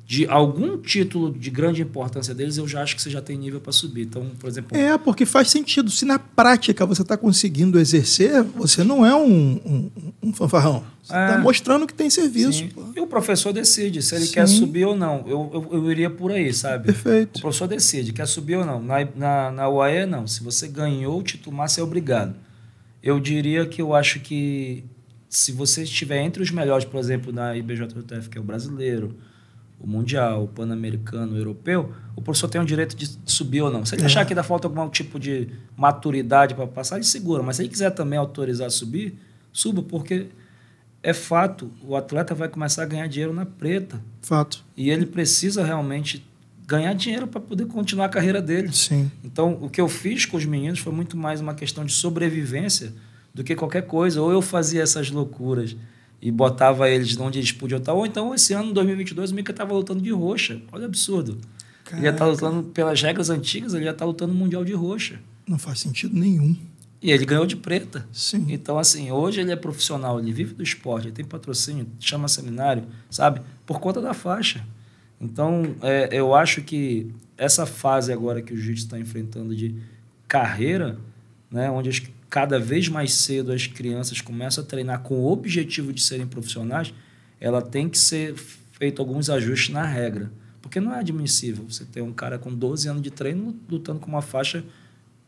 de algum título de grande importância deles, eu já acho que você já tem nível para subir. Então, por exemplo... É, porque faz sentido. Se na prática você está conseguindo exercer, você não é um, um, um fanfarrão. Você está é, mostrando que tem serviço. E o professor decide se ele sim. quer subir ou não. Eu, eu, eu iria por aí, sabe? Perfeito. O professor decide, quer subir ou não. Na, na, na U A E, não. Se você ganhou o título máximo, é obrigado. Eu diria que eu acho que se você estiver entre os melhores, por exemplo, na I B J J F, que é o brasileiro... o Mundial, o Pan-Americano, o Europeu, o professor tem o direito de subir ou não. Se ele é. achar que ainda falta algum tipo de maturidade para passar, ele segura. Mas se ele quiser também autorizar a subir, suba, porque é fato, o atleta vai começar a ganhar dinheiro na preta. Fato. E ele precisa realmente ganhar dinheiro para poder continuar a carreira dele. Sim. Então, o que eu fiz com os meninos foi muito mais uma questão de sobrevivência do que qualquer coisa. Ou eu fazia essas loucuras e botava eles onde eles podiam estar. Ou então, esse ano, dois mil e vinte e dois, o Mica estava lutando de roxa. Olha o absurdo. Caraca. Ele ia estar lutando, pelas regras antigas, ele ia estar lutando mundial de roxa. Não faz sentido nenhum. E ele ganhou de preta. Sim. Então, assim, hoje ele é profissional, ele vive do esporte, ele tem patrocínio, chama seminário, sabe? Por conta da faixa. Então, é, eu acho que essa fase agora que o jiu-jitsu está enfrentando de carreira, né, onde as, cada vez mais cedo as crianças começam a treinar com o objetivo de serem profissionais, ela tem que ser feito alguns ajustes na regra. Porque não é admissível você ter um cara com doze anos de treino lutando com uma faixa...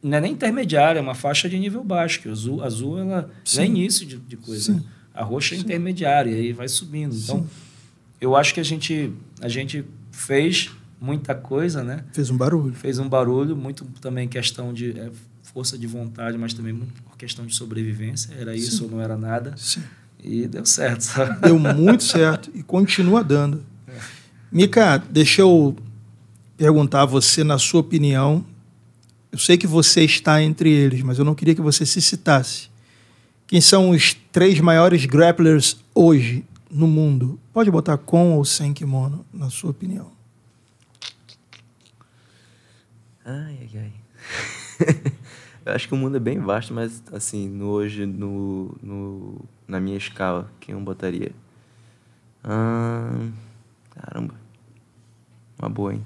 Não é nem intermediária, é uma faixa de nível baixo, que azul, azul ela é início de, de coisa. Né? A roxa é Sim. intermediária, e aí vai subindo. Então, Sim. eu acho que a gente, a gente fez muita coisa, né? Fez um barulho. Fez um barulho, muito também questão de é, força de vontade, mas também muito por questão de sobrevivência. Era isso Sim. ou não era nada. Sim. E deu certo. Sabe? Deu muito certo e continua dando. É. Mica, deixa eu perguntar a você, na sua opinião, eu sei que você está entre eles, mas eu não queria que você se citasse. Quem são os três maiores grapplers hoje no mundo? Pode botar com ou sem kimono, na sua opinião. Ai, ai, ai. Eu acho que o mundo é bem vasto, mas assim, no hoje, no, no, na minha escala, quem eu botaria? Hum, caramba. Uma boa, hein?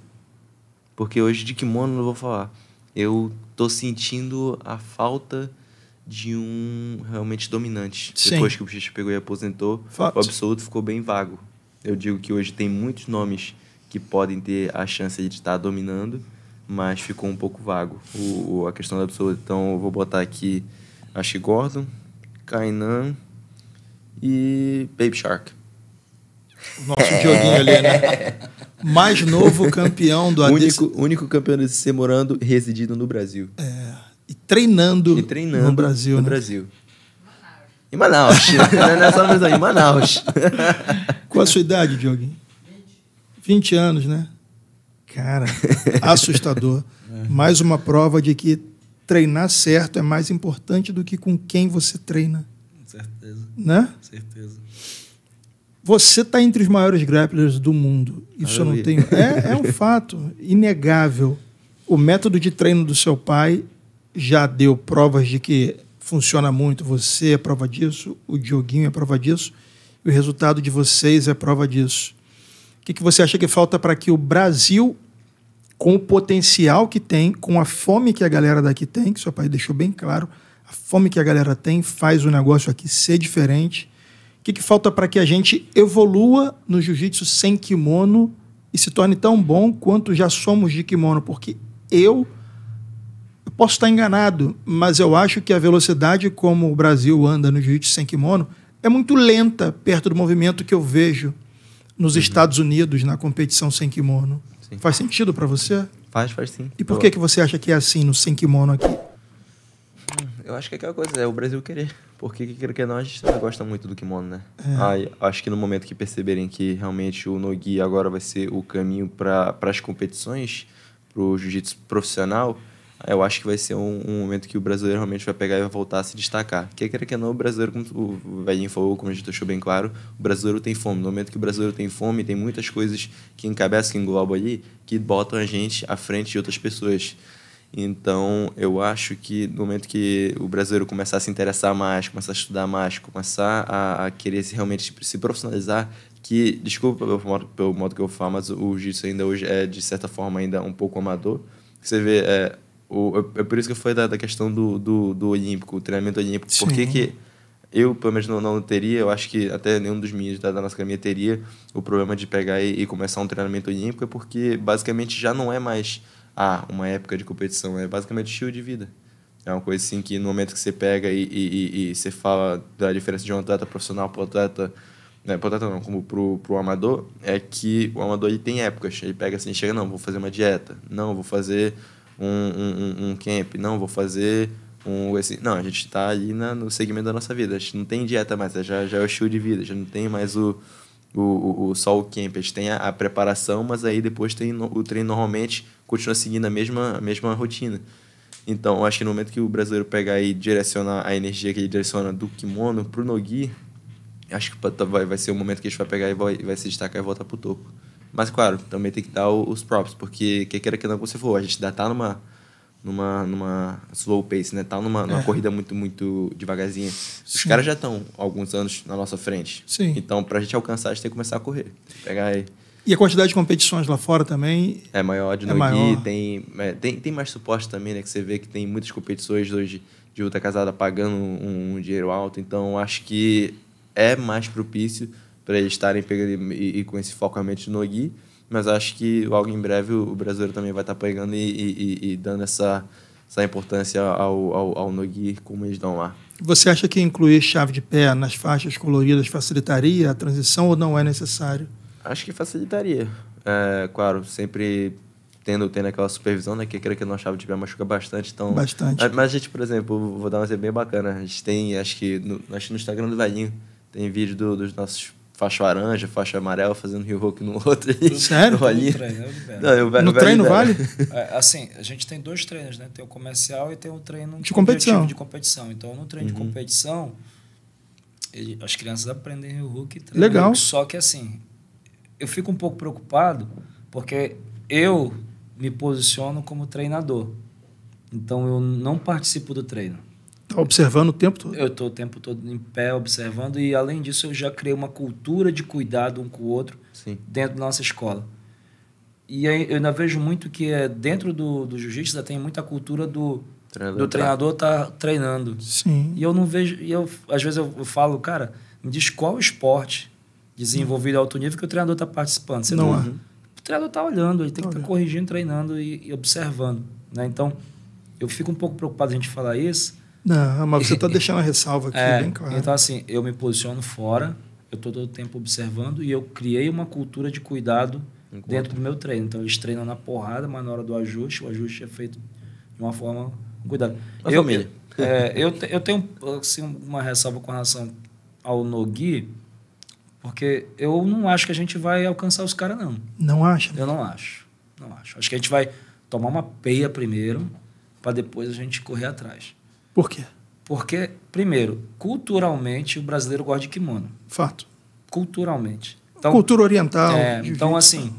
Porque hoje de kimono não vou falar. Eu tô sentindo a falta de um realmente dominante. Sim. Depois que o Buchecha pegou e aposentou, Fato. O absoluto ficou bem vago. Eu digo que hoje tem muitos nomes que podem ter a chance de estar dominando, mas ficou um pouco vago o, o, a questão do absoluto. Então eu vou botar aqui, acho que Gordon, Tainan e Baby Shark. O nosso Dioguinho ali, né? Mais novo campeão do A D C C. Único, único campeão do A D C C morando e residindo no Brasil. É. E treinando, e treinando no Brasil. No né? Brasil. Em Manaus. Em Manaus. Não é só no Brasil, em Manaus. Qual a sua idade, Dioguinho? vinte anos, né? Cara, assustador. É. Mais uma prova de que treinar certo é mais importante do que com quem você treina. Com certeza. Né? Com certeza. Você está entre os maiores grapplers do mundo. Isso Maravilha. Eu não tenho... É, é um fato inegável. O método de treino do seu pai já deu provas de que funciona muito. Você é prova disso, o Dioguinho é prova disso, e o resultado de vocês é prova disso. O que, que você acha que falta para que o Brasil, com o potencial que tem, com a fome que a galera daqui tem, que seu pai deixou bem claro, a fome que a galera tem faz o negócio aqui ser diferente... O que, que falta para que a gente evolua no jiu-jitsu sem kimono e se torne tão bom quanto já somos de kimono? Porque eu, eu posso estar enganado, mas eu acho que a velocidade como o Brasil anda no jiu-jitsu sem kimono é muito lenta perto do movimento que eu vejo nos uhum. Estados Unidos na competição sem kimono. Sim. Faz sentido para você? Faz, faz sim. E por que, que você acha que é assim no sem kimono aqui? Eu acho que é aquela coisa, é o Brasil querer. Porque, quer que não, a gente gosta muito do kimono, né? É. Ah, acho que no momento que perceberem que realmente o no-gi agora vai ser o caminho para as competições, para o jiu-jitsu profissional, eu acho que vai ser um, um momento que o brasileiro realmente vai pegar e vai voltar a se destacar. Quer queira que não, o brasileiro, como o Velhinho falou, como a gente deixou bem claro, o brasileiro tem fome. No momento que o brasileiro tem fome, tem muitas coisas que encabeçam, que englobam ali, que botam a gente à frente de outras pessoas. Então, eu acho que no momento que o brasileiro começar a se interessar mais, começar a estudar mais, começar a, a querer se, realmente se profissionalizar, que, desculpa pelo modo, pelo modo que eu falo, mas o jiu-jitsu ainda hoje é, de certa forma, ainda um pouco amador. Você vê, é, o, é por isso que eu falei da, da questão do, do, do olímpico, o treinamento olímpico. Sim. Por que que eu, pelo menos, não, não teria, eu acho que até nenhum dos meninos da, da nossa academia teria o problema de pegar e, e começar um treinamento olímpico, é porque, basicamente, já não é mais... Ah, uma época de competição é basicamente estilo de vida. É uma coisa assim que no momento que você pega e, e, e, e você fala da diferença de um atleta profissional para um atleta né, pro atleta não, como pro, pro amador, é que o amador ele tem épocas. Ele pega assim, chega, não, vou fazer uma dieta, não, vou fazer um, um, um, um camp, não, vou fazer um... Assim. Não, a gente tá aí na, no segmento da nossa vida, a gente não tem dieta mais, já, já é o estilo de vida, já não tem mais o... O, o, o, só o camp, a gente tem a, a preparação, mas aí depois tem no, o treino normalmente continua seguindo a mesma, a mesma rotina. Então, eu acho que no momento que o brasileiro pegar e direcionar a energia que ele direciona do kimono pro no-gi, acho que vai, vai ser o momento que a gente vai pegar e vai, vai se destacar e voltar pro topo. Mas, claro, também tem que dar o, os props, porque quem queira que não, como você falou, a gente ainda tá numa, numa, numa slow pace, né? Tá numa, numa é. corrida muito, muito devagarzinha. Sim. Os caras já estão alguns anos na nossa frente. Sim. Então, pra gente alcançar, a gente tem que começar a correr. Pegar aí. E a quantidade de competições lá fora também... É maior, de é no-gi, tem, é, tem, tem mais suporte também, né? Que você vê que tem muitas competições hoje de luta casada pagando um, um dinheiro alto. Então, acho que é mais propício para eles estarem pegando e, e com esse foco realmente no no-gi. Mas acho que logo em breve o brasileiro também vai estar pegando e, e, e dando essa, essa importância ao, ao, ao no-gi como eles dão lá. Você acha que incluir chave de pé nas faixas coloridas facilitaria a transição ou não é necessário? Acho que facilitaria. É, claro, sempre tendo, tendo aquela supervisão, né? Que creio que a nossa chave de pé machuca bastante. Então, bastante. Mas a gente, por exemplo, vou dar um exemplo bem bacana. A gente tem, acho que no, acho que no Instagram do Velhinho tem vídeo do, dos nossos... Faixa laranja, faixa amarela, fazendo Rio Hulk no outro. Sério? No, no treino, eu não, eu, no treino vale? É, assim, a gente tem dois treinos, né? Tem o comercial e tem o treino de competição. de competição. Então, no treino uhum. de competição, ele, as crianças aprendem Rio Hulk e treinam. Legal. Só que, assim, eu fico um pouco preocupado, porque eu me posiciono como treinador. Então, eu não participo do treino. Está observando o tempo todo? Eu estou o tempo todo em pé, observando. E, além disso, eu já criei uma cultura de cuidado um com o outro. Sim. Dentro da nossa escola. E aí, eu ainda vejo muito que é, dentro do, do jiu-jitsu já tem muita cultura do treinador, do treinador tá treinando. Sim. E eu não vejo... E eu, às vezes eu, eu falo, cara, me diz qual esporte desenvolvido a alto nível que o treinador está participando. Você não, não é. O treinador está olhando, ele tem tá que estar tá corrigindo, treinando e, e observando. Né? Então, eu fico um pouco preocupado a gente falar isso. Não, mas você está deixando a ressalva aqui, é, bem claro. Então, assim, eu me posiciono fora, eu estou todo o tempo observando e eu criei uma cultura de cuidado Enquanto. dentro do meu treino. Então, eles treinam na porrada, mas na hora do ajuste, o ajuste é feito de uma forma cuidada. Mas eu, família. É, eu, te, eu tenho assim, uma ressalva com relação ao no-gi, porque eu não acho que a gente vai alcançar os caras, não. Não acha? Eu não acho, não acho. Acho que a gente vai tomar uma peia primeiro, para depois a gente correr atrás. Por quê? Porque, primeiro, culturalmente, o brasileiro gosta de kimono. Fato. Culturalmente. Então, cultura oriental. É, então, assim,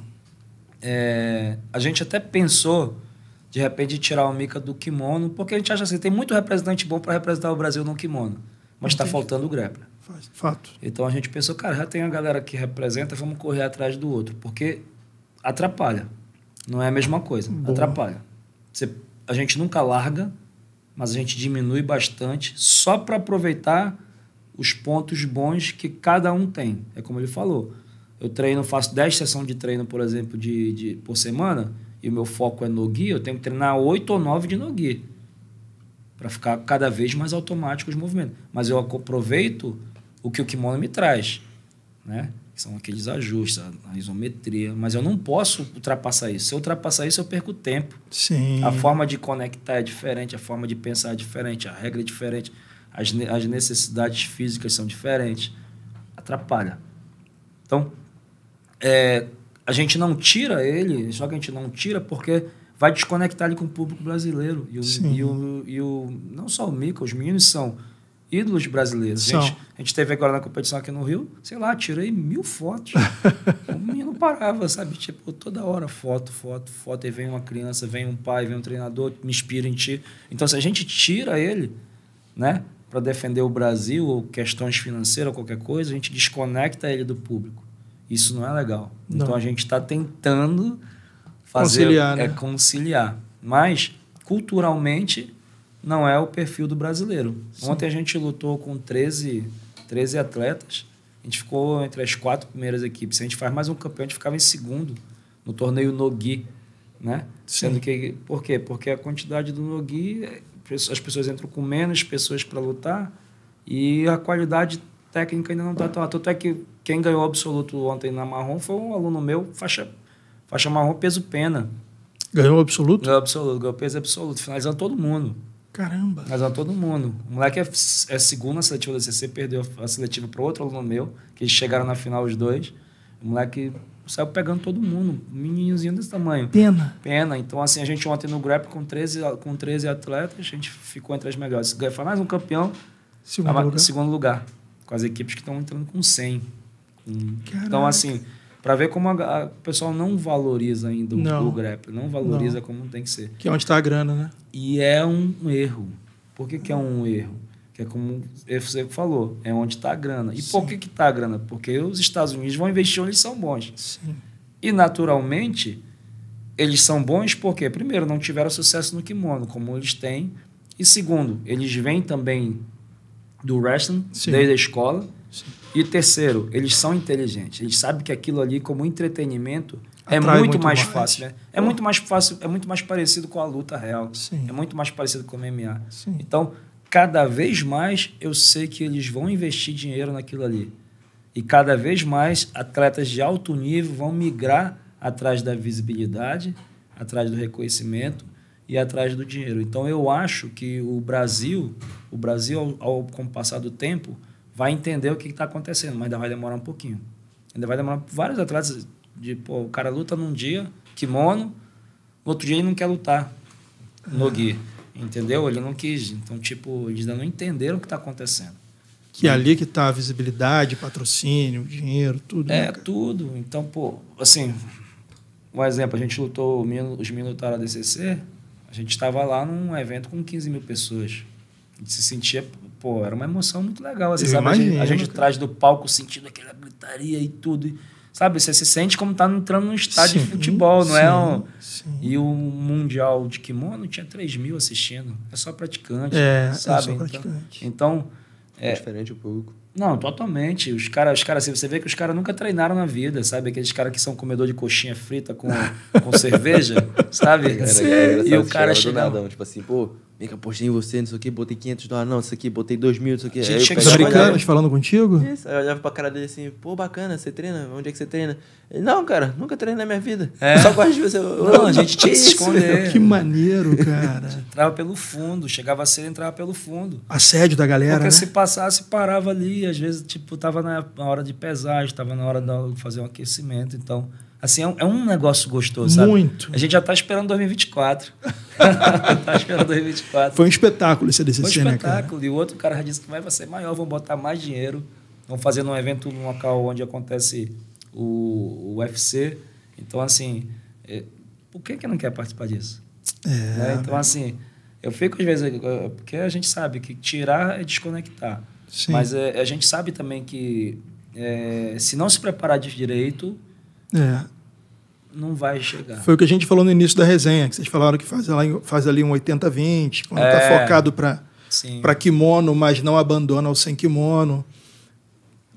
é, a gente até pensou, de repente, tirar o Mica do kimono, porque a gente acha assim, tem muito representante bom para representar o Brasil no kimono, mas está faltando o grappler. Fato. Então, a gente pensou, cara, já tem a galera que representa, vamos correr atrás do outro, porque atrapalha. Não é a mesma coisa, Boa. atrapalha. Você, a gente nunca larga, mas a gente diminui bastante só para aproveitar os pontos bons que cada um tem. É como ele falou. Eu treino, faço dez sessões de treino, por exemplo, de, de, por semana, e o meu foco é no-gi, eu tenho que treinar oito ou nove de no-gi para ficar cada vez mais automático os movimentos. Mas eu aproveito o que o kimono me traz, né? São aqueles ajustes, a isometria. Mas eu não posso ultrapassar isso. Se eu ultrapassar isso, eu perco tempo. Sim. A forma de conectar é diferente, a forma de pensar é diferente, a regra é diferente, as, ne as necessidades físicas são diferentes. Atrapalha. Então, é, a gente não tira ele, só que a gente não tira porque vai desconectar ele com o público brasileiro. E o, e o, e o não só o Mica, os meninos são... ídolos brasileiros. A gente, a gente teve agora na competição aqui no Rio, sei lá, tirei mil fotos. O menino parava, sabe? Tipo, toda hora foto, foto, foto. E vem uma criança, vem um pai, vem um treinador, me inspira em ti. Então, se a gente tira ele, né, para defender o Brasil, ou questões financeiras, ou qualquer coisa, a gente desconecta ele do público. Isso não é legal. Não. Então, a gente está tentando fazer... Conciliar, né? É, conciliar. Mas, culturalmente... não é o perfil do brasileiro. Sim. Ontem a gente lutou com treze atletas. A gente ficou entre as quatro primeiras equipes. Se a gente faz mais um campeão, a gente ficava em segundo no torneio no-gi, né? Sim. Sendo que, por quê? Porque a quantidade do no-gi, as pessoas entram com menos pessoas para lutar e a qualidade técnica ainda não está tão alta. Até que Quem ganhou absoluto ontem na marrom foi um aluno meu, faixa, faixa marrom, peso pena. Ganhou absoluto? Ganhou absoluto, ganhou peso absoluto, finalizando todo mundo. Caramba! Finalizando todo mundo. O moleque é, é segundo na seletiva da A D C C, perdeu a seletiva para outro aluno meu, que eles chegaram na final os dois. O moleque saiu pegando todo mundo, um meninozinho desse tamanho. Pena. Pena. Então, assim, a gente ontem no grappling com treze, com treze atletas, a gente ficou entre as melhores. Ganhou, foi mais um campeão, segundo tava lugar. segundo lugar, com as equipes que estão entrando com cem. Caraca. Então, assim, para ver como a, a, o pessoal não valoriza ainda o, não. o grappling, não valoriza não. como tem que ser. Que é onde está a grana, né? E é um erro. Por que, que é um erro? Que é como você falou, é onde está a grana. E Sim. por que está a grana? Porque os Estados Unidos vão investir onde eles são bons. Sim. E, naturalmente, eles são bons porque, primeiro, não tiveram sucesso no kimono, como eles têm. E, segundo, eles vêm também do wrestling, Sim. desde a escola. Sim. E terceiro, eles são inteligentes. Eles sabem que aquilo ali, como entretenimento, Atrai é muito, muito mais, mais fácil, né? É oh. muito mais fácil, é muito mais parecido com a luta real. Sim. É muito mais parecido com o M M A. Sim. Então, cada vez mais, eu sei que eles vão investir dinheiro naquilo ali. E cada vez mais, atletas de alto nível vão migrar atrás da visibilidade, atrás do reconhecimento e atrás do dinheiro. Então, eu acho que o Brasil, o Brasil ao, ao, com o passar do tempo, vai entender o que está acontecendo, mas ainda vai demorar um pouquinho. Ainda vai demorar vários atletas de, pô, o cara luta num dia, kimono, no outro dia ele não quer lutar no gi, entendeu? Ele não quis. Então, tipo, eles ainda não entenderam o que está acontecendo. Que é ali que está a visibilidade, patrocínio, dinheiro, tudo. É, né, tudo. Então, pô, assim, um exemplo, a gente lutou, os meninos lutaram a D C C, a gente estava lá num evento com quinze mil pessoas. A gente se sentia... Pô, era uma emoção muito legal. Assim, sabe? Imagino, a gente, a gente traz do palco sentindo aquela gritaria e tudo. E, sabe? Você se sente como tá entrando num estádio sim, de futebol, não sim, é? Um... Sim. E o Mundial de Kimono tinha três mil assistindo. É só praticante, é, sabe? É só praticante. Então... então é... é diferente o público. Não, totalmente. Os caras, os cara, assim, você vê que os caras nunca treinaram na vida, sabe? Aqueles caras que são comedor de coxinha frita com, com cerveja, sabe? Era, era e o cara chegava... Tipo assim, pô... Mica, postei em você, não sei o quê, botei quinhentos dólares, não, isso aqui, botei dois mil, isso aqui. Os americanos falando contigo? Isso, aí eu olhava pra cara dele assim, pô, bacana, você treina? Onde é que você treina? Ele, não, cara, nunca treinei na minha vida. É. Só gosto de você. Não, a gente tinha que se esconder. Que maneiro, cara. Entrava pelo fundo, chegava cedo, entrava pelo fundo. Assédio da galera, porque né? se passasse, parava ali, às vezes, tipo, tava na hora de pesagem, tava na hora de fazer um aquecimento, então... Assim, é um, é um negócio gostoso, sabe? Muito. A gente já está esperando dois mil e vinte e quatro. Está esperando dois mil e vinte e quatro. Foi um espetáculo esse A D C C, né, cara? Foi um espetáculo. E o outro cara já disse que vai ser maior, vão botar mais dinheiro. Vão fazer num evento, num local onde acontece o, o U F C. Então, assim, é, por que que não quer participar disso? É, né? Então, assim, eu fico às vezes... Porque a gente sabe que tirar é desconectar. Sim. Mas é, a gente sabe também que é, se não se preparar de direito... É. Não vai chegar. Foi o que a gente falou no início da resenha, que vocês falaram que faz, lá, faz ali um oitenta vinte, quando está é, focado para kimono, mas não abandona o sem kimono.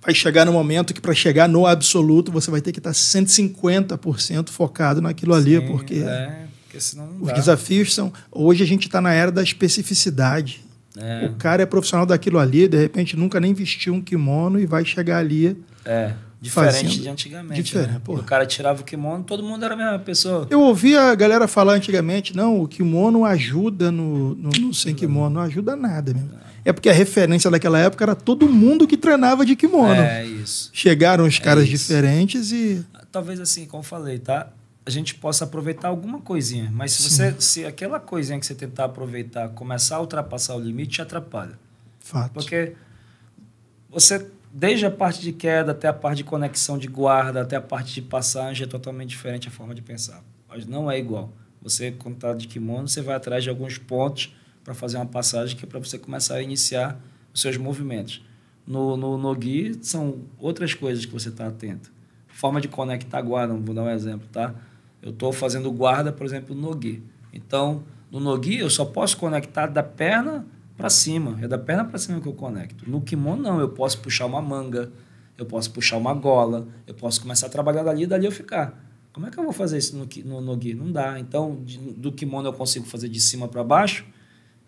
Vai chegar no momento que para chegar no absoluto você vai ter que estar tá cento e cinquenta por cento focado naquilo sim, ali, porque, é, porque senão não os dá. Desafios são... Hoje a gente está na era da especificidade. É. O cara é profissional daquilo ali, de repente nunca nem vestiu um kimono e vai chegar ali... É. Diferente fazendo. De antigamente. Diferente, né? O cara tirava o kimono, todo mundo era a mesma pessoa. Eu ouvia a galera falar antigamente, não, o kimono ajuda no, no, no sem kimono, não ajuda nada mesmo. É porque a referência daquela época era todo mundo que treinava de kimono. É isso. Chegaram os caras é diferentes e... Talvez assim, como eu falei, tá? A gente possa aproveitar alguma coisinha, mas se, você, se aquela coisinha que você tentar aproveitar começar a ultrapassar o limite, te atrapalha. Fato. Porque você... Desde a parte de queda até a parte de conexão de guarda, até a parte de passagem, é totalmente diferente a forma de pensar. Mas não é igual. Você, quando está de kimono, você vai atrás de alguns pontos para fazer uma passagem que é para você começar a iniciar os seus movimentos. No, no, no gi, são outras coisas que você está atento. Forma de conectar guarda, vou dar um exemplo, tá? Eu estou fazendo guarda, por exemplo, no gi. Então, no, no gi, eu só posso conectar da perna para cima, é da perna para cima que eu conecto. No kimono, não, eu posso puxar uma manga, eu posso puxar uma gola, eu posso começar a trabalhar dali e dali eu ficar. Como é que eu vou fazer isso no, no, no gi? Não dá. Então, de, do kimono eu consigo fazer de cima para baixo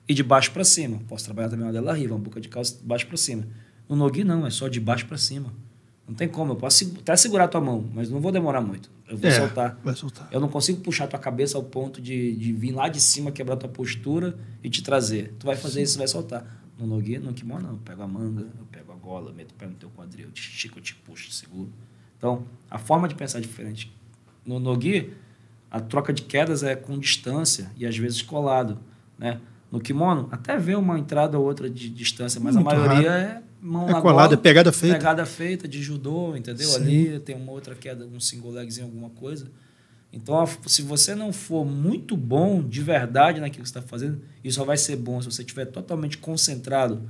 e de baixo para cima. Posso trabalhar também uma dela riva, uma boca de calça de baixo para cima. No no gi, não, é só de baixo para cima. Não tem como, eu posso até segurar a tua mão, mas não vou demorar muito. Eu vou é, soltar. Vai soltar. Eu não consigo puxar a tua cabeça ao ponto de, de vir lá de cima, quebrar tua postura e te trazer. Tu vai fazer Sim. isso, vai soltar. No nogi, no kimono, não. Eu pego a manga, eu pego a gola, eu meto o pé no teu quadril, eu te estico, eu te puxo, te seguro. Então, a forma de pensar é diferente. No nogi, a troca de quedas é com distância e às vezes colado, né? No kimono, até vê uma entrada ou outra de distância, mas Muito a maioria raro. é mão é na colada, gola, é pegada feita. Pegada feita de judô, entendeu? Sim. Ali tem uma outra queda, um single legzinho, alguma coisa. Então, se você não for muito bom de verdade naquilo que você está fazendo, isso só vai ser bom se você estiver totalmente concentrado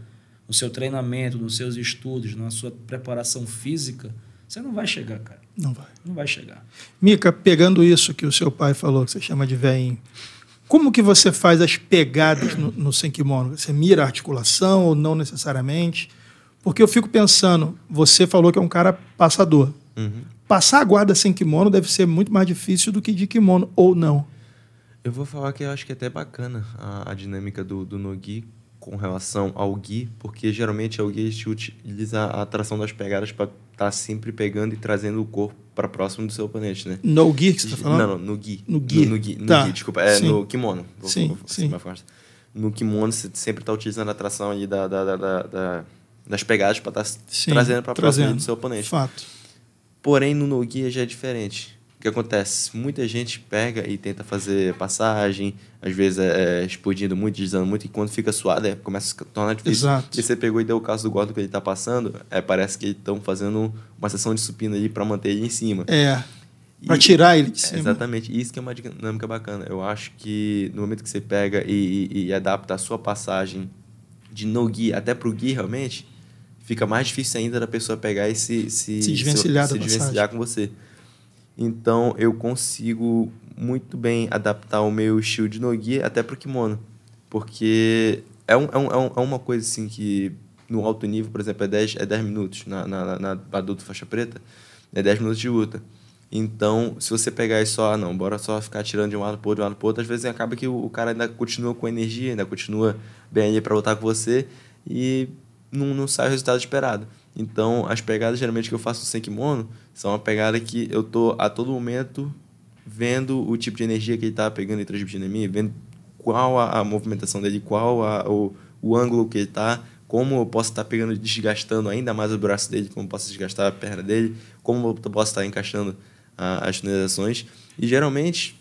no seu treinamento, nos seus estudos, na sua preparação física. Você não vai chegar, cara. Não vai. Não vai chegar. Mica, pegando isso que o seu pai falou, que você chama de véinho, como que você faz as pegadas no, no sem kimono? Você mira a articulação ou não necessariamente? Porque eu fico pensando, você falou que é um cara passador. Uhum. Passar a guarda sem kimono deve ser muito mais difícil do que de kimono, ou não? Eu vou falar que eu acho que é até bacana a, a dinâmica do, do no-gi com relação ao gi, porque geralmente o gi utiliza a tração das pegadas para estar tá sempre pegando e trazendo o corpo para próximo do seu oponente, né? No gi que você tá falando? Não, não, no gi. No gi. No, no, gi, no tá. gi, desculpa. É, sim. no kimono. Vou, sim, vou, vou, sim. No kimono, você sempre tá utilizando a tração ali da, da, da, da, da, das pegadas para estar tá trazendo para próximo do seu oponente. Fato. Porém, no no-gi já é diferente. O que acontece? Muita gente pega e tenta fazer passagem, às vezes é, é explodindo muito, deslizando muito, e quando fica suado, é, começa a tornar difícil. Exato. E você pegou e deu o caso do Gordon que ele está passando, é, parece que eles estão fazendo uma sessão de supino ali para manter ele em cima. É, para tirar ele de cima. É, exatamente. Isso que é uma dinâmica bacana. Eu acho que no momento que você pega e, e, e adapta a sua passagem de no-gi até para o gi, realmente, fica mais difícil ainda da pessoa pegar e se... Se, se desvencilhar se, da se desvencilhar com você. Então, eu consigo muito bem adaptar o meu estilo de no-gi até pro kimono. Porque é, um, é, um, é uma coisa assim que, no alto nível, por exemplo, é dez, é dez minutos. Na, na, na adulto faixa preta, é dez minutos de luta. Então, se você pegar e só, ah, não, bora só ficar tirando de um lado pro outro, de um lado pro outro, às vezes acaba que o, o cara ainda continua com energia, ainda continua bem ali pra lutar com você e não, não sai o resultado esperado. Então, as pegadas geralmente que eu faço sem kimono são uma pegada que eu tô a todo momento vendo o tipo de energia que ele tá pegando e transmitindo em mim, vendo qual a, a movimentação dele, qual a, o, o ângulo que ele tá, como eu posso estar tá pegando e desgastando ainda mais o braço dele, como eu posso desgastar a perna dele, como eu posso estar tá encaixando a, as finalizações. E geralmente,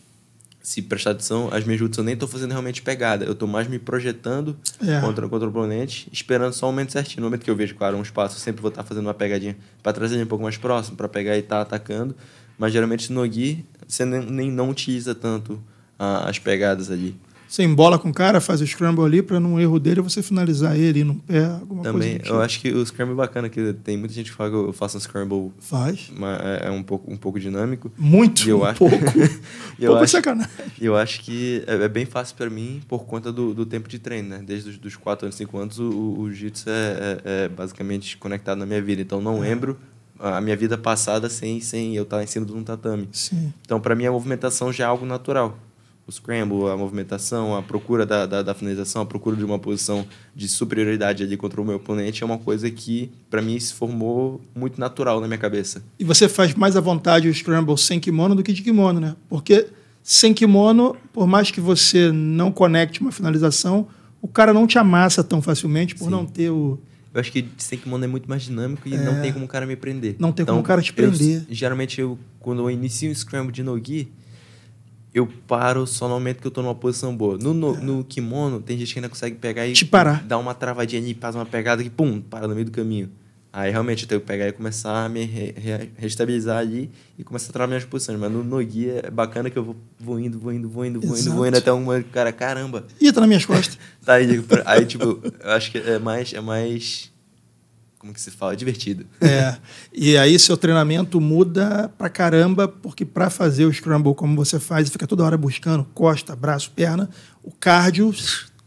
se prestar atenção, as minhas lutas eu nem estou fazendo realmente pegada. Eu estou mais me projetando é. contra, contra o oponente, esperando só o momento certinho. No momento que eu vejo, claro, um espaço, eu sempre vou estar tá fazendo uma pegadinha para trazer ele um pouco mais próximo, para pegar e estar tá atacando. Mas geralmente no gi, você nem, nem não utiliza tanto ah, as pegadas ali. Você embola com o cara, faz o scramble ali, para num erro dele você finalizar ele num pé, alguma Também, coisa. Também, eu tipo. acho que o scramble é bacana, que tem muita gente que fala que eu faço um scramble. Faz. Mas é um pouco, um pouco dinâmico. Muito, e eu um acho... pouco. e eu pouco acho... sacanagem. Eu acho que é bem fácil para mim por conta do, do tempo de treino, né? Desde os dos quatro anos, cinco anos, o, o jiu-jitsu é, é, é basicamente conectado na minha vida. Então, não é. lembro a minha vida passada sem, sem eu estar em cima de um tatame. Sim. Então, para mim, a movimentação já é algo natural. O scramble, a movimentação, a procura da, da, da finalização, a procura de uma posição de superioridade ali contra o meu oponente é uma coisa que, para mim, se formou muito natural na minha cabeça. E você faz mais à vontade o scramble sem kimono do que de kimono, né? Porque sem kimono, por mais que você não conecte uma finalização, o cara não te amassa tão facilmente por Sim. não ter o... Eu acho que sem kimono é muito mais dinâmico e é... não tem como o cara me prender. Não tem então, como o cara te prender. Eu, geralmente, eu, quando eu inicio o scramble de no-gi, eu paro só no momento que eu tô numa posição boa. No, no, é. no kimono, tem gente que ainda consegue pegar e... Te parar. Dar uma travadinha ali, faz uma pegada que, pum, para no meio do caminho. Aí, realmente, eu tenho que pegar e começar a me re, re, restabilizar ali e começar a travar minhas posições. Mas no no-gi é bacana que eu vou, vou indo, vou indo, vou indo, vou Exato. indo, vou indo até um momento que o cara, caramba... Ih, tá nas minhas costas. tá aí, aí, tipo, eu acho que é mais... É mais... Como que se fala? Divertido. É. E aí seu treinamento muda pra caramba, porque para fazer o scramble como você faz, fica toda hora buscando costa, braço, perna, o cardio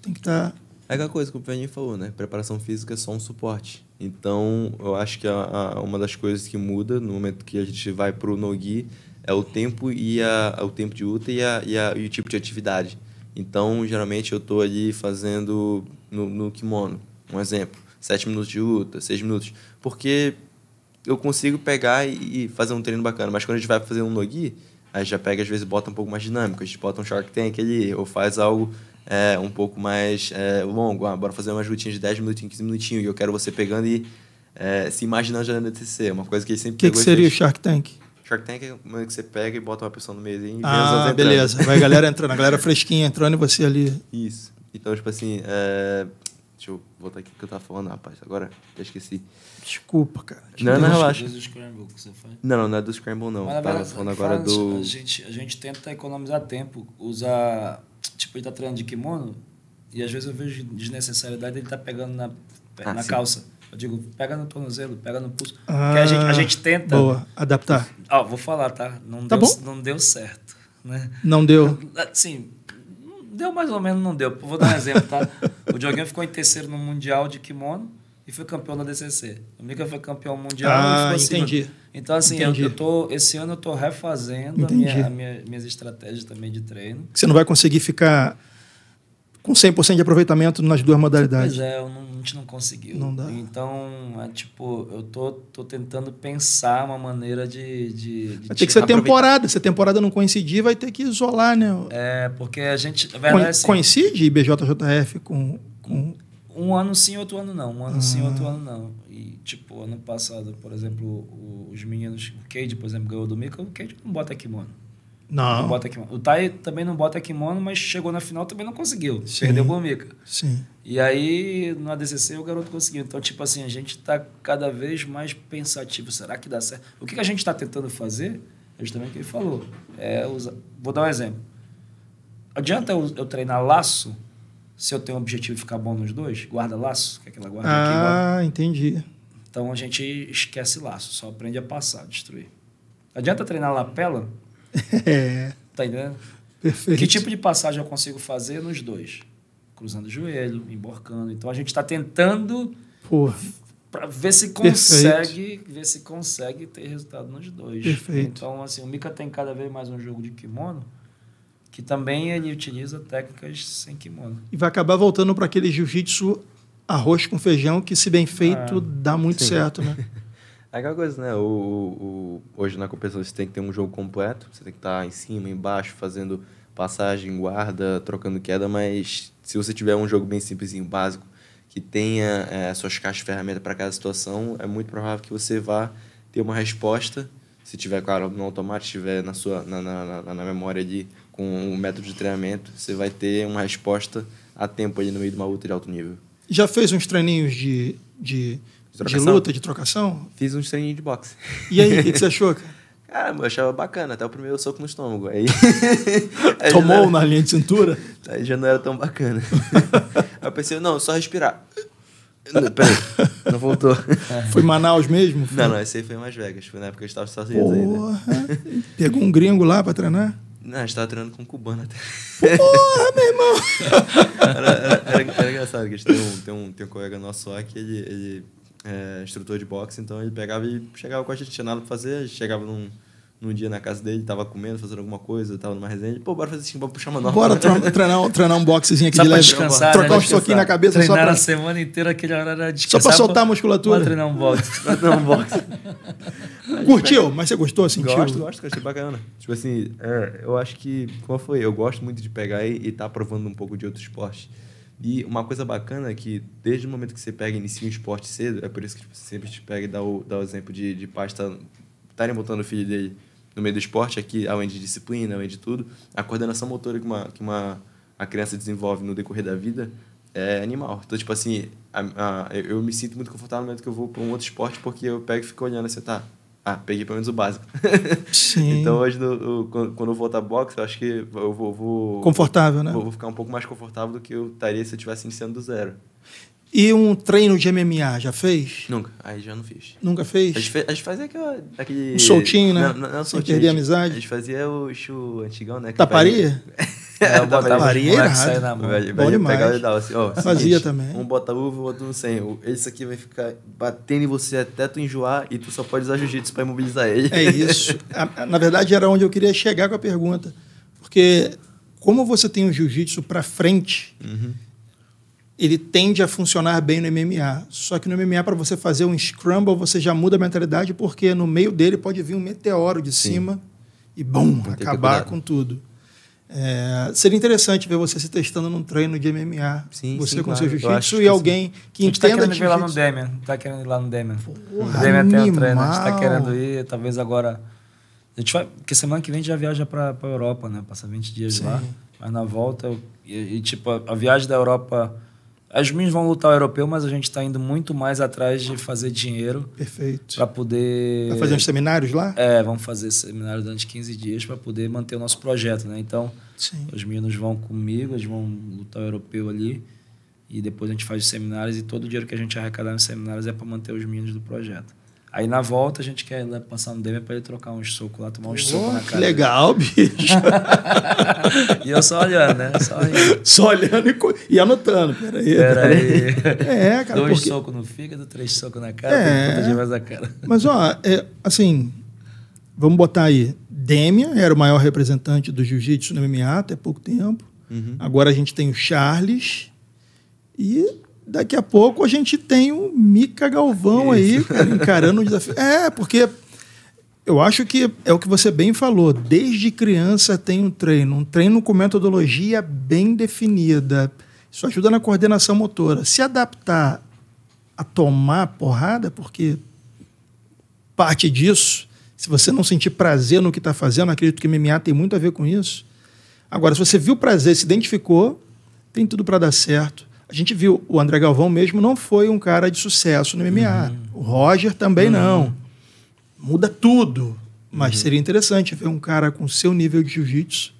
tem que estar... Tá... É aquela coisa que o Peninho falou, né? Preparação física é só um suporte. Então, eu acho que a, a, uma das coisas que muda no momento que a gente vai pro no-gi é o tempo e a, o tempo de luta e, a, e, a, e o tipo de atividade. Então, geralmente, eu tô ali fazendo no, no kimono, um exemplo. sete minutos de luta, seis minutos. Porque eu consigo pegar e fazer um treino bacana. Mas quando a gente vai fazer um no-gi, a gente já pega, às vezes, bota um pouco mais dinâmico. A gente bota um Shark Tank ali, ou faz algo é, um pouco mais é, longo. Ah, bora fazer umas lutinhas de dez minutinhos, quinze minutinhos. E eu quero você pegando e é, se imaginando já na D T C. Uma coisa que ele sempre que pegou. O que seria o Shark Tank? Shark Tank é o momento que você pega e bota uma pessoa no meio e vem ah, as beleza. Vai a galera entrando, a galera fresquinha entrando e você ali. Isso. Então, tipo assim... É... Deixa eu voltar aqui que eu tava falando, rapaz. Agora já esqueci. Desculpa, cara. Não, não, não, relaxa. Do Scramble que você faz. Não, não, não é do Scramble, não. Mas, tava falando agora faz, do... A gente, a gente tenta economizar tempo. Usar... Tipo, ele tá treinando de kimono e às vezes eu vejo desnecessariedade ele tá pegando na, ah, na calça. Eu digo, pega no tornozelo, pega no pulso. Ah, porque a gente, a gente tenta... Boa, adaptar. Ó, vou falar, tá? Não tá deu, bom. Não deu certo, né? Não deu? Sim. Deu mais ou menos, não deu. Vou dar um exemplo, tá? O Dioguinho ficou em terceiro no Mundial de kimono e foi campeão da A D C C. O Mica foi campeão mundial ah, e ficou entendi. Assim. Então, assim, entendi. Eu, eu tô, esse ano eu tô refazendo a minha, a minha, minhas estratégias também de treino. Você não vai conseguir ficar com cem por cento de aproveitamento nas duas modalidades. Pois é, eu não, a gente não conseguiu. Não dá. Então, é, tipo, eu tô, tô tentando pensar uma maneira de... de, de vai ter que ser temporada. Se a temporada não coincidir, vai ter que isolar, né? É, porque a gente... A verdade, Co assim, coincide I B J J F com, com... Um ano sim, outro ano não. Um ano ah. sim, outro ano não. E, tipo, ano passado, por exemplo, os meninos... O Cade, por exemplo, ganhou do Mica. O Cade não bota kimono. Não. Não bota kimono. O Tai também não bota kimono, mas chegou na final também não conseguiu. Sim. Perdeu o Mica. Sim. E aí, no A D C C, o garoto conseguiu. Então, tipo assim, a gente está cada vez mais pensativo. Será que dá certo? O que, que a gente está tentando fazer, justamente o que ele falou. É usar... Vou dar um exemplo. Adianta eu, eu treinar laço, se eu tenho o objetivo de ficar bom nos dois? Guarda laço, que é aquela guarda ah, aqui. Ah, entendi. Então, a gente esquece laço, só aprende a passar, destruir. Adianta treinar lapela... É. Tá entendendo? Perfeito. Que tipo de passagem eu consigo fazer nos dois? Cruzando o joelho, emborcando. Então a gente está tentando para ver se consegue, perfeito. ver se consegue ter resultado nos dois. Perfeito. Então assim, o Mica tem cada vez mais um jogo de kimono que também ele utiliza técnicas sem kimono. E vai acabar voltando para aquele jiu-jitsu arroz com feijão que, se bem feito, ah, dá muito sim. certo, né? É aquela coisa, né? O, o, hoje na competição você tem que ter um jogo completo, você tem que estar em cima, embaixo, fazendo passagem, guarda, trocando queda, mas se você tiver um jogo bem simplesinho, básico, que tenha é, suas caixas de ferramenta para cada situação, é muito provável que você vá ter uma resposta, se tiver, claro, no automático, se tiver na, sua, na, na, na, na memória ali, com o método de treinamento, você vai ter uma resposta a tempo ali no meio de uma luta de alto nível. Já fez uns treininhos de... de... De, de luta, de trocação? Fiz uns treininhos de boxe. E aí, o que, que você achou, cara? Cara, eu achava bacana, até o primeiro soco no estômago. Aí... aí tomou era... na linha de cintura? Aí já não era tão bacana. Aí eu pensei, não, só respirar. Não, peraí, não voltou. Foi Manaus mesmo? Foi? Não, não, esse aí foi em Las Vegas. Foi na época que eu estava nos Estados Unidos ainda. Pegou um gringo lá para treinar? Não, a gente estava treinando com um cubano até. Porra, meu irmão! Era, era, era, era engraçado, porque a gente tem um, tem um, tem um colega nosso lá que ele... ele... É, instrutor de boxe, então ele pegava e chegava com a gente, tinha nada pra fazer, a gente chegava num, num dia na casa dele, tava comendo, fazendo alguma coisa, tava numa resenha, pô, bora fazer assim, bora puxar uma nova. Bora treinar, treinar um boxezinho aqui só de leve, descansar, trocar né? uns soquinhos na cabeça. Treinar só pra... a semana inteira, aquele horário era descansar. Só pra soltar pra... a musculatura. Pra treinar um boxe. Pra treinar um boxe. Curtiu? Pega... Mas você gostou? Sentiu? Gosto, gosto, achei bacana. Tipo assim, é, eu acho que, como foi? Eu gosto muito de pegar e, e tá provando um pouco de outro esporte. E uma coisa bacana é que, desde o momento que você pega e inicia um esporte cedo, é por isso que tipo, sempre te pega e dá o, dá o exemplo de, de pais estarem botando o filho dele no meio do esporte, aqui, além de disciplina, além de tudo, a coordenação motora que uma, que uma a criança desenvolve no decorrer da vida é animal. Então, tipo assim, a, a, eu me sinto muito confortável no momento que eu vou para um outro esporte, porque eu pego e fico olhando assim, tá, ah, peguei pelo menos o básico. Sim. Então, hoje, no, no, quando eu voltar a boxe, eu acho que eu vou... vou confortável, né? Vou, vou ficar um pouco mais confortável do que eu estaria se eu estivesse iniciando do zero. E um treino de M M A, já fez? Nunca. Aí já não fiz. Nunca fez? A gente, fez, a gente fazia aquela, aquele... Um soltinho, né? Não, não, não soltinho. Perder a amizade. A gente fazia o show antigão, né? Taparia? É, eu botava o moleque saia na mão. Eu pegava e dava assim, ó. Fazia também. Um bota luva, o outro não sem. Esse aqui vai ficar batendo em você até tu enjoar e tu só pode usar jiu-jitsu pra imobilizar ele. É isso. a, na verdade, era onde eu queria chegar com a pergunta. Porque como você tem o jiu-jitsu pra frente, uhum. ele tende a funcionar bem no M M A. Só que no M M A, para você fazer um scramble, você já muda a mentalidade, porque no meio dele pode vir um meteoro de Sim. cima e, bum, acabar com tudo. É, seria interessante ver você se testando num treino de M M A. Sim, você sim, com claro. seu jiu-jitsu e alguém sim. que entenda tá de jiu-jitsu. A gente está querendo ir lá no Demian. Porra, o Demian tem um treino. A gente está querendo ir, talvez agora... A gente vai, porque semana que vem a gente já viaja para a Europa, né? Passa vinte dias sim. lá. Mas na volta... Eu, e, e tipo, a, a viagem da Europa... As minhas vão lutar o europeu, mas a gente está indo muito mais atrás de fazer dinheiro. Perfeito. Para poder... Vai fazer uns seminários lá? É, vamos fazer seminários durante quinze dias para poder manter o nosso projeto, né? Então, Sim. os meninos vão comigo, eles vão lutar o europeu ali e depois a gente faz os seminários e todo o dinheiro que a gente arrecadar nos seminários é para manter os meninos do projeto. Aí, na volta, a gente quer passar no Demian para ele trocar uns socos lá, tomar uns oh, socos na cara. Legal, bicho! E eu só olhando, né? Só, só olhando e, e anotando. Peraí. Peraí. É, cara. Dois porque... socos no fígado, três socos na cara, é... três mais na cara. Mas, ó, é, assim, vamos botar aí. Demian era o maior representante do jiu-jitsu no M M A até pouco tempo. Uhum. Agora a gente tem o Charles e... Daqui a pouco a gente tem o Mica Galvão aí, cara, encarando o desafio. É, porque eu acho que é o que você bem falou. Desde criança tem um treino. Um treino com metodologia bem definida. Isso ajuda na coordenação motora. Se adaptar a tomar porrada, porque parte disso, se você não sentir prazer no que está fazendo, acredito que M M A tem muito a ver com isso. Agora, se você viu prazer, se identificou, tem tudo para dar certo. A gente viu, o André Galvão mesmo não foi um cara de sucesso no M M A. Uhum. O Roger também uhum. não. Muda tudo. Mas uhum. seria interessante ver um cara com seu nível de jiu-jitsu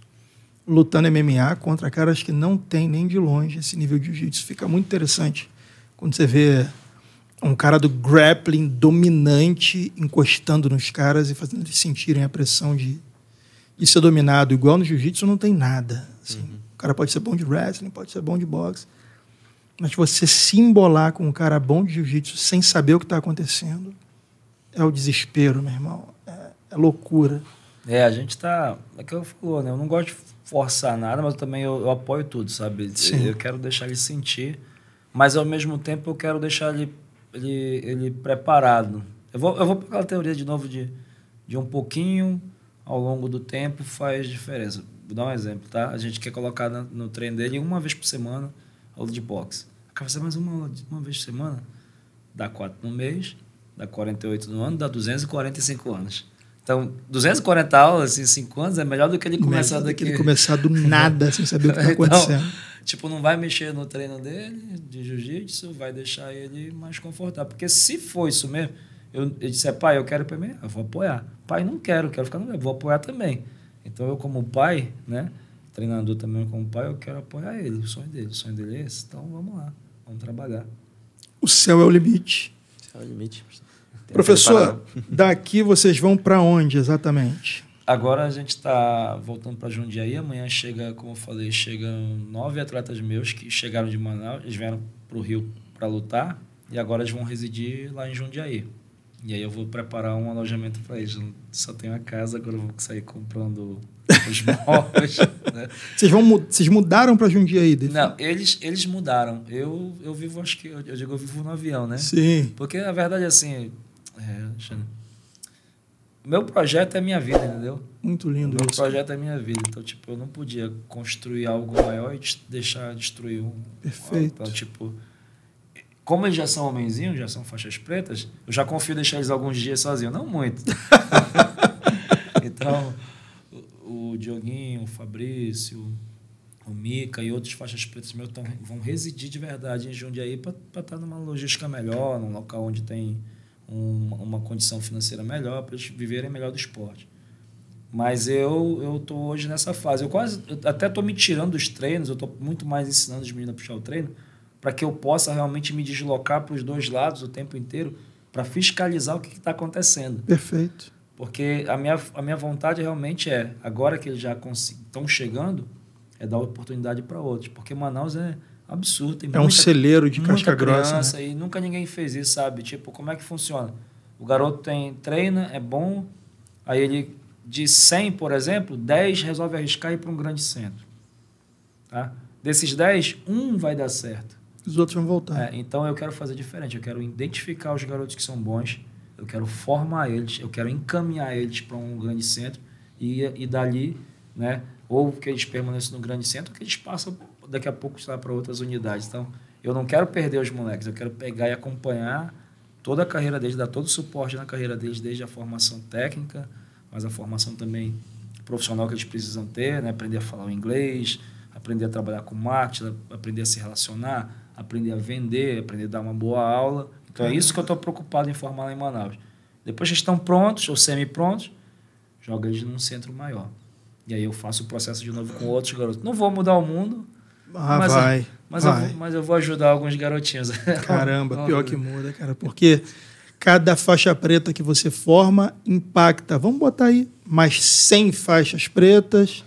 lutando M M A contra caras que não tem nem de longe esse nível de jiu-jitsu. Fica muito interessante quando você vê um cara do grappling dominante encostando nos caras e fazendo eles sentirem a pressão de, de ser dominado. Igual no jiu-jitsu não tem nada. Assim, uhum. O cara pode ser bom de wrestling, pode ser bom de boxe. Mas você se embolar com um cara bom de jiu-jitsu sem saber o que está acontecendo é o desespero, meu irmão. É, é loucura. É, a gente tá... É o que eu falou, né? Eu não gosto de forçar nada, mas também eu, eu apoio tudo, sabe? Sim. Eu quero deixar ele sentir, mas ao mesmo tempo eu quero deixar ele, ele, ele preparado. Eu vou, eu vou pegar a teoria de novo de, de um pouquinho ao longo do tempo faz diferença. Vou dar um exemplo, tá? A gente quer colocar no, no treino dele uma vez por semana aula de boxe. Acaba sendo mais uma, uma vez por semana. Dá quatro no mês, dá quarenta e oito no ano, dá duzentos e quarenta e cinco anos. Então, duzentas e quarenta aulas em cinco anos é melhor do que ele começar do daqui... que ele começar do nada, sem saber o que está acontecendo. Então, tipo, não vai mexer no treino dele, de jiu-jitsu, vai deixar ele mais confortável. Porque se for isso mesmo, eu, eu disse, pai, eu quero primeiro, eu vou apoiar. Pai, não quero, quero ficar no meio, vou apoiar também. Então, eu como pai, né? Treinador também com o pai, eu quero apoiar ele, o sonho dele. O sonho dele é esse, então vamos lá, vamos trabalhar. O céu é o limite. O céu é o limite. Tem Professor, daqui vocês vão para onde exatamente? Agora a gente está voltando para Jundiaí, amanhã chega, como eu falei, chegam nove atletas meus que chegaram de Manaus, eles vieram para o Rio para lutar e agora eles vão residir lá em Jundiaí. E aí eu vou preparar um alojamento para eles. Eu só tenho a casa, agora eu vou sair comprando os móveis. Né? Vocês, vão, vocês mudaram para Jundiaí? Não, eles, eles mudaram. Eu, eu vivo, acho que... Eu, eu digo, eu vivo no avião, né? Sim. Porque, na verdade, assim... É, meu projeto é minha vida, entendeu? Muito lindo meu isso. Meu projeto é minha vida. Então, tipo, eu não podia construir algo maior e deixar destruir um... Perfeito. Então, tipo... Como eles já são homenzinhos, já são faixas pretas, eu já confio em deixar eles alguns dias sozinhos. Não muito. Então, o, o Dioguinho, o Fabrício, o Mica e outros faixas pretas meus tão, vão residir de verdade em Jundiaí para estar numa logística melhor, num local onde tem um, uma condição financeira melhor, para eles viverem melhor do esporte. Mas eu eu tô hoje nessa fase. Eu quase eu até estou me tirando dos treinos, eu estou muito mais ensinando os meninos a puxar o treino, para que eu possa realmente me deslocar para os dois lados o tempo inteiro, para fiscalizar o que está acontecendo. Perfeito. Porque a minha, a minha vontade realmente é, agora que eles já estão chegando, é dar oportunidade para outros. Porque Manaus é absurdo. Tem é muita, um celeiro de casca grossa. Né? E nunca ninguém fez isso, sabe? Tipo, como é que funciona? O garoto tem, treina, é bom, aí ele, de cem, por exemplo, dez resolve arriscar e ir para um grande centro. Tá? Desses dez, um vai dar certo. Os outros vão voltar. É, então eu quero fazer diferente. Eu quero identificar os garotos que são bons, eu quero formar eles, eu quero encaminhar eles para um grande centro e, e dali, né, ou que eles permaneçam no grande centro, ou que eles passam daqui a pouco para outras unidades. Então, eu não quero perder os moleques, eu quero pegar e acompanhar toda a carreira deles, dar todo o suporte na carreira deles, desde a formação técnica, mas a formação também profissional que eles precisam ter, né? Aprender a falar o inglês, aprender a trabalhar com marketing, aprender a se relacionar, aprender a vender, aprender a dar uma boa aula. Então, é isso que eu estou preocupado em formar lá em Manaus. Depois que estão prontos ou semi-prontos, joga eles num centro maior. E aí eu faço o processo de novo com outros garotos. Não vou mudar o mundo, ah, mas, vai, eu, mas, vai. Eu vou, mas eu vou ajudar alguns garotinhos. Caramba, não, pior não, que muda, cara. Porque cada faixa preta que você forma impacta, vamos botar aí, mais cem faixas pretas.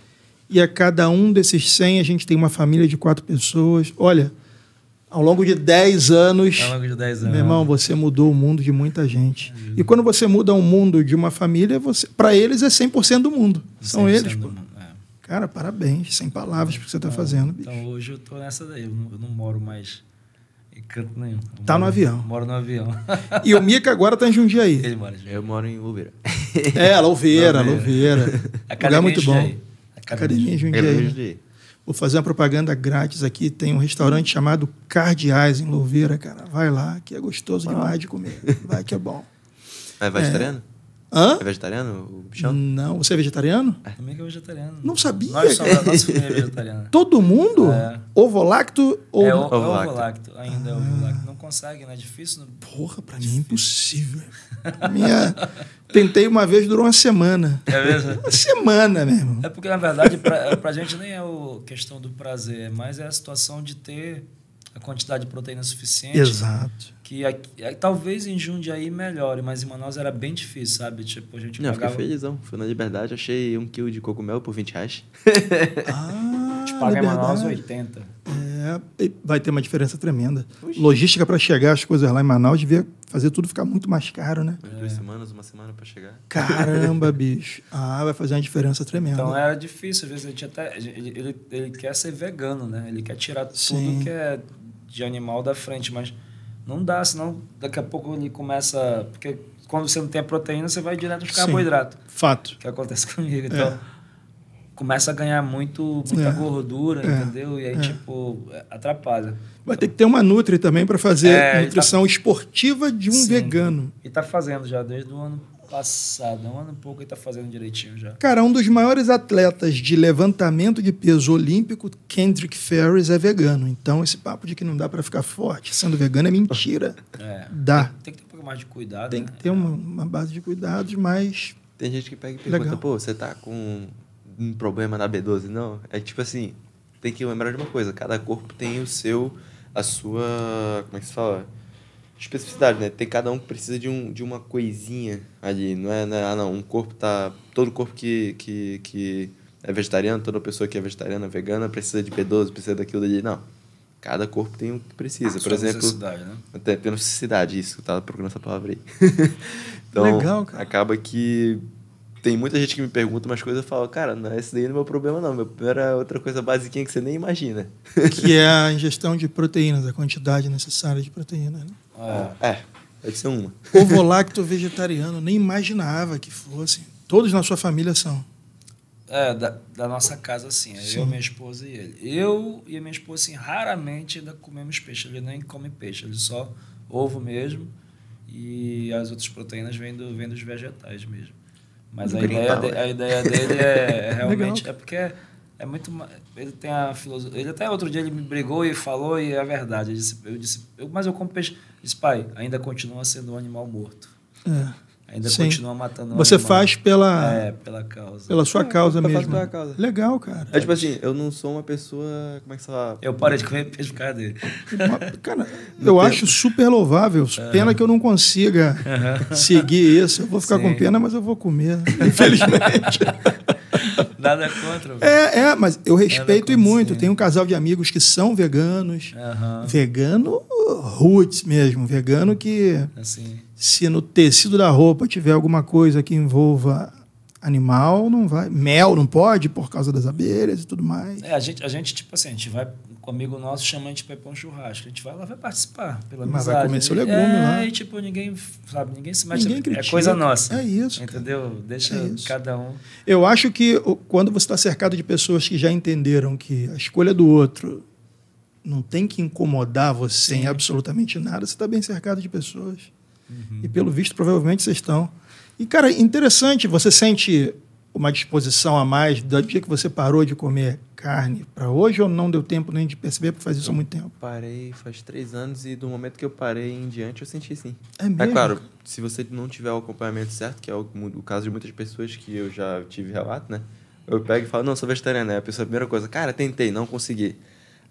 E a cada um desses cem, a gente tem uma família de quatro pessoas. Olha, ao longo de dez anos... Ao longo de dez anos. Meu irmão, você mudou o mundo de muita gente. Uhum. E quando você muda o mundo de uma família, para eles é cem por cento do mundo. São eles, pô. Mundo, é. Cara, parabéns, sem palavras para o que você está fazendo, bicho. Então, hoje eu tô nessa daí. Eu não, eu não moro mais em canto nenhum. Eu tá moro, no avião. Moro no avião. E o Mica agora tá em Jundiaí. Ele mora em Jundiaí. Eu moro em Louveira. É, Louveira, Louveira. Louveira. Lugar muito bom. Academia Jundiaí. Vou fazer uma propaganda grátis aqui. Tem um restaurante chamado Cade em Louveira, cara. Vai lá, que é gostoso ah. demais de comer. Vai que é bom. É vegetariano? É. Hã? É vegetariano o bichão? Não. Você é vegetariano? É. Também que é vegetariano. Não sabia. Nós somos da nossa família vegetariana. Todo mundo? É. Ovo-lacto ou... É, ovo lacto. Ainda é ovo-lacto. Não consegue, né? É difícil. Não... Porra, pra mim é impossível. Minha... Tentei uma vez, durou uma semana. É mesmo? Uma semana mesmo. É porque, na verdade, pra, pra gente nem é a questão do prazer, mas é a situação de ter a quantidade de proteína suficiente. Exato. Que aqui, talvez em Jundiaí melhore, mas em Manaus era bem difícil, sabe? Tipo, a gente Não, pagava... fiquei felizão. Fui na Liberdade, achei um quilo de cogumelo por vinte reais. Ah, a gente paga em Manaus oitenta. É, vai ter uma diferença tremenda. Puxa. Logística para chegar as coisas lá em Manaus devia fazer tudo ficar muito mais caro, né? É. Duas semanas, uma semana para chegar. Caramba, bicho. Ah, vai fazer uma diferença tremenda. Então era difícil, às vezes a gente até, ele, ele, ele quer ser vegano, né? Ele quer tirar tudo Sim. que é de animal da frente, mas não dá, senão daqui a pouco ele começa... Porque quando você não tem a proteína, você vai direto aos carboidratos. Fato. Que acontece comigo, então... É. Começa a ganhar muito, muita é, gordura, é, entendeu? E aí, é. tipo, atrapalha. Vai então, ter que ter uma Nutri também para fazer é, nutrição tá, esportiva de um sim, vegano. E tá fazendo já desde o ano passado. Um ano e pouco ele tá fazendo direitinho já. Cara, um dos maiores atletas de levantamento de peso olímpico, Kendrick Ferris, é vegano. Então, esse papo de que não dá para ficar forte sendo vegano é mentira. É, dá. Tem que ter um pouco mais de cuidado. Tem né? que ter uma, uma base de cuidados, mas... Tem gente que pega e pergunta, legal. Pô, você tá com... um problema na B doze, não. É tipo assim, tem que lembrar de uma coisa, cada corpo tem o seu, a sua, como é que se fala? Especificidade, né? Tem cada um que precisa de, um, de uma coisinha ali, não é, não é, ah, não, um corpo tá, todo corpo que, que, que é vegetariano, toda pessoa que é vegetariana, vegana, precisa de B doze, precisa daquilo ali, não. Cada corpo tem o que precisa, ah, por exemplo... necessidade, né? Até tem necessidade, isso, eu tava procurando essa palavra aí. Então, legal, cara. Acaba que... Tem muita gente que me pergunta umas coisas e fala, cara, não, esse daí não é meu problema não, meu problema era outra coisa basiquinha que você nem imagina. Que é a ingestão de proteínas, a quantidade necessária de proteína. Né? Ah, é, pode ser uma. Ovo lacto vegetariano, nem imaginava que fosse. Todos na sua família são? É, da, da nossa casa sim, sim, eu, minha esposa e ele. Eu e a minha esposa, assim, raramente ainda comemos peixe, ele nem come peixe, ele só ovo mesmo e as outras proteínas vêm do, vêm dos vegetais mesmo. Mas a ideia, de, a ideia dele é, é realmente... Legal. É porque é, é muito... Ele tem a filosofia... Ele até outro dia ele me brigou e falou, e é verdade. Eu disse, eu disse eu, mas eu como peixe... Eu disse, pai, ainda continua sendo um animal morto. É. Ainda Sim. continua matando um Você animal. Faz pela... É, pela causa. Pela sua é, causa mesmo. Pela causa. Legal, cara. É tipo assim, eu não sou uma pessoa... Como é que você fala? Eu parei de comer peixe por causa dele. Cara, eu no acho tempo. super louvável. Pena é. que eu não consiga uhum. seguir isso. Eu vou ficar Sim. com pena, mas eu vou comer. Infelizmente. Nada contra. Véio. É, é, mas eu respeito e muito. Tenho um casal de amigos que são veganos. Uhum. Vegano roots mesmo. Vegano que... Assim... Se no tecido da roupa tiver alguma coisa que envolva Animal não vai... Mel não pode por causa das abelhas e tudo mais. É, a gente, a gente tipo assim, a gente vai... Um amigo nosso chama a gente pra ir pra um churrasco. A gente vai lá, vai participar pela amizade. Mas vai comer seu legume é, lá. É, tipo, ninguém, sabe, ninguém se mexe. Ninguém critica, é coisa nossa. É isso. Entendeu? Cara. Deixa é isso. Cada um... Eu acho que quando você está cercado de pessoas que já entenderam que a escolha do outro não tem que incomodar você Sim. em absolutamente nada, você está bem cercado de pessoas. Uhum. E pelo visto, provavelmente, vocês estão... E, cara, interessante, você sente uma disposição a mais do dia que você parou de comer carne para hoje ou não deu tempo nem de perceber porque faz isso há muito tempo? Parei faz três anos e do momento que eu parei em diante eu senti sim. É mesmo? É claro, se você não tiver o acompanhamento certo, que é o, o caso de muitas pessoas que eu já tive relato, né? Eu pego e falo, não, sou vegetariano. Aí a pessoa, a primeira coisa, cara, tentei, não consegui.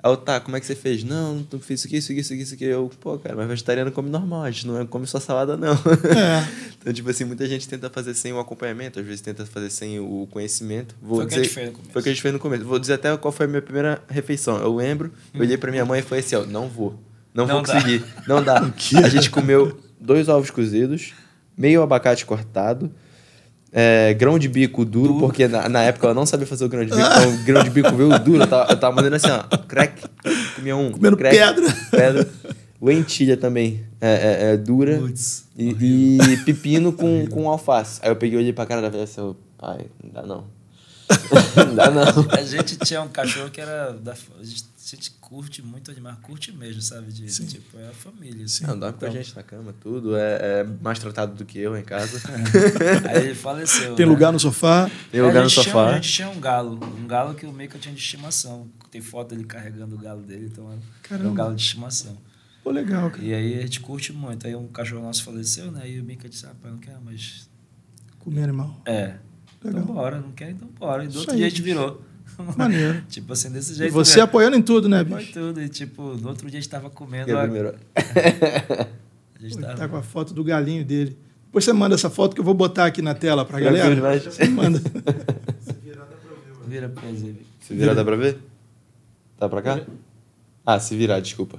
Aí eu, tá, como é que você fez? Não, não fiz isso aqui, isso aqui, isso aqui, isso aqui. Eu, pô, cara, mas vegetariano come normal, a gente não come só salada, não. É. Então, tipo assim, muita gente tenta fazer sem o acompanhamento, às vezes tenta fazer sem o conhecimento. Vou foi o que a gente fez no começo. Foi o que a gente fez no começo. Vou dizer até qual foi a minha primeira refeição. Eu lembro, eu olhei pra minha mãe e falei assim, ó, não vou, não, não vou dá. conseguir, não dá. A gente comeu dois ovos cozidos, meio abacate cortado, É, grão de bico duro, duro. porque na, na época ela não sabia fazer o grão de bico, então o grão de bico veio duro, eu tava, eu tava mandando assim, ó, crack, comia um, comendo crack, pedra, pedra, lentilha também, é, é, é dura, Puts, e, e pepino com, com alface. Aí eu peguei e olhei pra cara da velha assim, eu, pai, não dá não, não dá não. A gente tinha um cachorro que era, da, a, gente, a gente curte muito animal, curte mesmo, sabe, de, tipo, é a família. Assim. Não, dorme então, com a gente na cama, tudo, é, é mais tratado do que eu em casa. É. Aí ele faleceu. Tem né? lugar no sofá? Tem lugar no sofá. Tinha, a gente tinha um galo, um galo que o Mica tinha de estimação, tem foto dele carregando o galo dele, então era um galo de estimação. Pô, legal, cara. E aí a gente curte muito, aí um cachorro nosso faleceu, né, e o Mica disse, ah, pai, não quer mais... Comer animal. É. Legal. Então bora, não quer, então bora. E do Isso outro aí, dia a gente virou. Maneiro. Tipo assim, desse jeito. E você mesmo. Apoiando em tudo, né, bicho? Em tudo. E tipo, no outro dia a gente tava comendo. A... a gente Pô, tava... tá com a foto do galinho dele. Depois você manda essa foto que eu vou botar aqui na tela pra eu galera. Mas... Você manda. Se virar, dá pra ver. Mano. Vira pra ver. Se virar, dá pra ver? Tá pra cá? Ah, se virar, desculpa.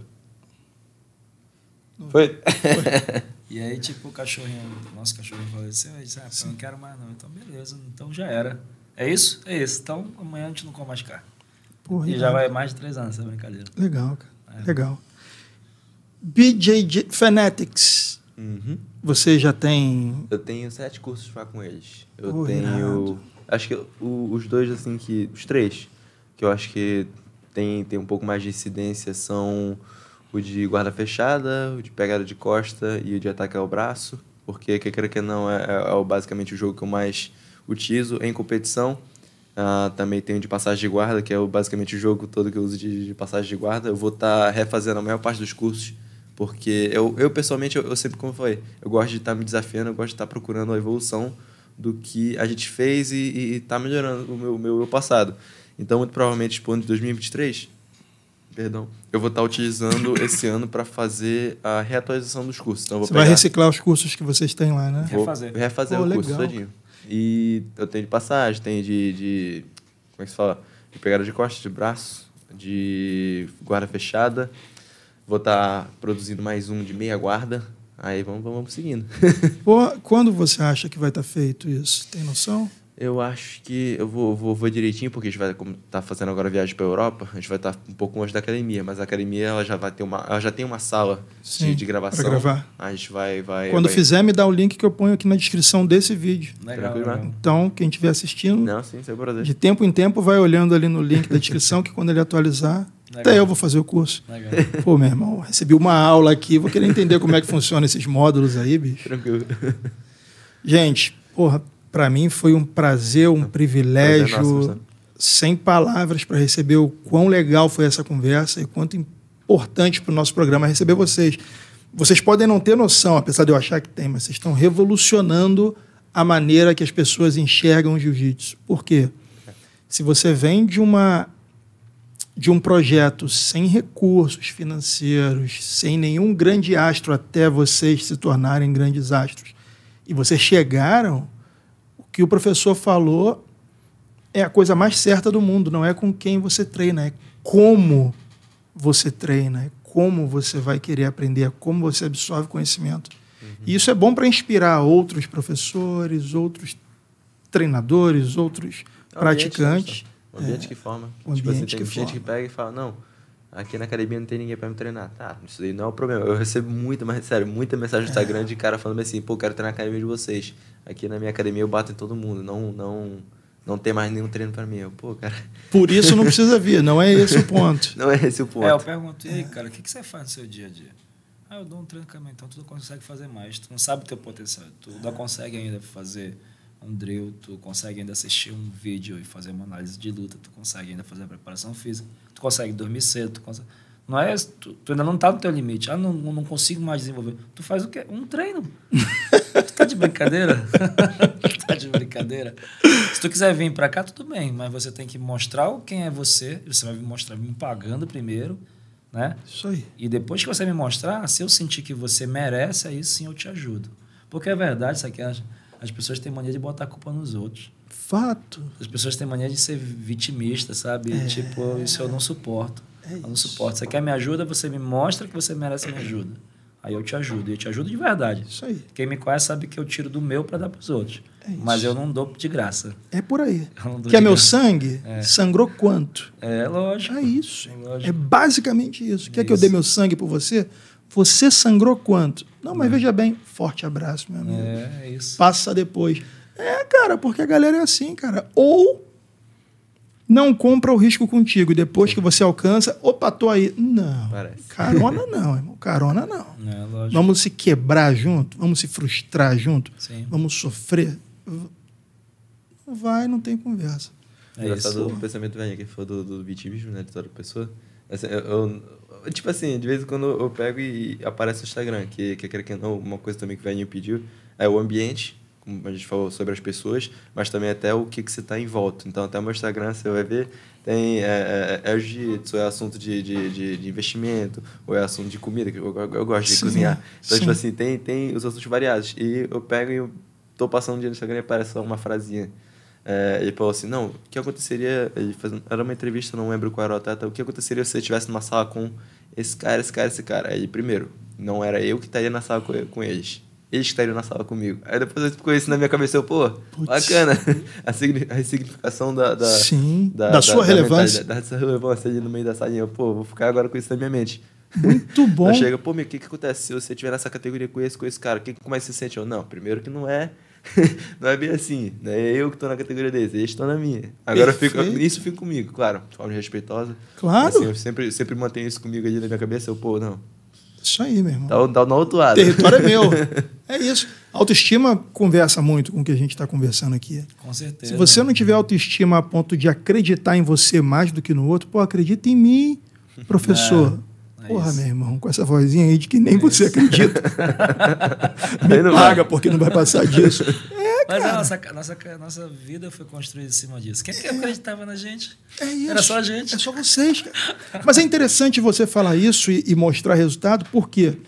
Não. Foi? Foi. E aí, tipo, o cachorrinho, nosso cachorrinho faleceu, aí disse, ah, eu não quero mais não. Então, beleza, então já era. É isso? É isso. Então, amanhã a gente não come mais carne. Porra, e legal. Já vai mais de três anos essa brincadeira. Legal, cara. É. Legal. B J J Fanatics. Uhum. Você já tem... Eu tenho sete cursos lá com eles. Eu Porra, tenho... Irado. Acho que o, os dois, assim, que... Os três, que eu acho que tem, tem um pouco mais de incidência, são... O de guarda fechada, o de pegada de costa e o de ataque ao braço. Porque, quer queira que não, é, é, é basicamente o jogo que eu mais utilizo em competição. Uh, também tem o de passagem de guarda, que é o, basicamente o jogo todo que eu uso de, de passagem de guarda. Eu vou estar tá refazendo a maior parte dos cursos. Porque eu, eu pessoalmente, eu, eu sempre, como eu falei, eu gosto de estar tá me desafiando, eu gosto de estar tá procurando a evolução do que a gente fez e está melhorando o meu, o meu, meu passado. Então, muito provavelmente, para o ano de dois mil e vinte e três... Perdão. Eu vou estar utilizando esse ano para fazer a reatualização dos cursos. Então, eu vou você pegar... vai reciclar os cursos que vocês têm lá, né? Vou refazer. Refazer oh, o curso todinho. E eu tenho de passagem, tenho de, de... Como é que se fala? De pegada de costas, de braço, de guarda fechada. Vou estar produzindo mais um de meia guarda. Aí vamos, vamos seguindo. Pô, quando você acha que vai estar feito isso? Tem noção? Eu acho que eu vou, vou, vou direitinho, porque a gente vai, como tá fazendo agora a viagem para a Europa, a gente vai estar tá um pouco longe da academia, mas a academia ela já, vai ter uma, ela já tem uma sala Sim, de, de gravação. Pra gravar. A gente vai... vai Quando vai... fizer, me dá o link que eu ponho aqui na descrição desse vídeo. Legal, legal. Então, quem estiver assistindo, Não, sim, de tempo em tempo, vai olhando ali no link da descrição, que quando ele atualizar, legal. Até eu vou fazer o curso. Legal. Pô, meu irmão, recebi uma aula aqui, vou querer entender como é que funciona esses módulos aí, bicho. Tranquilo. Gente, porra... Para mim foi um prazer, um privilégio, prazer nosso, sem palavras para receber o quão legal foi essa conversa e quanto importante para o nosso programa receber vocês. Vocês podem não ter noção, apesar de eu achar que tem, mas vocês estão revolucionando a maneira que as pessoas enxergam o jiu-jitsu. Por quê? Se você vem de, uma, de um projeto sem recursos financeiros, sem nenhum grande astro até vocês se tornarem grandes astros, e vocês chegaram... que o professor falou é a coisa mais certa do mundo, não é com quem você treina, é como você treina, é como você vai querer aprender, é como você absorve conhecimento. Uhum. E isso é bom para inspirar outros professores, outros treinadores, outros é praticantes. O ambiente é, que forma. O tipo ambiente assim, tem que gente forma. Que pega e fala, não, aqui na academia não tem ninguém para me treinar. Tá, isso aí não é o problema. Eu recebo muita, mas sério, muita mensagem do Instagram é. de cara falando assim, pô, quero treinar na academia de vocês. Aqui na minha academia eu bato em todo mundo, não... não... Não tem mais nenhum treino para mim. Eu, pô, cara... Por isso não precisa vir. Não é esse o ponto. Não é esse o ponto. É, eu pergunto, e aí, cara, o que, que você faz no seu dia a dia? Ah, eu dou um treino, cara, então tu não consegue fazer mais. Tu não sabe o teu potencial. Tu não consegue ainda fazer um drill, tu consegue ainda assistir um vídeo e fazer uma análise de luta, tu consegue ainda fazer a preparação física, tu consegue dormir cedo, tu consegue... Não é, tu, tu ainda não está no teu limite. Ah, não, não consigo mais desenvolver. Tu faz o quê? Um treino. Tu tá de brincadeira? Tu tá de brincadeira? Se tu quiser vir para cá, tudo bem, mas você tem que mostrar quem é você. Você vai me mostrar me pagando primeiro, né? Isso aí. E depois que você me mostrar, se eu sentir que você merece, aí sim eu te ajudo. Porque é verdade, isso aqui, as, as pessoas têm mania de botar a culpa nos outros. Fato. As pessoas têm mania de ser vitimista, sabe? É. Tipo, isso eu não suporto. É eu não suporto. Você quer me ajuda, você me mostra que você merece me ajuda. Aí eu te ajudo. E eu te ajudo de verdade. Isso aí. Quem me conhece sabe que eu tiro do meu para dar para os outros. É isso. Mas eu não dou de graça. É por aí. Que é meu sangue? É. Sangrou quanto? É lógico. É isso. É, lógico. É basicamente isso. Quer isso. que eu dê meu sangue por você? Você sangrou quanto? Não, mas é. veja bem. Forte abraço, meu amigo. É, é isso. Passa depois. É, cara, porque a galera é assim, cara. Ou... não compra o risco contigo. E depois que você alcança, opa, tô aí. Não. Parece. Carona não, irmão. Carona não. É, lógico. Vamos se quebrar junto? Vamos se frustrar junto? Sim. Vamos sofrer? Vai, não tem conversa. É engraçado o pensamento velho que foi do, do vitimismo, né? De toda pessoa. Assim, eu, eu, eu, tipo assim, de vez em quando eu pego e aparece no Instagram, que, que, que não, uma coisa também que o velhinho pediu, é o ambiente. A gente falou sobre as pessoas, mas também até o que, que você está em volta. Então, até o meu Instagram, você vai ver, tem é, é, é jiu-jitsu, é assunto de, de, de, de investimento, ou é assunto de comida, que eu, eu, eu gosto de sim, cozinhar. Então, sim. tipo assim, tem, tem os assuntos variados. E eu pego e eu tô passando um dia no Instagram e aparece só uma frasinha. É, ele falou assim, não, o que aconteceria... Ele faz, era uma entrevista, não lembro qual era o atleta. O que aconteceria se você estivesse numa sala com esse cara, esse cara, esse cara? Aí, primeiro, não era eu que estaria na sala com, com eles. Eles que estariam na sala comigo. Aí depois eu ficou isso na minha cabeça, eu, pô, Puts. bacana. A, signi a significação da... da Sim, da, da, da sua da relevância. Da, da sua relevância ali no meio da salinha. Eu, pô, vou ficar agora com isso na minha mente. Muito bom. Aí chega, pô, meu, o que, que acontece se você estiver nessa categoria com esse, com esse cara? Que, como é que você se sente? Eu, não, primeiro que não é... não é bem assim. Né? É eu que estou na categoria deles, eles estão na minha. Agora fico, isso fica comigo, claro. De forma respeitosa. Claro. Assim, eu sempre, sempre mantenho isso comigo ali na minha cabeça. Eu, pô, não... Isso aí, meu irmão. Tá, tá no outro lado. Território é meu. É isso. Autoestima conversa muito com o que a gente está conversando aqui. Com certeza. Se você não tiver autoestima a ponto de acreditar em você mais do que no outro, pô, acredita em mim, professor. É, é Porra, isso. meu irmão, com essa vozinha aí de que nem é você isso. acredita. Me não paga vai. porque não vai passar disso. É, Mas cara. Mas a nossa, nossa, nossa vida foi construída em cima disso. Quem é. que acreditava na gente? É isso. Era só a gente. É só vocês, cara. Mas é interessante você falar isso e, e mostrar resultado, porque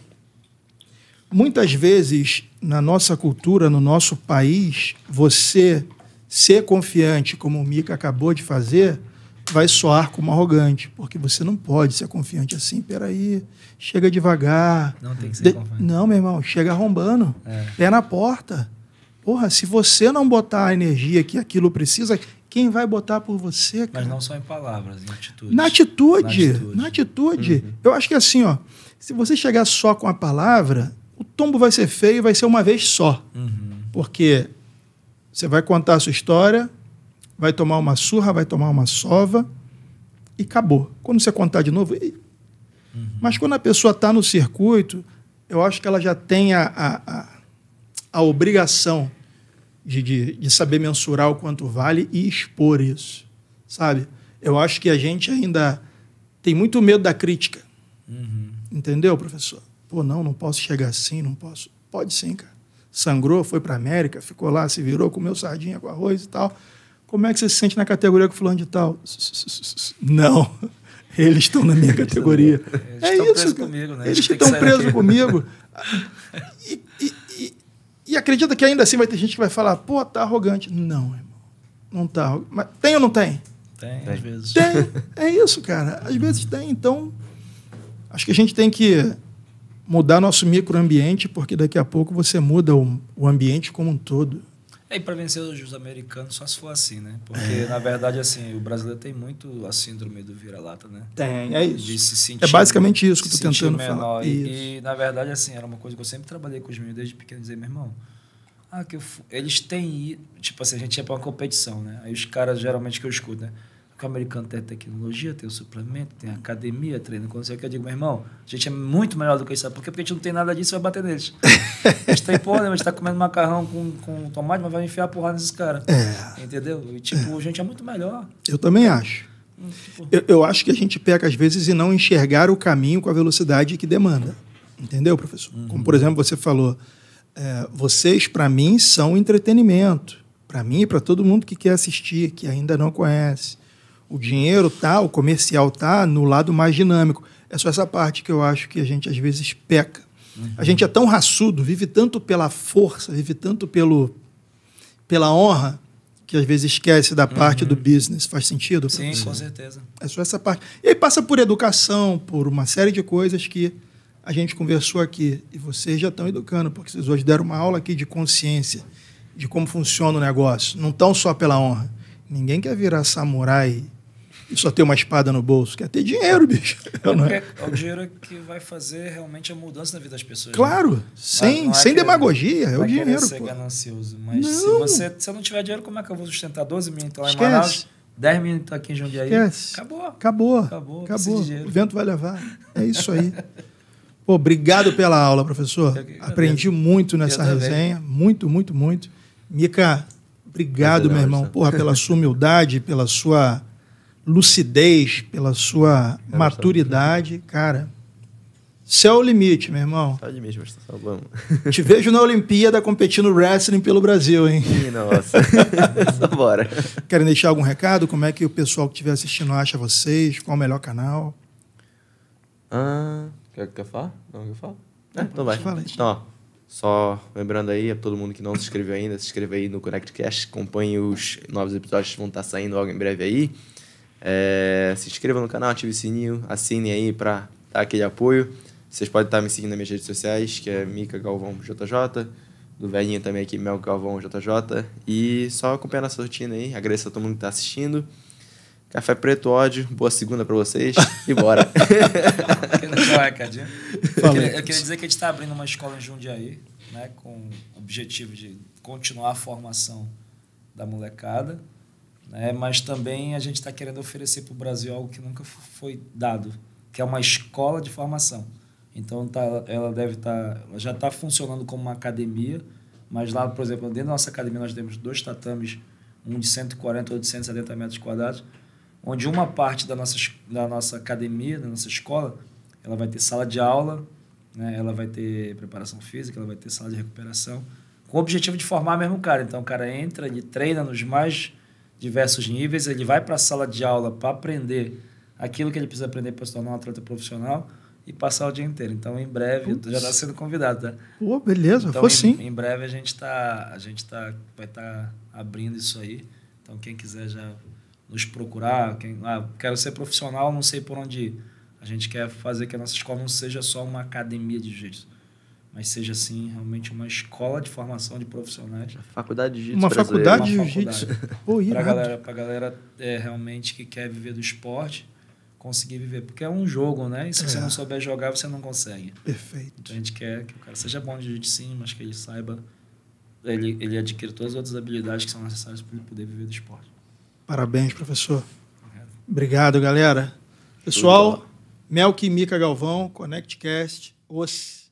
muitas vezes, na nossa cultura, no nosso país, você ser confiante, como o Mica acabou de fazer, vai soar como arrogante, porque você não pode ser confiante assim. Peraí, chega devagar. Não tem que ser de... confiante. Não, meu irmão, chega arrombando. É. Pé na porta. Porra, se você não botar a energia que aquilo precisa, quem vai botar por você, cara? Mas não só em palavras, em atitudes. Na atitude. Na atitude. Na atitude. Uhum. Eu acho que assim, ó, se você chegar só com a palavra, o tombo vai ser feio e vai ser uma vez só. Uhum. Porque você vai contar a sua história, vai tomar uma surra, vai tomar uma sova e acabou. Quando você contar de novo... E... Uhum. Mas quando a pessoa está no circuito, eu acho que ela já tem a... a, a a obrigação de, de, de saber mensurar o quanto vale e expor isso, sabe? Eu acho que a gente ainda tem muito medo da crítica. Uhum. Entendeu, professor? Pô, não, não posso chegar assim, não posso. Pode sim, cara. Sangrou, foi para a América, ficou lá, se virou, comeu sardinha com arroz e tal. Como é que você se sente na categoria com fulano de tal? Não. Eles estão na minha categoria. É isso, cara. Eles que estão presos comigo. E... e E acredita que ainda assim vai ter gente que vai falar, pô, tá arrogante. Não, irmão. Não tá. Mas tem ou não tem? Tem, tem. às vezes. Tem. É isso, cara. Às vezes tem. Então, acho que a gente tem que mudar nosso microambiente, porque daqui a pouco você muda o, o ambiente como um todo. É, e para vencer os americanos só se for assim, né? Porque, na verdade, assim, o brasileiro tem muito a síndrome do vira-lata, né? Tem, é isso. De se sentir, é basicamente isso que eu estou tentando falar. E, e, na verdade, assim, era uma coisa que eu sempre trabalhei com os meninos desde pequeno, dizer, meu irmão, ah, que eu eles têm... Tipo assim, a gente ia para uma competição, né? Aí os caras, geralmente, que eu escuto, né? O americano tem a tecnologia, tem o suplemento, tem a academia, treino, não sei o que. Eu digo, meu irmão, a gente é muito melhor do que isso. Por quê? Porque a gente não tem nada disso, vai bater neles. A gente tem porra, né? A gente tá comendo macarrão com, com tomate, mas vai enfiar a porrada nesses caras. É. Entendeu? E, tipo, a gente é muito melhor. Eu também acho. Tipo... Eu, eu acho que a gente peca, às vezes, em não enxergar o caminho com a velocidade que demanda. Entendeu, professor? Uhum. Como, por exemplo, você falou, é, vocês, para mim, são entretenimento. Para mim e para todo mundo que quer assistir, que ainda não conhece. O dinheiro tá, o comercial tá no lado mais dinâmico. É só essa parte que eu acho que a gente às vezes peca. Uhum. A gente é tão raçudo, vive tanto pela força, vive tanto pelo, pela honra, que às vezes esquece da parte uhum. do business. Faz sentido? Sim, com certeza. É só essa parte. E aí passa por educação, por uma série de coisas que a gente conversou aqui. E vocês já estão educando, porque vocês hoje deram uma aula aqui de consciência, de como funciona o negócio. Não tão só pela honra. Ninguém quer virar samurai... E só ter uma espada no bolso, quer ter dinheiro, bicho. É, não é? É o dinheiro que vai fazer realmente a mudança na vida das pessoas. Claro, né? sem, não é sem querer, demagogia, é o dinheiro. Ser pô. Ganancioso, mas não. se você se eu não tiver dinheiro, como é que eu vou sustentar doze mil lá em Manaus, dez mil aqui em Jundiaí? Esquece. Acabou. Acabou. Acabou. Acabou. O vento vai levar. É isso aí. Pô, obrigado pela aula, professor. Eu, eu Aprendi eu muito nessa resenha. Também. Muito, muito, muito. Mica, obrigado, meu irmão, porra, pela sua humildade, pela sua... lucidez, pela sua é, maturidade, bastante. Cara, céu é o limite, meu irmão. Tá de mesmo, tá salvando. Te vejo na Olimpíada competindo wrestling pelo Brasil, hein? Ih, nossa. Só bora. Querem deixar algum recado? Como é que o pessoal que estiver assistindo acha vocês? Qual é o melhor canal? Ah, quer que eu fale? Não, quer falar? É, então vai. Fala, então, ó, só lembrando aí a todo mundo que não se inscreveu ainda, se inscreva aí no ConnectCast, acompanhe os novos episódios que vão estar saindo logo em breve aí. É, se inscreva no canal, ative o sininho, assine aí para dar aquele apoio. Vocês podem estar me seguindo nas minhas redes sociais, que é Mica Galvão J J, do velhinho também aqui, Melqui Galvão J J. E só acompanhar nossa rotina aí, agradeço a todo mundo que está assistindo. Café preto, ódio, boa segunda para vocês e bora. Eu queria, eu queria dizer que a gente está abrindo uma escola em Jundiaí, né, com o objetivo de continuar a formação da molecada. É, mas também a gente está querendo oferecer para o Brasil algo que nunca foi dado, que é uma escola de formação. Então, tá, ela deve tá, já está funcionando como uma academia, mas lá, por exemplo, dentro da nossa academia nós temos dois tatames, um de cento e quarenta ou de cento e setenta metros quadrados, onde uma parte da nossa, da nossa academia, da nossa escola, ela vai ter sala de aula, né? Ela vai ter preparação física, ela vai ter sala de recuperação, com o objetivo de formar mesmo o cara. Então, o cara entra, ele treina nos mais... diversos níveis, ele vai para a sala de aula para aprender aquilo que ele precisa aprender para se tornar um atleta profissional e passar o dia inteiro. Então, em breve, Putz. já está sendo convidado, tá? Pô, beleza, então, foi em, sim. Em breve a gente, tá, a gente tá, vai estar tá abrindo isso aí. Então, quem quiser já nos procurar, quem, ah, quero ser profissional, não sei por onde ir. A gente quer fazer que a nossa escola não seja só uma academia de jiu-jitsu, mas seja, assim, realmente uma escola de formação de profissionais. Uma faculdade de jiu-jitsu. Uma faculdade de jiu-jitsu. Para a galera, pra galera é, realmente que quer viver do esporte, conseguir viver. Porque é um jogo, né? E se é. você não souber jogar, você não consegue. Perfeito. Então, a gente quer que o cara seja bom de jiu-jitsu, mas que ele saiba, ele, ele adquira todas as outras habilidades que são necessárias para ele poder viver do esporte. Parabéns, professor. É. Obrigado, galera. Pessoal, Melqui e Mica Galvão, ConnectCast, os...